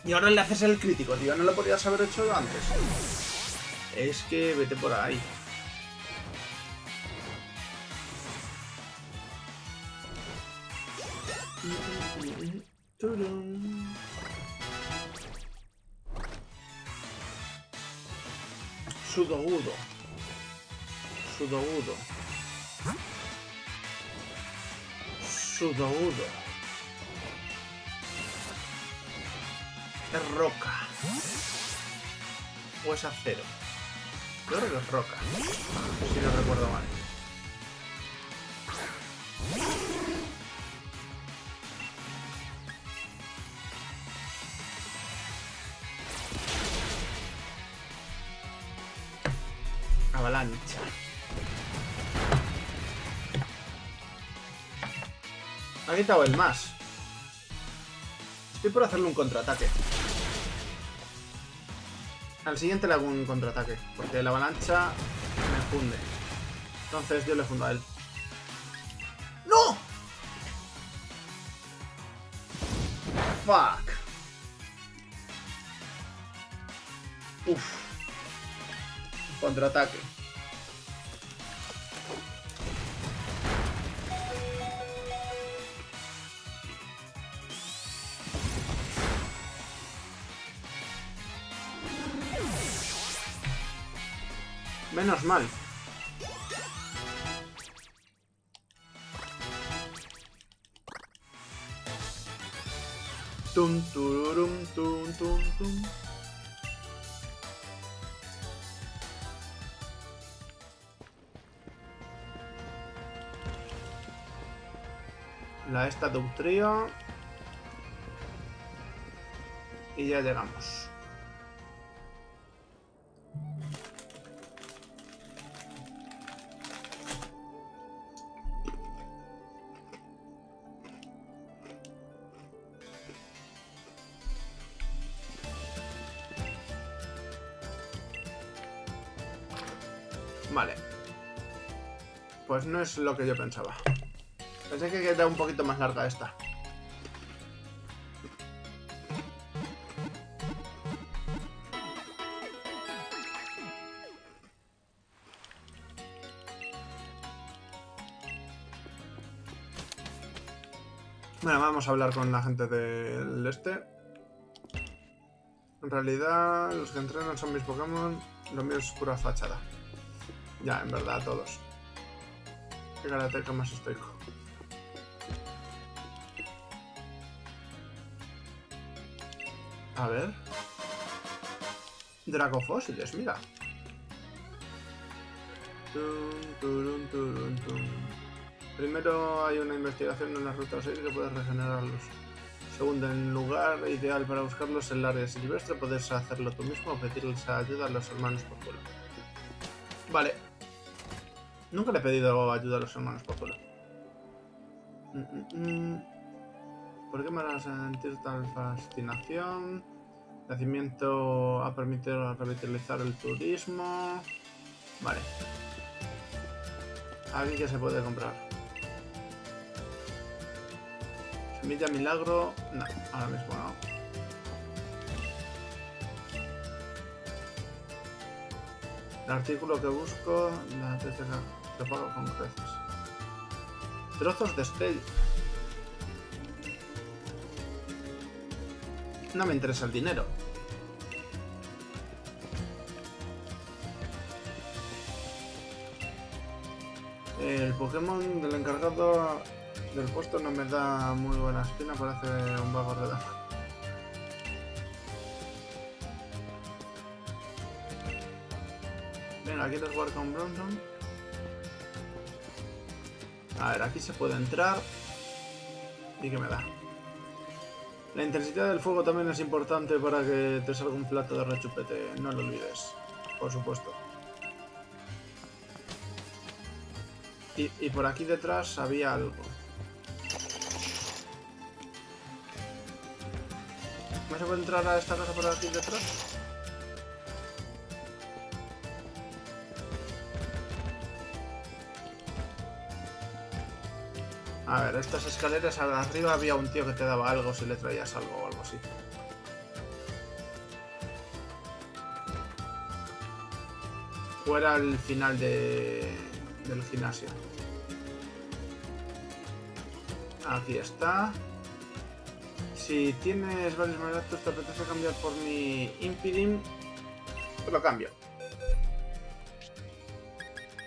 Y ahora le haces el crítico, tío. No lo podías haber hecho antes. Es que vete por ahí. Sudogudo. Sudogudo. Sudogudo. Es roca. O es acero. Yo creo que es roca. Si no recuerdo mal. Avalancha. Ha quitado el más. Estoy por hacerle un contraataque. Al siguiente le hago un contraataque, porque la avalancha me funde. Entonces yo le fundo a él. ¡No! ¡Fuck! Uf. Contraataque. Menos mal. Tum, tururum, tum, tum, tum. La esta de un trío. Y ya llegamos. Vale. Pues no es lo que yo pensaba. Pensé que queda un poquito más larga esta. Bueno, vamos a hablar con la gente del este. En realidad, los que entrenan son mis Pokémon. Lo mío es pura fachada. Ya, en verdad, todos. Qué carácter más estoico. A ver. Dracofósiles, mira. Tum, turum, turum, tum. Primero hay una investigación en la ruta seis que puedes regenerarlos. Segundo, en lugar ideal para buscarlos en el área silvestre, puedes hacerlo tú mismo o pedirles ayuda a los hermanos Popolo. Vale. Nunca le he pedido ayuda a los hermanos Popolo. ¿Por qué me hará sentir tal fascinación? El nacimiento ha permitido revitalizar el turismo. Vale. Aquí que se puede comprar. Semilla milagro. No, ahora mismo no. El artículo que busco. La T C K. Lo pago con creces. Trozos de estrella. No me interesa el dinero. El Pokémon del encargado del puesto no me da muy buena espina, parece un vago redondo. Venga, aquí les guarda un Bronzong. A ver, aquí se puede entrar. ¿Y qué me da? La intensidad del fuego también es importante para que te salga un plato de rechupete, no lo olvides, por supuesto. Y, y por aquí detrás había algo. ¿No se puede entrar a esta casa por aquí detrás? A ver, estas escaleras arriba había un tío que te daba algo si le traías algo o algo así. Fuera el final de... del gimnasio. Aquí está. Si tienes varios mandatos, te apetece cambiar por mi Impidim, te lo cambio.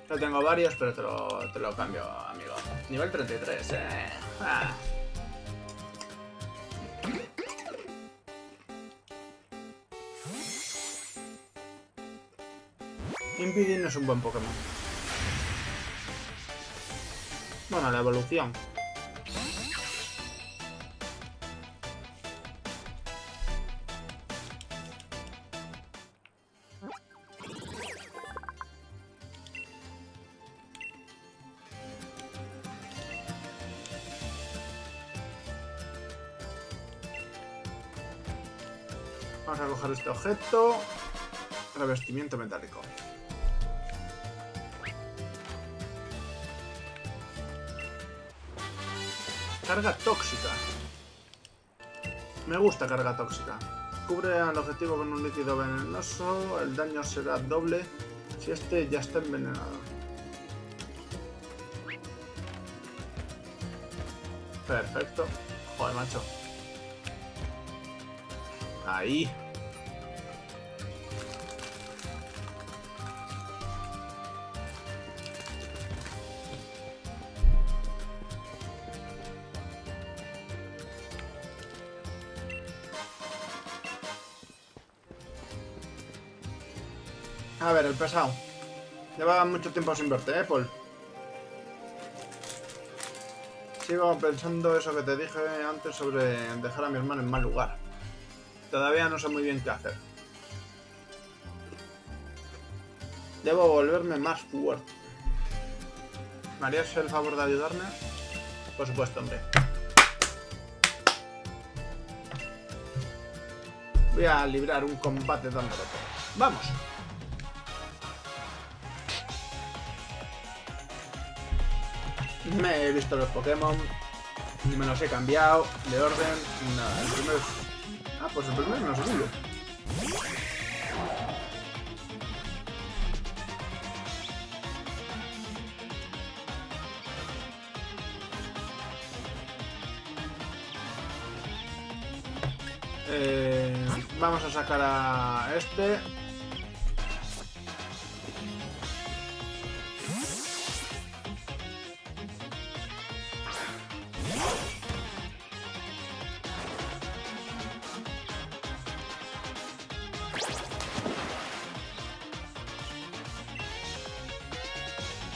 No tengo varios, pero te lo, te lo cambio, amigo. Nivel treinta y tres, eh. Ah. Impidin es un buen Pokémon. Bueno, la evolución. Vamos a coger este objeto. Revestimiento metálico. Carga tóxica. Me gusta carga tóxica. Cubre al objetivo con un líquido venenoso. El daño será doble si este ya está envenenado. Perfecto. Joder, macho. Ahí. A ver, el pesado. Lleva mucho tiempo sin verte, ¿eh, Paul? Sigo pensando eso que te dije antes sobre dejar a mi hermano en mal lugar. Todavía no sé muy bien qué hacer. Debo volverme más fuerte. ¿Me harías el favor de ayudarme? Por supuesto, hombre. Voy a librar un combate dándolo todo. ¡Vamos! Me he visto los Pokémon. Y me los he cambiado de orden. Nada, el primero... Ah, pues el primero no es seguro. Eh, vamos a sacar a este.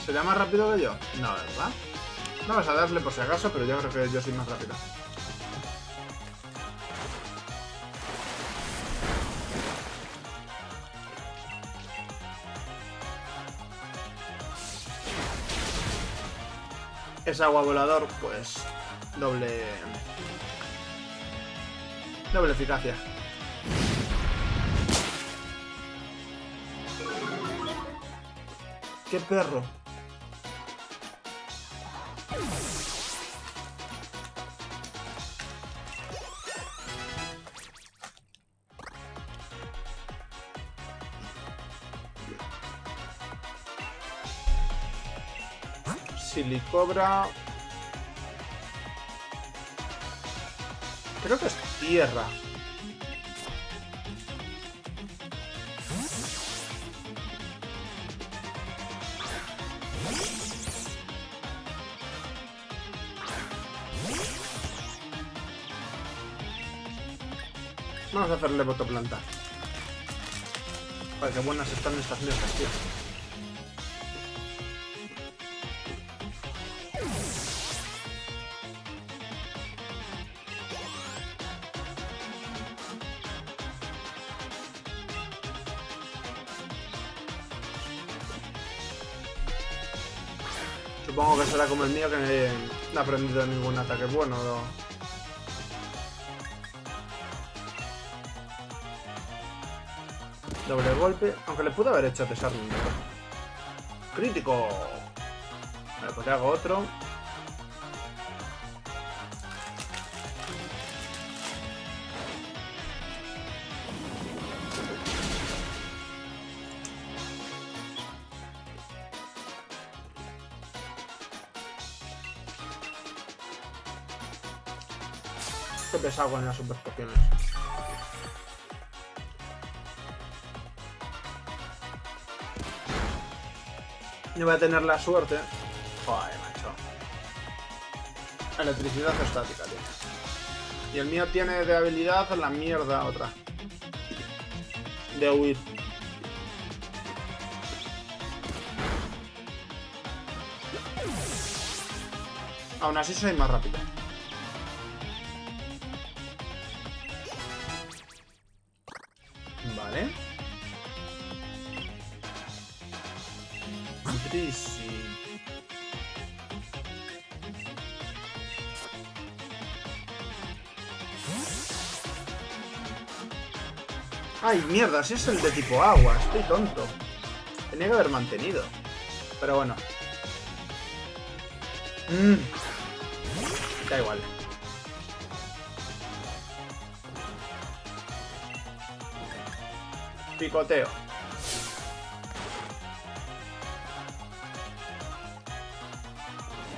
¿Será más rápido que yo? No, ¿verdad? Vamos a darle por si acaso, pero yo creo que yo soy más rápido. Es agua volador, pues doble doble eficacia. ¡Qué perro! Silicobra. Creo que es tierra. Vamos a hacerle voto planta. Vale, qué buenas están estas mierdas, tío. Supongo que será como el mío, que no ha aprendido ningún ataque bueno. Lo... Doble golpe, aunque le pude haber hecho desarme. ¡Crítico! Vale, pues le hago otro. Qué pesado en las superpociones. No voy a tener la suerte. Joder, macho. Electricidad estática tiene. Y el mío tiene de habilidad la mierda otra. De huir. Aún así soy más rápido. Vale. Trisi. Ay, mierda, si es el de tipo agua, estoy tonto. Tenía que haber mantenido. Pero bueno. Mm. Da igual. Picoteo.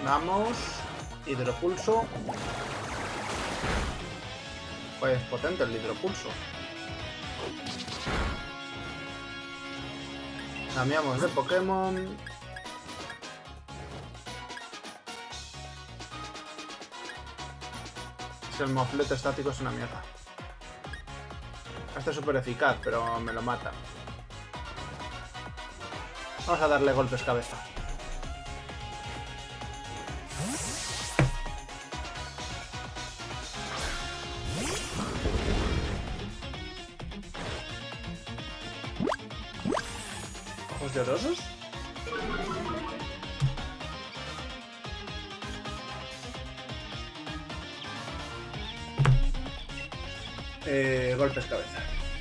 Vamos. Hidropulso. Pues potente el hidropulso. Cambiamos de Pokémon. Si el moflete estático es una mierda. Este es súper eficaz, pero me lo mata. Vamos a darle golpes cabeza. ¿Ojos llorosos? Eh, golpes cabeza.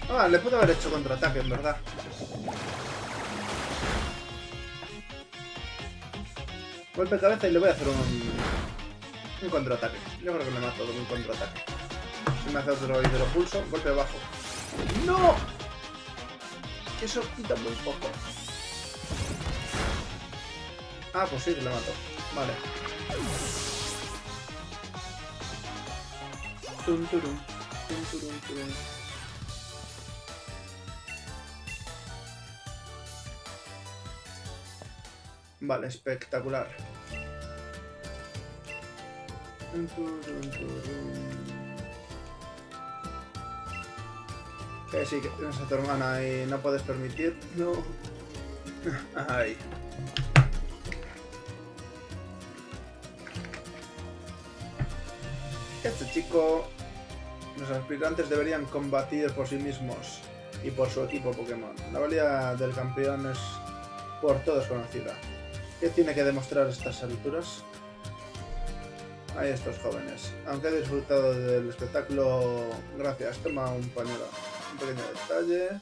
Ah, le puedo haber hecho contraataque, en verdad. Golpe de cabeza y le voy a hacer un, un contraataque. Yo creo que me mato de un contraataque. Si me hace otro hidropulso, golpe de bajo. ¡No! Eso quita muy poco. Ah, pues sí, le mato. Vale. Tum, turum. Tum, turum, turum. Vale, espectacular. Que sí, que tienes a tu hermana y no puedes permitir. No. Ay. Este chico. Los aspirantes deberían combatir por sí mismos y por su equipo Pokémon. La valía del campeón es por todos conocida. ¿Qué tiene que demostrar a estas alturas? Hay estos jóvenes. Aunque he disfrutado del espectáculo... Gracias, toma un pañuelo. Un pequeño detalle.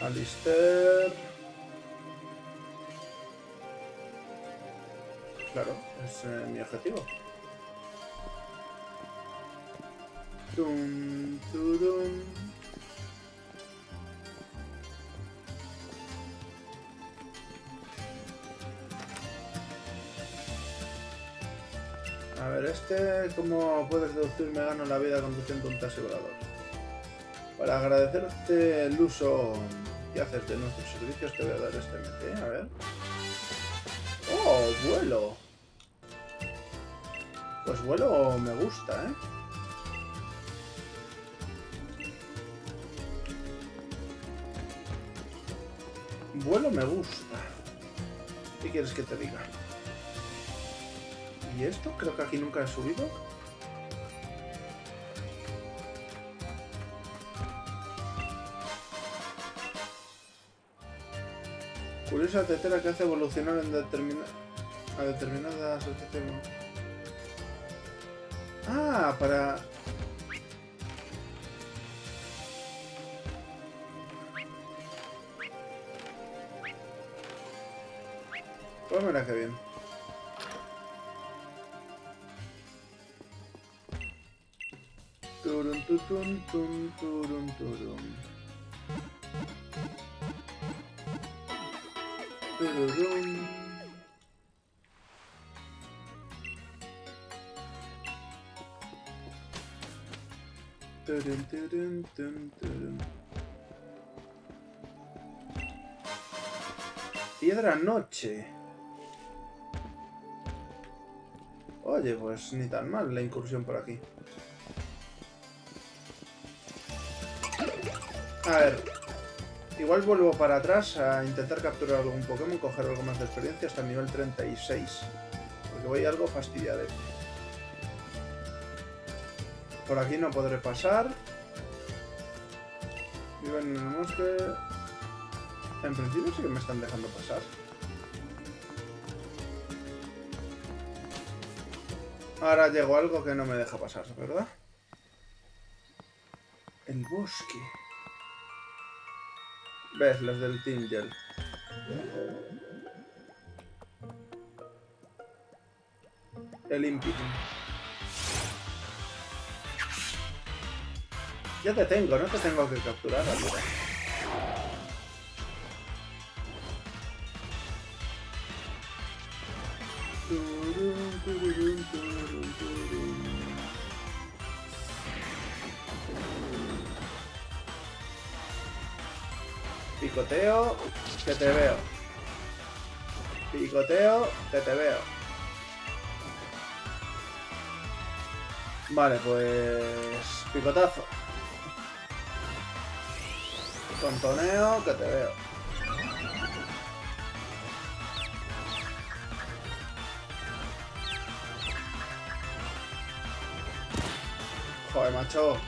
Alistair. Claro, es eh, mi objetivo. Tum, turum. A ver, este, ¿cómo puedes deducirme gano la vida conduciendo un taxi volador? Para agradecerte el uso que haces de nuestros servicios, te voy a dar este M T, a ver. ¡Oh, vuelo! Pues vuelo me gusta, ¿eh? Vuelo me gusta. ¿Qué quieres que te diga? ¿Y esto? Creo que aquí nunca he subido. Curiosa tetera que hace evolucionar en determina... a determinada asociación. Ah, para... Pues mira qué bien. Turum, tutum, tum, turum, turum. Tururum. Turum, turum, tum, turum. Piedra noche. Oye, pues ni tan mal la incursión por aquí. A ver, igual vuelvo para atrás a intentar capturar algún Pokémon, coger algo más de experiencia hasta el nivel treinta y seis. Porque voy algo fastidiado. Por aquí no podré pasar. Viven en el bosque. En principio sí que me están dejando pasar. Ahora llegó algo que no me deja pasar, ¿verdad? El bosque. ¿Ves? Los del Team Gel. El Impic. Ya te tengo, no te tengo que capturar, amigo. Picoteo, que te veo. Picoteo, que te veo. Vale, pues... Picotazo. Tontoneo, que te veo. Joder, macho.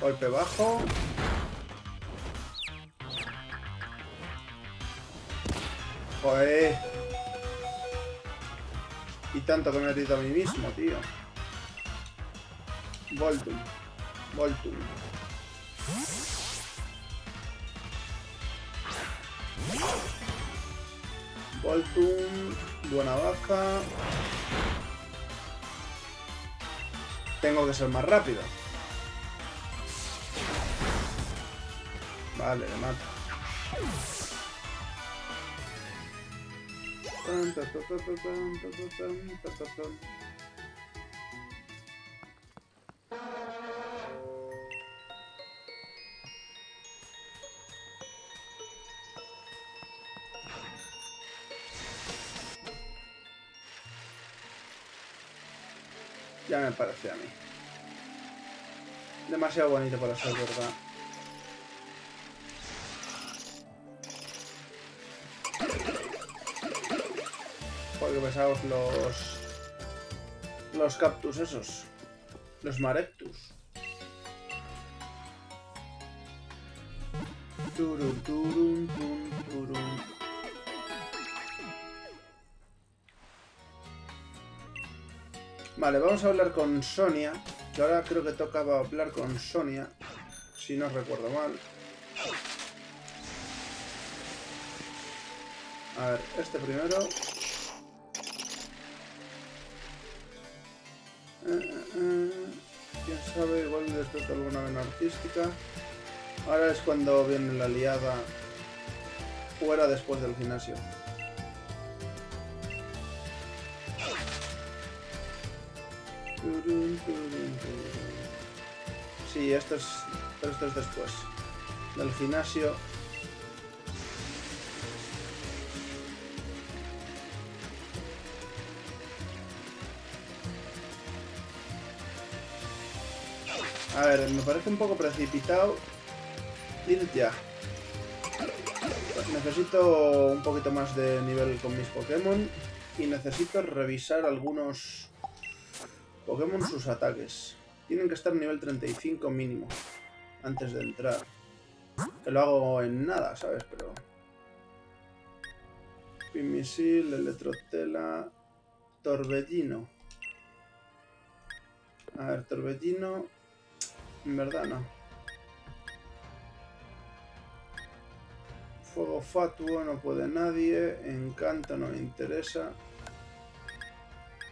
Golpe bajo. Joder. Y tanto que me he tirado a mí mismo, tío. Voltum. Voltum. Voltum. Buena baja. Tengo que ser más rápido. Vale, le mato. Ya me parece a mí. Demasiado bonito para ser verdad. Porque pesados los... Los cactus esos. Los mareptus. Turun, turun, turun, turun. Vale, vamos a hablar con Sonia, que ahora creo que tocaba hablar con Sonia, si no recuerdo mal. A ver, este primero. Eh, eh, eh. Quién sabe, igual le toca alguna vena artística. Ahora es cuando viene la liada, fuera después del gimnasio. Sí, esto es, pero esto es después del gimnasio. A ver, me parece un poco precipitado ir ya. Necesito un poquito más de nivel con mis Pokémon y necesito revisar algunos Pokémon sus ataques. Tienen que estar nivel treinta y cinco mínimo antes de entrar. Que lo hago en nada, ¿sabes? Pero... Pimisil, Electrotela... Torbellino. A ver, Torbellino... En verdad no. Fuego Fatuo, no puede nadie. Encanto no me interesa.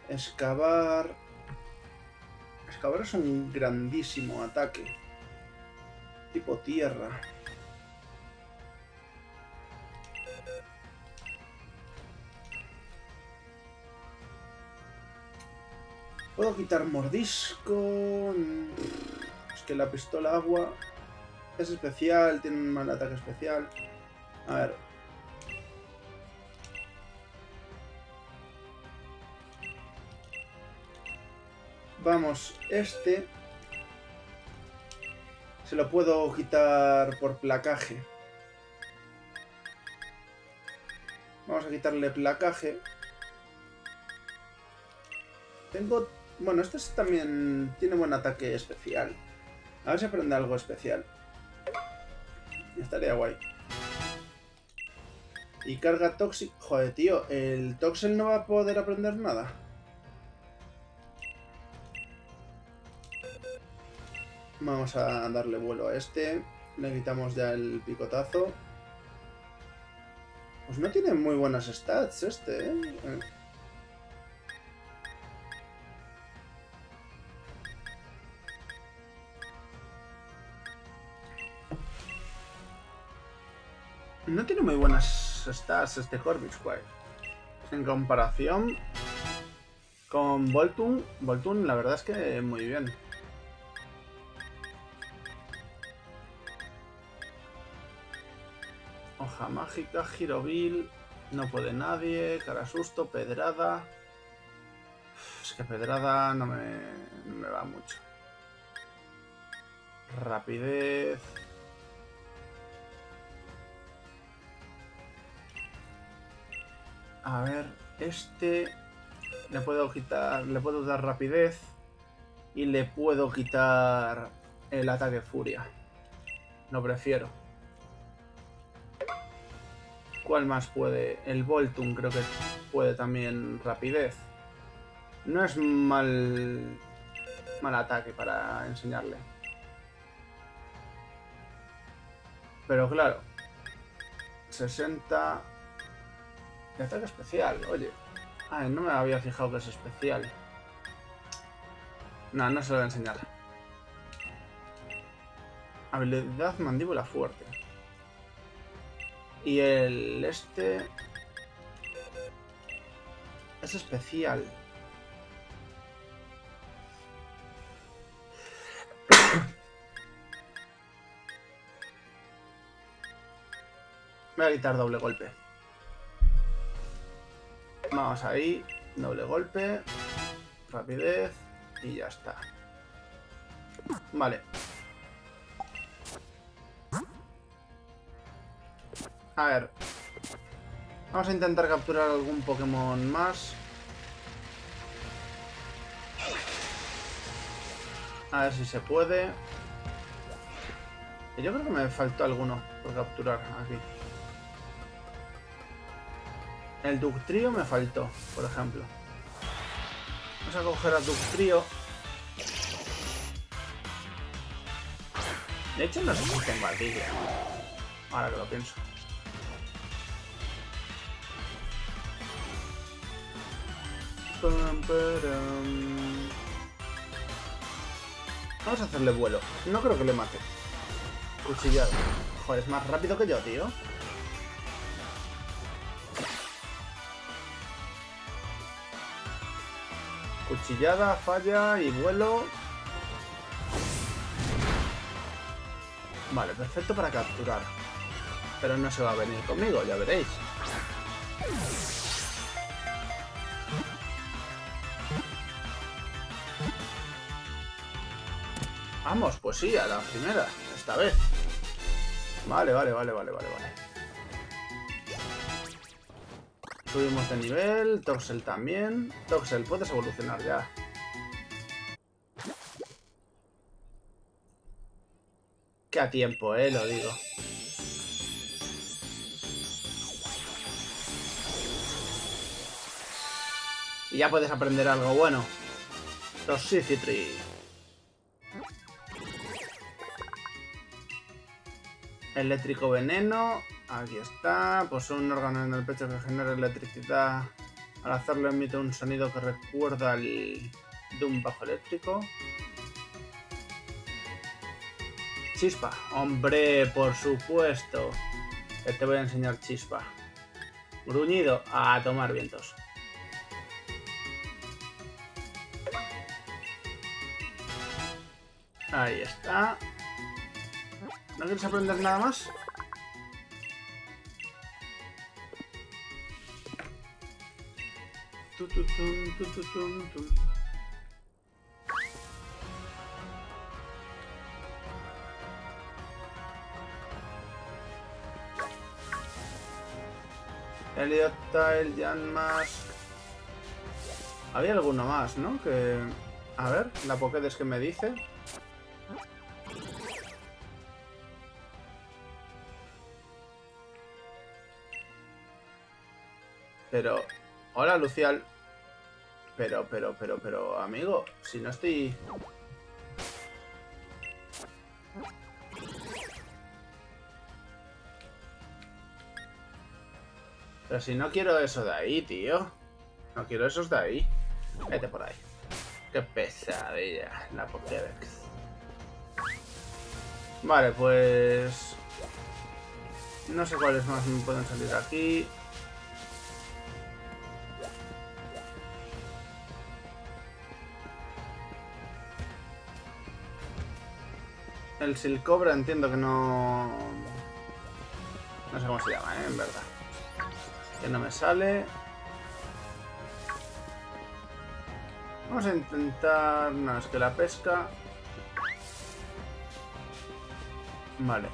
Excavar... Excavar es un grandísimo ataque. Tipo tierra. Puedo quitar mordisco. Es que la pistola agua es especial, tiene un mal ataque especial. A ver. Vamos, este se lo puedo quitar por placaje. Vamos a quitarle placaje. Tengo... Bueno, este es también tiene buen ataque especial. A ver si aprende algo especial. Estaría guay. Y carga tóxica... Joder, tío, el Toxel no va a poder aprender nada. Vamos a darle vuelo a este. Le quitamos ya el picotazo. Pues no tiene muy buenas stats este, ¿eh? ¿eh? No tiene muy buenas stats este Corviknight. En comparación con Voltoon, Voltoon la verdad es que muy bien. Hoja mágica, girovil, no puede nadie, cara susto, pedrada. Es que pedrada no me, no me va mucho. Rapidez. A ver, este Le puedo quitar, le puedo dar rapidez y le puedo quitar el ataque furia. Lo prefiero. ¿Cuál más puede? El Voltum creo que puede también rapidez. No es mal, mal ataque para enseñarle. Pero claro, sesenta de ataque especial, oye. Ah, no me había fijado que es especial. No, no se lo voy a enseñar. Habilidad mandíbula fuerte. Y el este... es especial. Voy a quitar doble golpe. Vamos ahí, doble golpe, rapidez y ya está. Vale. A ver. Vamos a intentar capturar algún Pokémon más. A ver si se puede. Yo creo que me faltó alguno por capturar aquí. El Dugtrio me faltó, por ejemplo. Vamos a coger a Dugtrio. De hecho no sé si está imbatible. Ahora que lo pienso. Vamos a hacerle vuelo. No creo que le mate. Cuchillado. Joder, es más rápido que yo, tío. Cuchillada, falla y vuelo. Vale, perfecto para capturar. Pero no se va a venir conmigo, ya veréis. Vamos, pues sí, a la primera, esta vez. Vale, vale, vale, vale, vale, vale. Subimos de nivel, Toxel también. Toxel, puedes evolucionar ya. Que a tiempo, eh, lo digo. Y ya puedes aprender algo bueno. Toxicity. Eléctrico veneno. Aquí está, posee un órgano en el pecho que genera electricidad. Al hacerlo emite un sonido que recuerda al de un bajo eléctrico. Chispa, hombre, por supuesto. Te voy a enseñar chispa. Gruñido, a tomar vientos. Ahí está. ¿No quieres aprender nada más? El idiota, el Jan más. Había alguno más, ¿no? Que. A ver, la Pokédex que me dice. Pero. Hola, Lucial. Pero, pero, pero, pero, amigo, si no estoy... Pero si no quiero eso de ahí, tío. No quiero esos de ahí. Vete por ahí. Qué pesadilla, la Pokédex. Vale, pues... no sé cuáles más me pueden salir aquí. El Silcobra entiendo que no... no sé cómo se llama, ¿eh? En verdad. Que no me sale. Vamos a intentar... no, es que la pesca... Vale.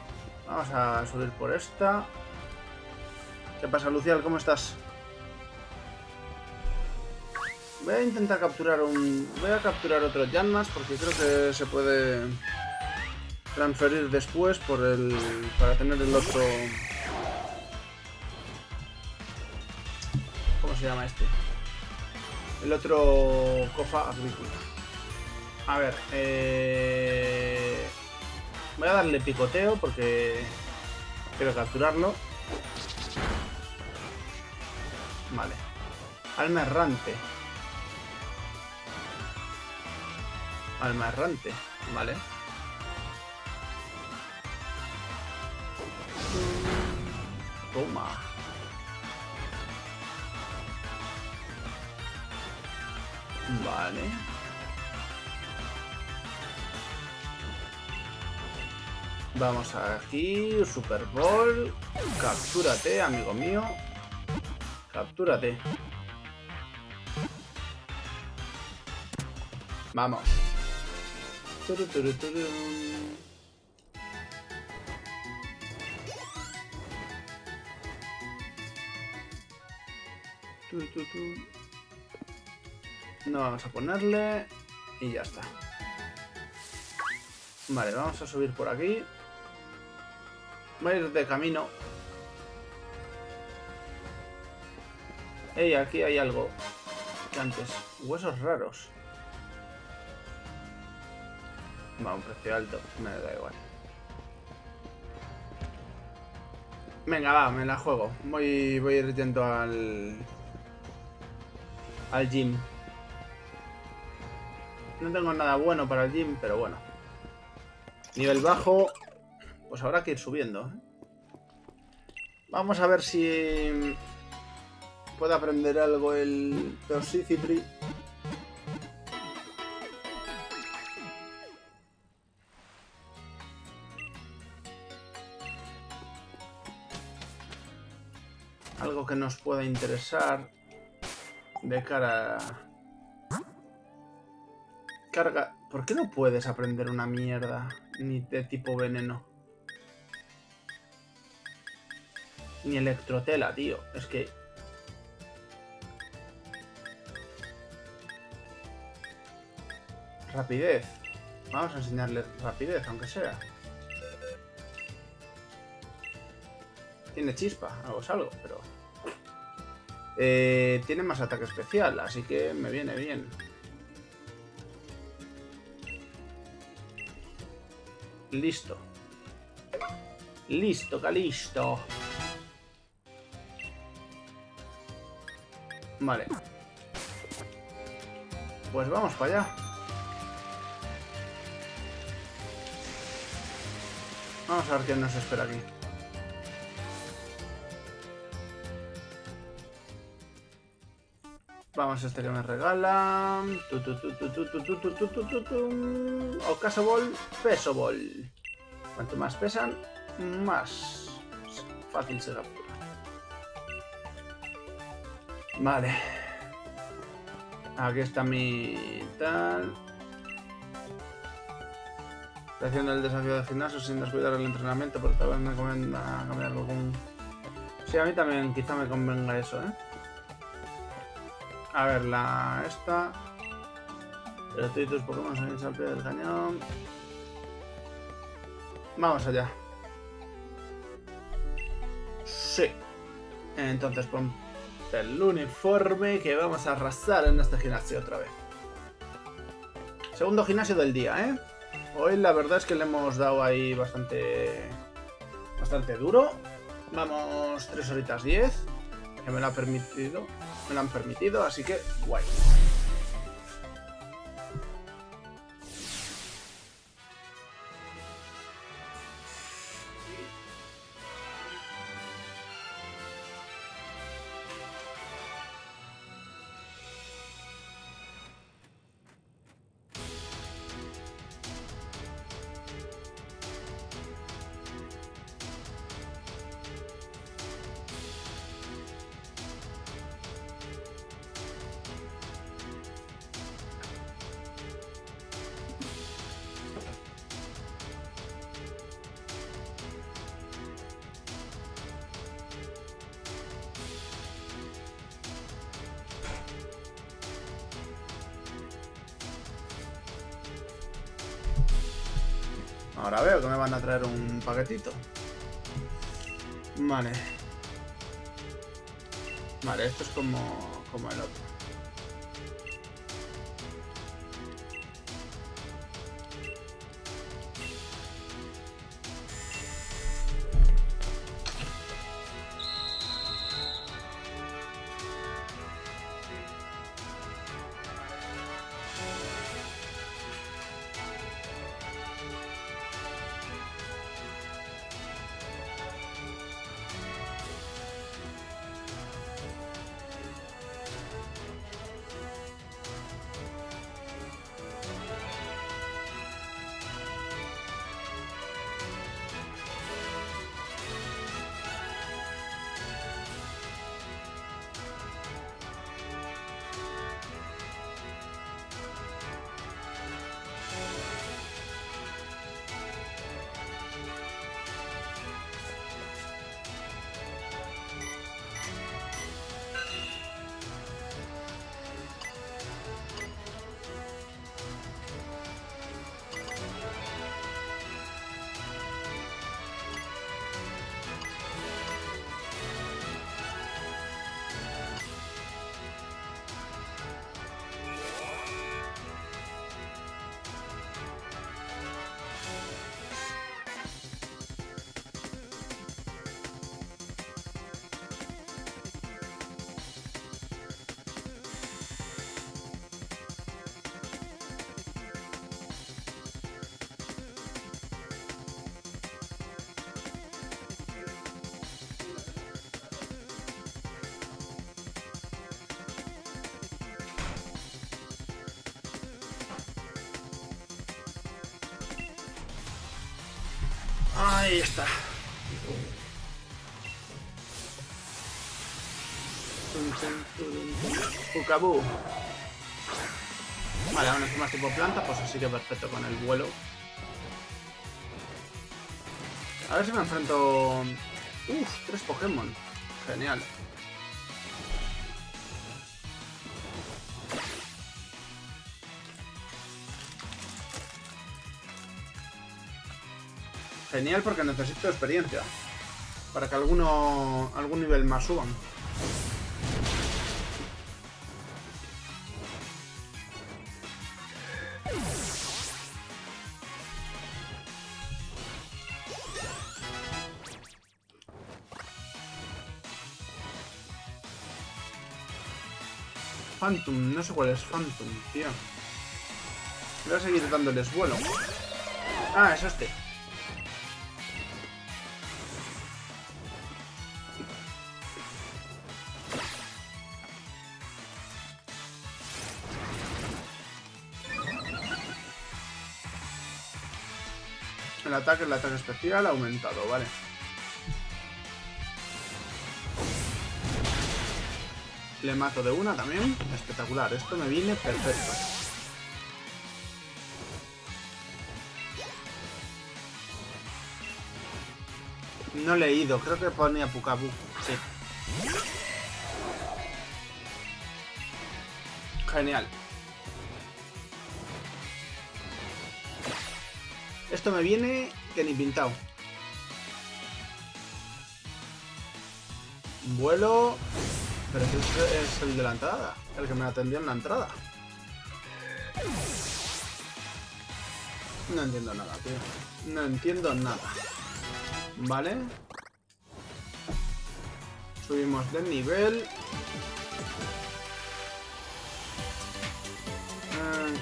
Vamos a subir por esta. ¿Qué pasa, Lucial? ¿Cómo estás? Voy a intentar capturar un... Voy a capturar otro Yanmas porque creo que se puede transferir después por el... para tener el otro... ¿Cómo se llama este? El otro Kofa agrícola. A ver, eh... voy a darle picoteo porque quiero capturarlo. Vale. Alma errante. Alma errante, vale. Toma. Vale. Vamos aquí, Super Ball. Captúrate, amigo mío. Captúrate. Vamos. Turu, turu, turu. Turu, turu, turu. No vamos a ponerle y ya está. Vale, vamos a subir por aquí. Voy a ir de camino. Ey, aquí hay algo que antes. Huesos raros. Va, un precio alto, me da igual. Venga, va, me la juego. Voy, voy a ir yendo al... al gym. No tengo nada bueno para el gym, pero bueno. Nivel bajo, pues habrá que ir subiendo, ¿eh? Vamos a ver si... puedo aprender algo el Toxicipri. Algo que nos pueda interesar de cara a... Carga... ¿Por qué no puedes aprender una mierda ni de tipo veneno? Ni electrotela, tío. Es que... rapidez. Vamos a enseñarle rapidez, aunque sea. Tiene chispa, algo es algo, pero... Eh, tiene más ataque especial, así que me viene bien. Listo. Listo, Calisto. Vale. Pues vamos para allá. Vamos a ver qué nos espera aquí. Vamos a este que me regala. Ocaso Ball, Peso Ball. Cuanto más pesan, más fácil se captura. Vale. Aquí está mi tal. Estoy haciendo el desafío del gimnasio sin descuidar el entrenamiento, pero tal vez me convenga cambiarlo con... Sí, a mí también quizá me convenga eso, ¿eh? A ver, la... esta... Pero tú y tus Pokémon salís al pie del cañón... Vamos allá. Sí. Entonces ponte el uniforme que vamos a arrasar en este gimnasio otra vez. Segundo gimnasio del día, ¿eh? Hoy la verdad es que le hemos dado ahí bastante... bastante duro. Vamos tres horitas diez. Que me lo ha permitido... me lo han permitido, así que guay. ahora veo que me van a traer un paquetito. Vale. Vale, esto es como, como el otro. Ahí está. Pucabú. Vale, aún es más tipo planta, pues así que perfecto con el vuelo. A ver si me enfrento... Uf, tres Pokémon. Genial. Genial, porque necesito experiencia para que alguno algún nivel más suban. Phantom, no sé cuál es Phantom, tío. Voy a seguir dándoles vuelo. Ah, es este. El ataque, el ataque especial aumentado, vale. Le mato de una también. Espectacular, esto me viene perfecto. No le he ido, creo que ponía Pukabu. Sí. Genial. Esto me viene que ni pintado. Vuelo. Pero este es el de la entrada. El que me atendió en la entrada. No entiendo nada, tío. No entiendo nada. Vale. Subimos de nivel. Eh...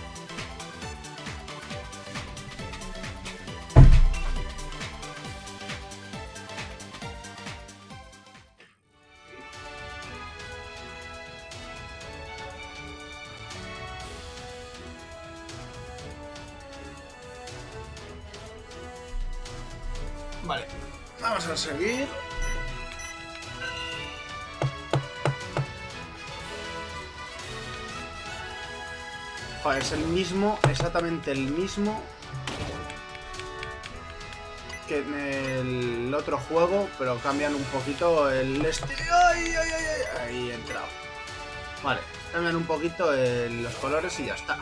Vale, vamos a seguir. Joder, es el mismo, exactamente el mismo que en el otro juego, pero cambian un poquito el este. ¡Ay, ay, ay, ay! Ahí he entrado. Vale, cambian un poquito el, los colores y ya está.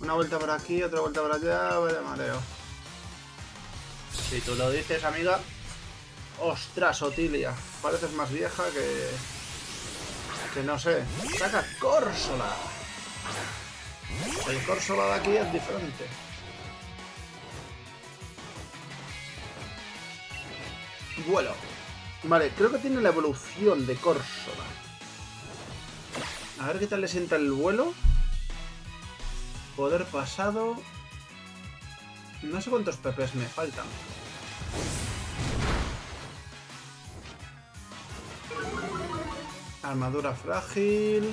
Una vuelta por aquí, otra vuelta por allá, vaya mareo. Si tú lo dices, amiga. Ostras, Otilia. Pareces más vieja que... que no sé. ¡Saca Córsola! El Córsola de aquí es diferente. Vuelo. Vale, creo que tiene la evolución de Córsola. A ver qué tal le sienta el vuelo. Poder pasado. No sé cuántos P Pes me faltan. Armadura frágil.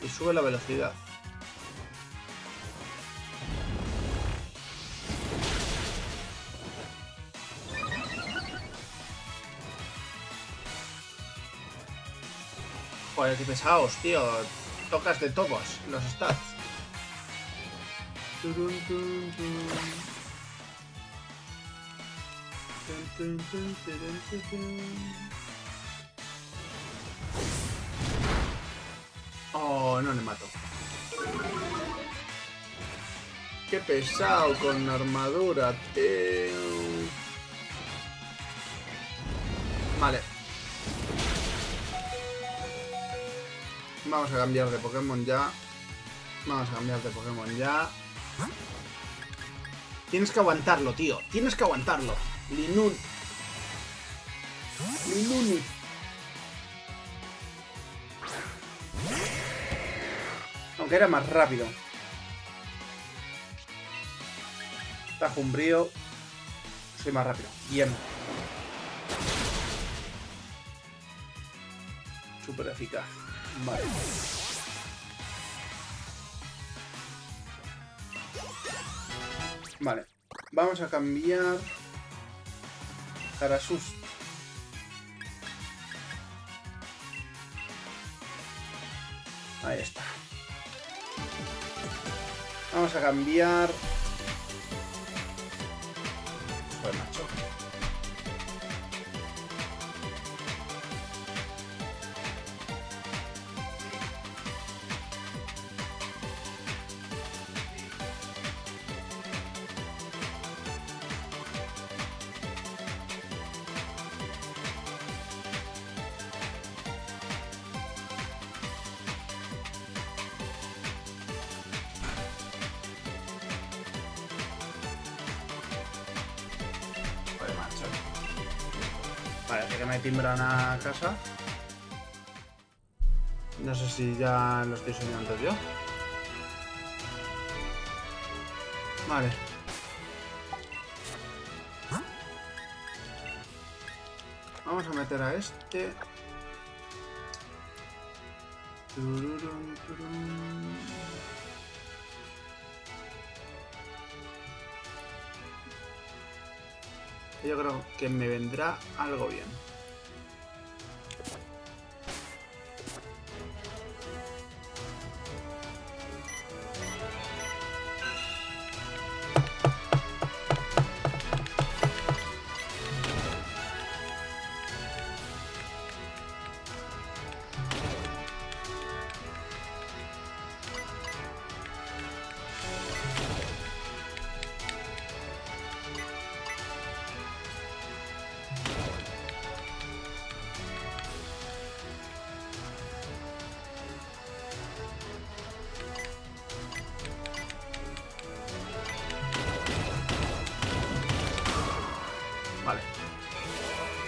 Y sube la velocidad. Joder, qué pesados, tío. Tocas de todos los stats. Oh, no le mato. Qué pesado con armadura, tío. Vale. Vamos a cambiar de Pokémon ya. Vamos a cambiar de Pokémon ya. Tienes que aguantarlo, tío. Tienes que aguantarlo. Linun. Linuni. Aunque era más rápido. Tajumbrío. Soy más rápido. Bien. Súper eficaz. Vale. Vale. Vamos a cambiar. Zarasus. Ahí está. Vamos a cambiar. Joder, macho. Parece que me timbran a casa. No sé si ya lo estoy soñando yo. Vale. Vamos a meter a este. Tururum, turum. Yo creo que me vendrá algo bien.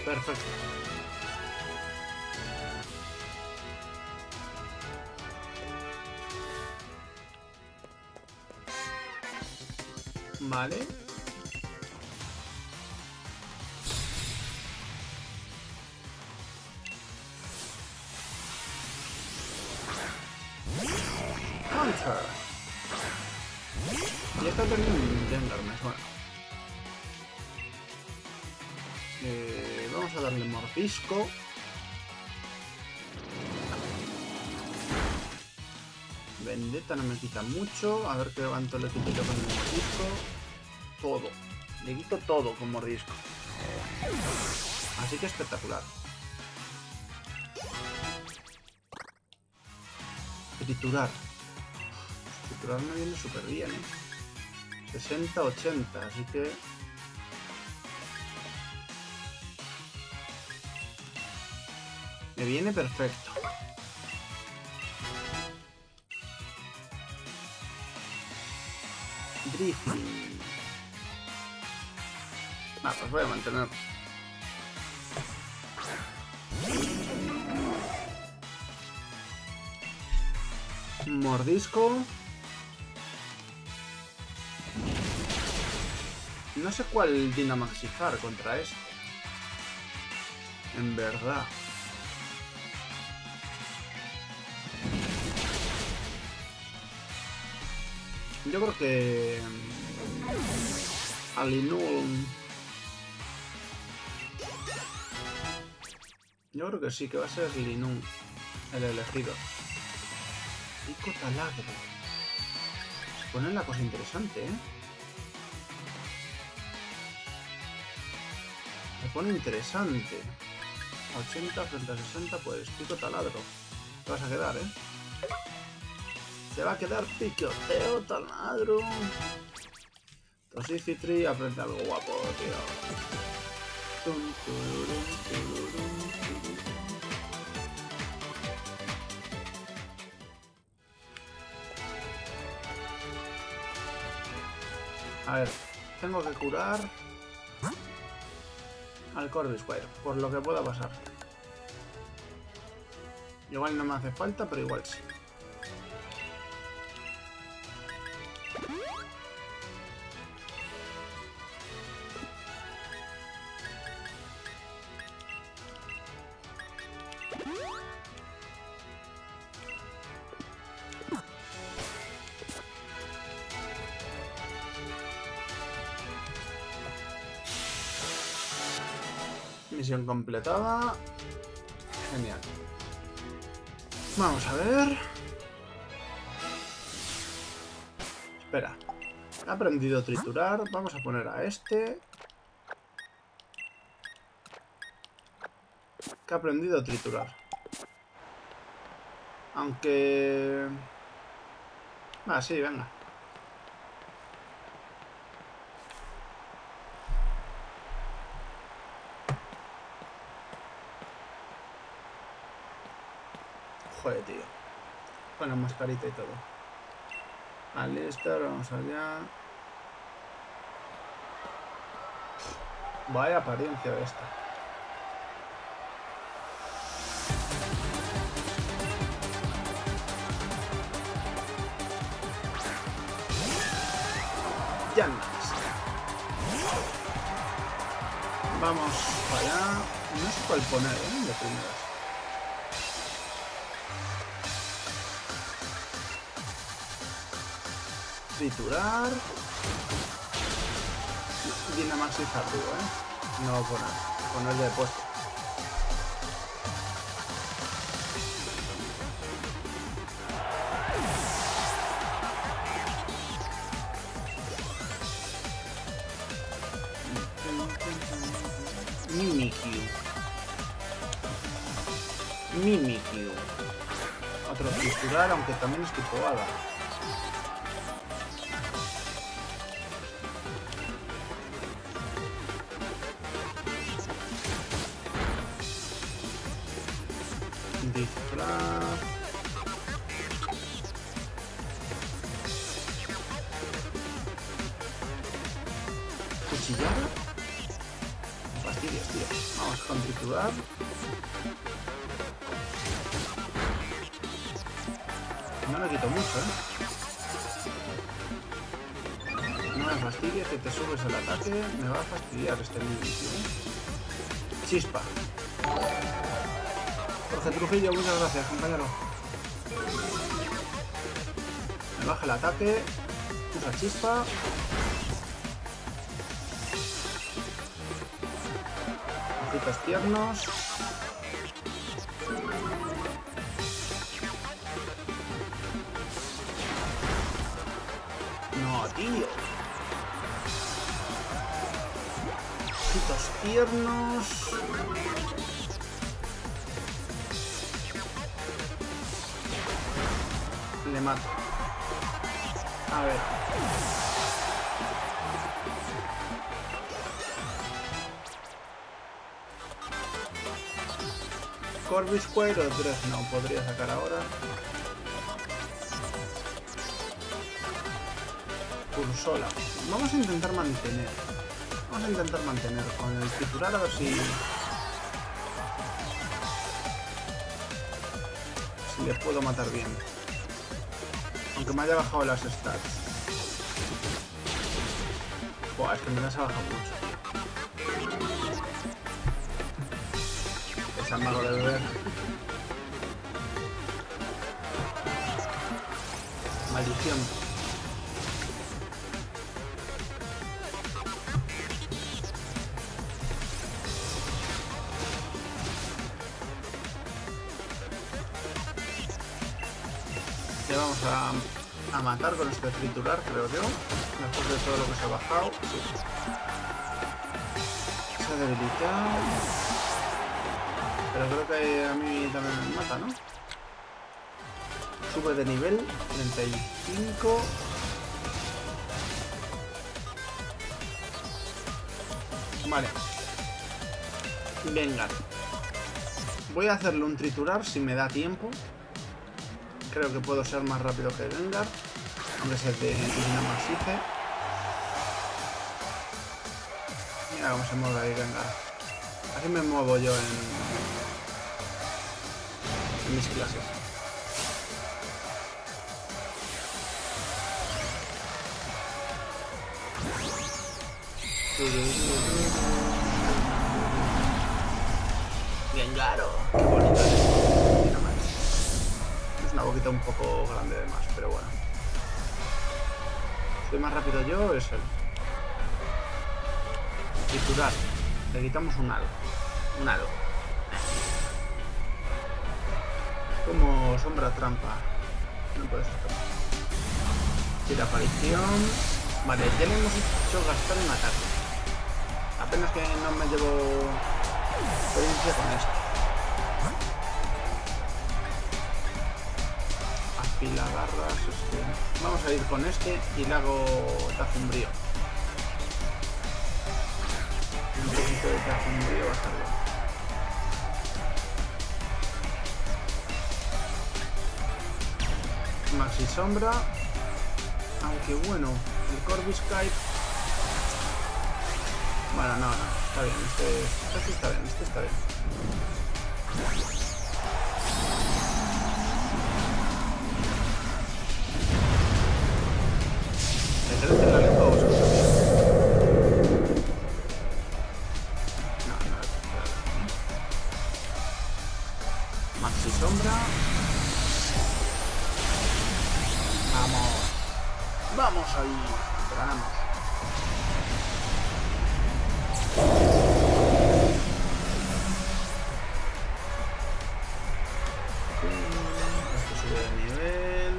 Perfecto. Vale. Hunter. Y está teniendo un Gengar, me suena. Eh... Vamos a darle mordisco. Vendetta no me quita mucho. A ver qué levanto le quito yo con el mordisco. Todo. Le quito todo con mordisco. Así que espectacular. Triturar. pero ahora me viene súper bien, ¿eh? sesenta ochenta, así que... me viene perfecto. Drifting. Ah, pues voy a mantener. Mordisco. No sé cuál dinamaxizar contra este. En verdad. Yo creo que... Alinulum. Yo creo que sí, que va a ser Linum el elegido. Pico taladro. Se pone la cosa interesante, ¿eh? Se pone interesante. ochenta frente a sesenta, pues pico taladro. Te vas a quedar, ¿eh? Te va a quedar piqueteo taladro. Toxicitri, aprende algo guapo, tío. Tum, tururum, tururum. A ver, tengo que curar al Corvisquire, por lo que pueda pasar. Igual no me hace falta, pero igual sí. Misión completada. Genial. Vamos a ver. Espera. He aprendido a triturar. Vamos a poner a este. Que ha aprendido a triturar. Aunque... Ah, sí, venga. Joder, tío. Con la mascarita y todo. Alistar, vamos allá. Vaya apariencia de esta. Ya no está. Vamos para allá. No sé cuál poner, ¿eh? De primeras. Triturar. Dinamaxizar, digo, ¿eh? No poner. Poner de puesto. Mimikyu. Mimikyu. Otro triturar, aunque también es tipo hada. Cuchillada. Fastidios, tío. Vamos con triturar. No le quito mucho, ¿eh? No me fastidies, que te subes al ataque. Me va a fastidiar este vídeo, ¿eh? Chispa. Jorge Trujillo, muchas gracias, compañero. Me baja el ataque. Usa chispa. Ojitos tiernos. No, tío. Ojitos tiernos. Le mato. A ver. Corby Square o tres no, podría sacar ahora. Cursola. Vamos a intentar mantener. Vamos a intentar mantener con el titular a ver si... si les puedo matar bien. Aunque me haya bajado las stats. Buah, es que me las ha bajado mucho. Esa es malo de beber. Maldición. Vamos a, a matar con este triturar, creo yo, después de todo lo que se ha bajado. Se ha debilitado, pero creo que a mí también me mata, ¿no? Sube de nivel, treinta y cinco. Vale, venga, voy a hacerle un triturar si me da tiempo. Creo que puedo ser más rápido que Gengar, aunque sea de Divina Marsice. Mira cómo se mueve ahí Gengar. Así me muevo yo en, en mis clases. Gengaro, qué bonito es. Una boquita un poco grande de más, pero bueno. Soy más rápido yo, es él. Titular. Le quitamos un halo. Un halo. Como sombra trampa. No puede ser trampa. Tira aparición. Vale, ya le hemos hecho gastar un ataque. Apenas que no me llevo experiencia con esto. Y la garra, este. Vamos a ir con este y le hago Tafumbrío. Un poquito de Tafumbrío va a estar bien. Maxi Sombra. Aunque bueno, el Corviscape. Bueno, no, no, está bien. Este, este está bien, este está bien. No, no, Maxi Sombra. Vamos. Vamos ahí. Ganamos. Esto sube de nivel.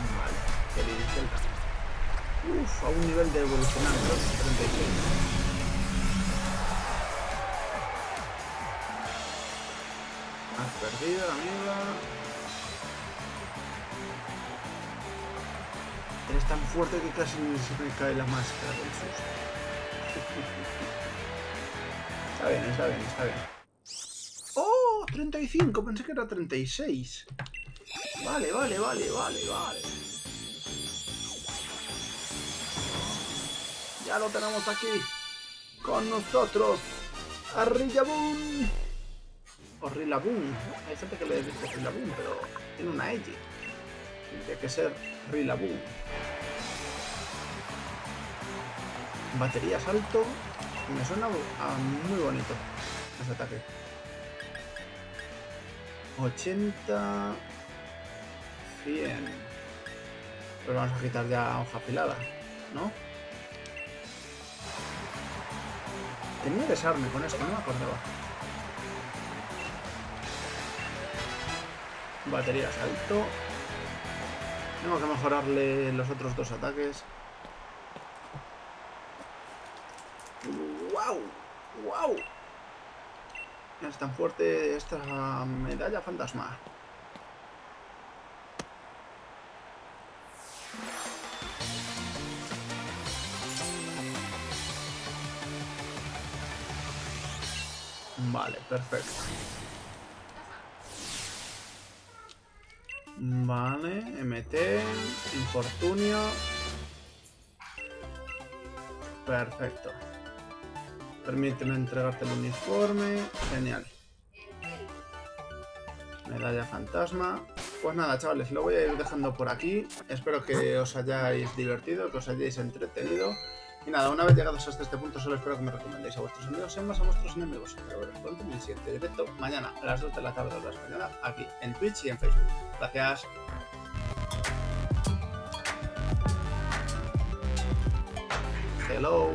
Vale. Que le dice el cambio. Uff, a un nivel de evolucionar, treinta y seis. Has perdido la mierda. Eres tan fuerte que casi se me cae la máscara del susto. Está bien, está bien, está bien. ¡Oh! treinta y cinco, pensé que era treinta y seis. Vale, vale, vale, vale, vale. Ya lo tenemos aquí con nosotros. Arrillaboom. O Rillaboom. Hay gente que le dice Rillaboom, pero tiene una L. Tendría que ser Rillaboom. Batería salto. Me suena a muy bonito ese ataque. ochenta. cien. Pero vamos a quitar ya hoja afilada, ¿no? Tenía desarme con esto, no me acordaba. Batería salto. Tengo que mejorarle los otros dos ataques. ¡Wow! ¡Wow! Es tan fuerte esta medalla fantasma. Vale, perfecto. Vale, M T, infortunio. Perfecto. Permíteme entregarte el uniforme. Genial. Medalla fantasma. Pues nada, chavales, lo voy a ir dejando por aquí. Espero que os hayáis divertido, que os hayáis entretenido. Y nada, una vez llegados hasta este punto, solo espero que me recomendéis a vuestros amigos y más a vuestros enemigos. Pero veros pronto en el siguiente directo, mañana a las dos de la tarde de la española, aquí en Twitch y en Facebook. Gracias. Hello.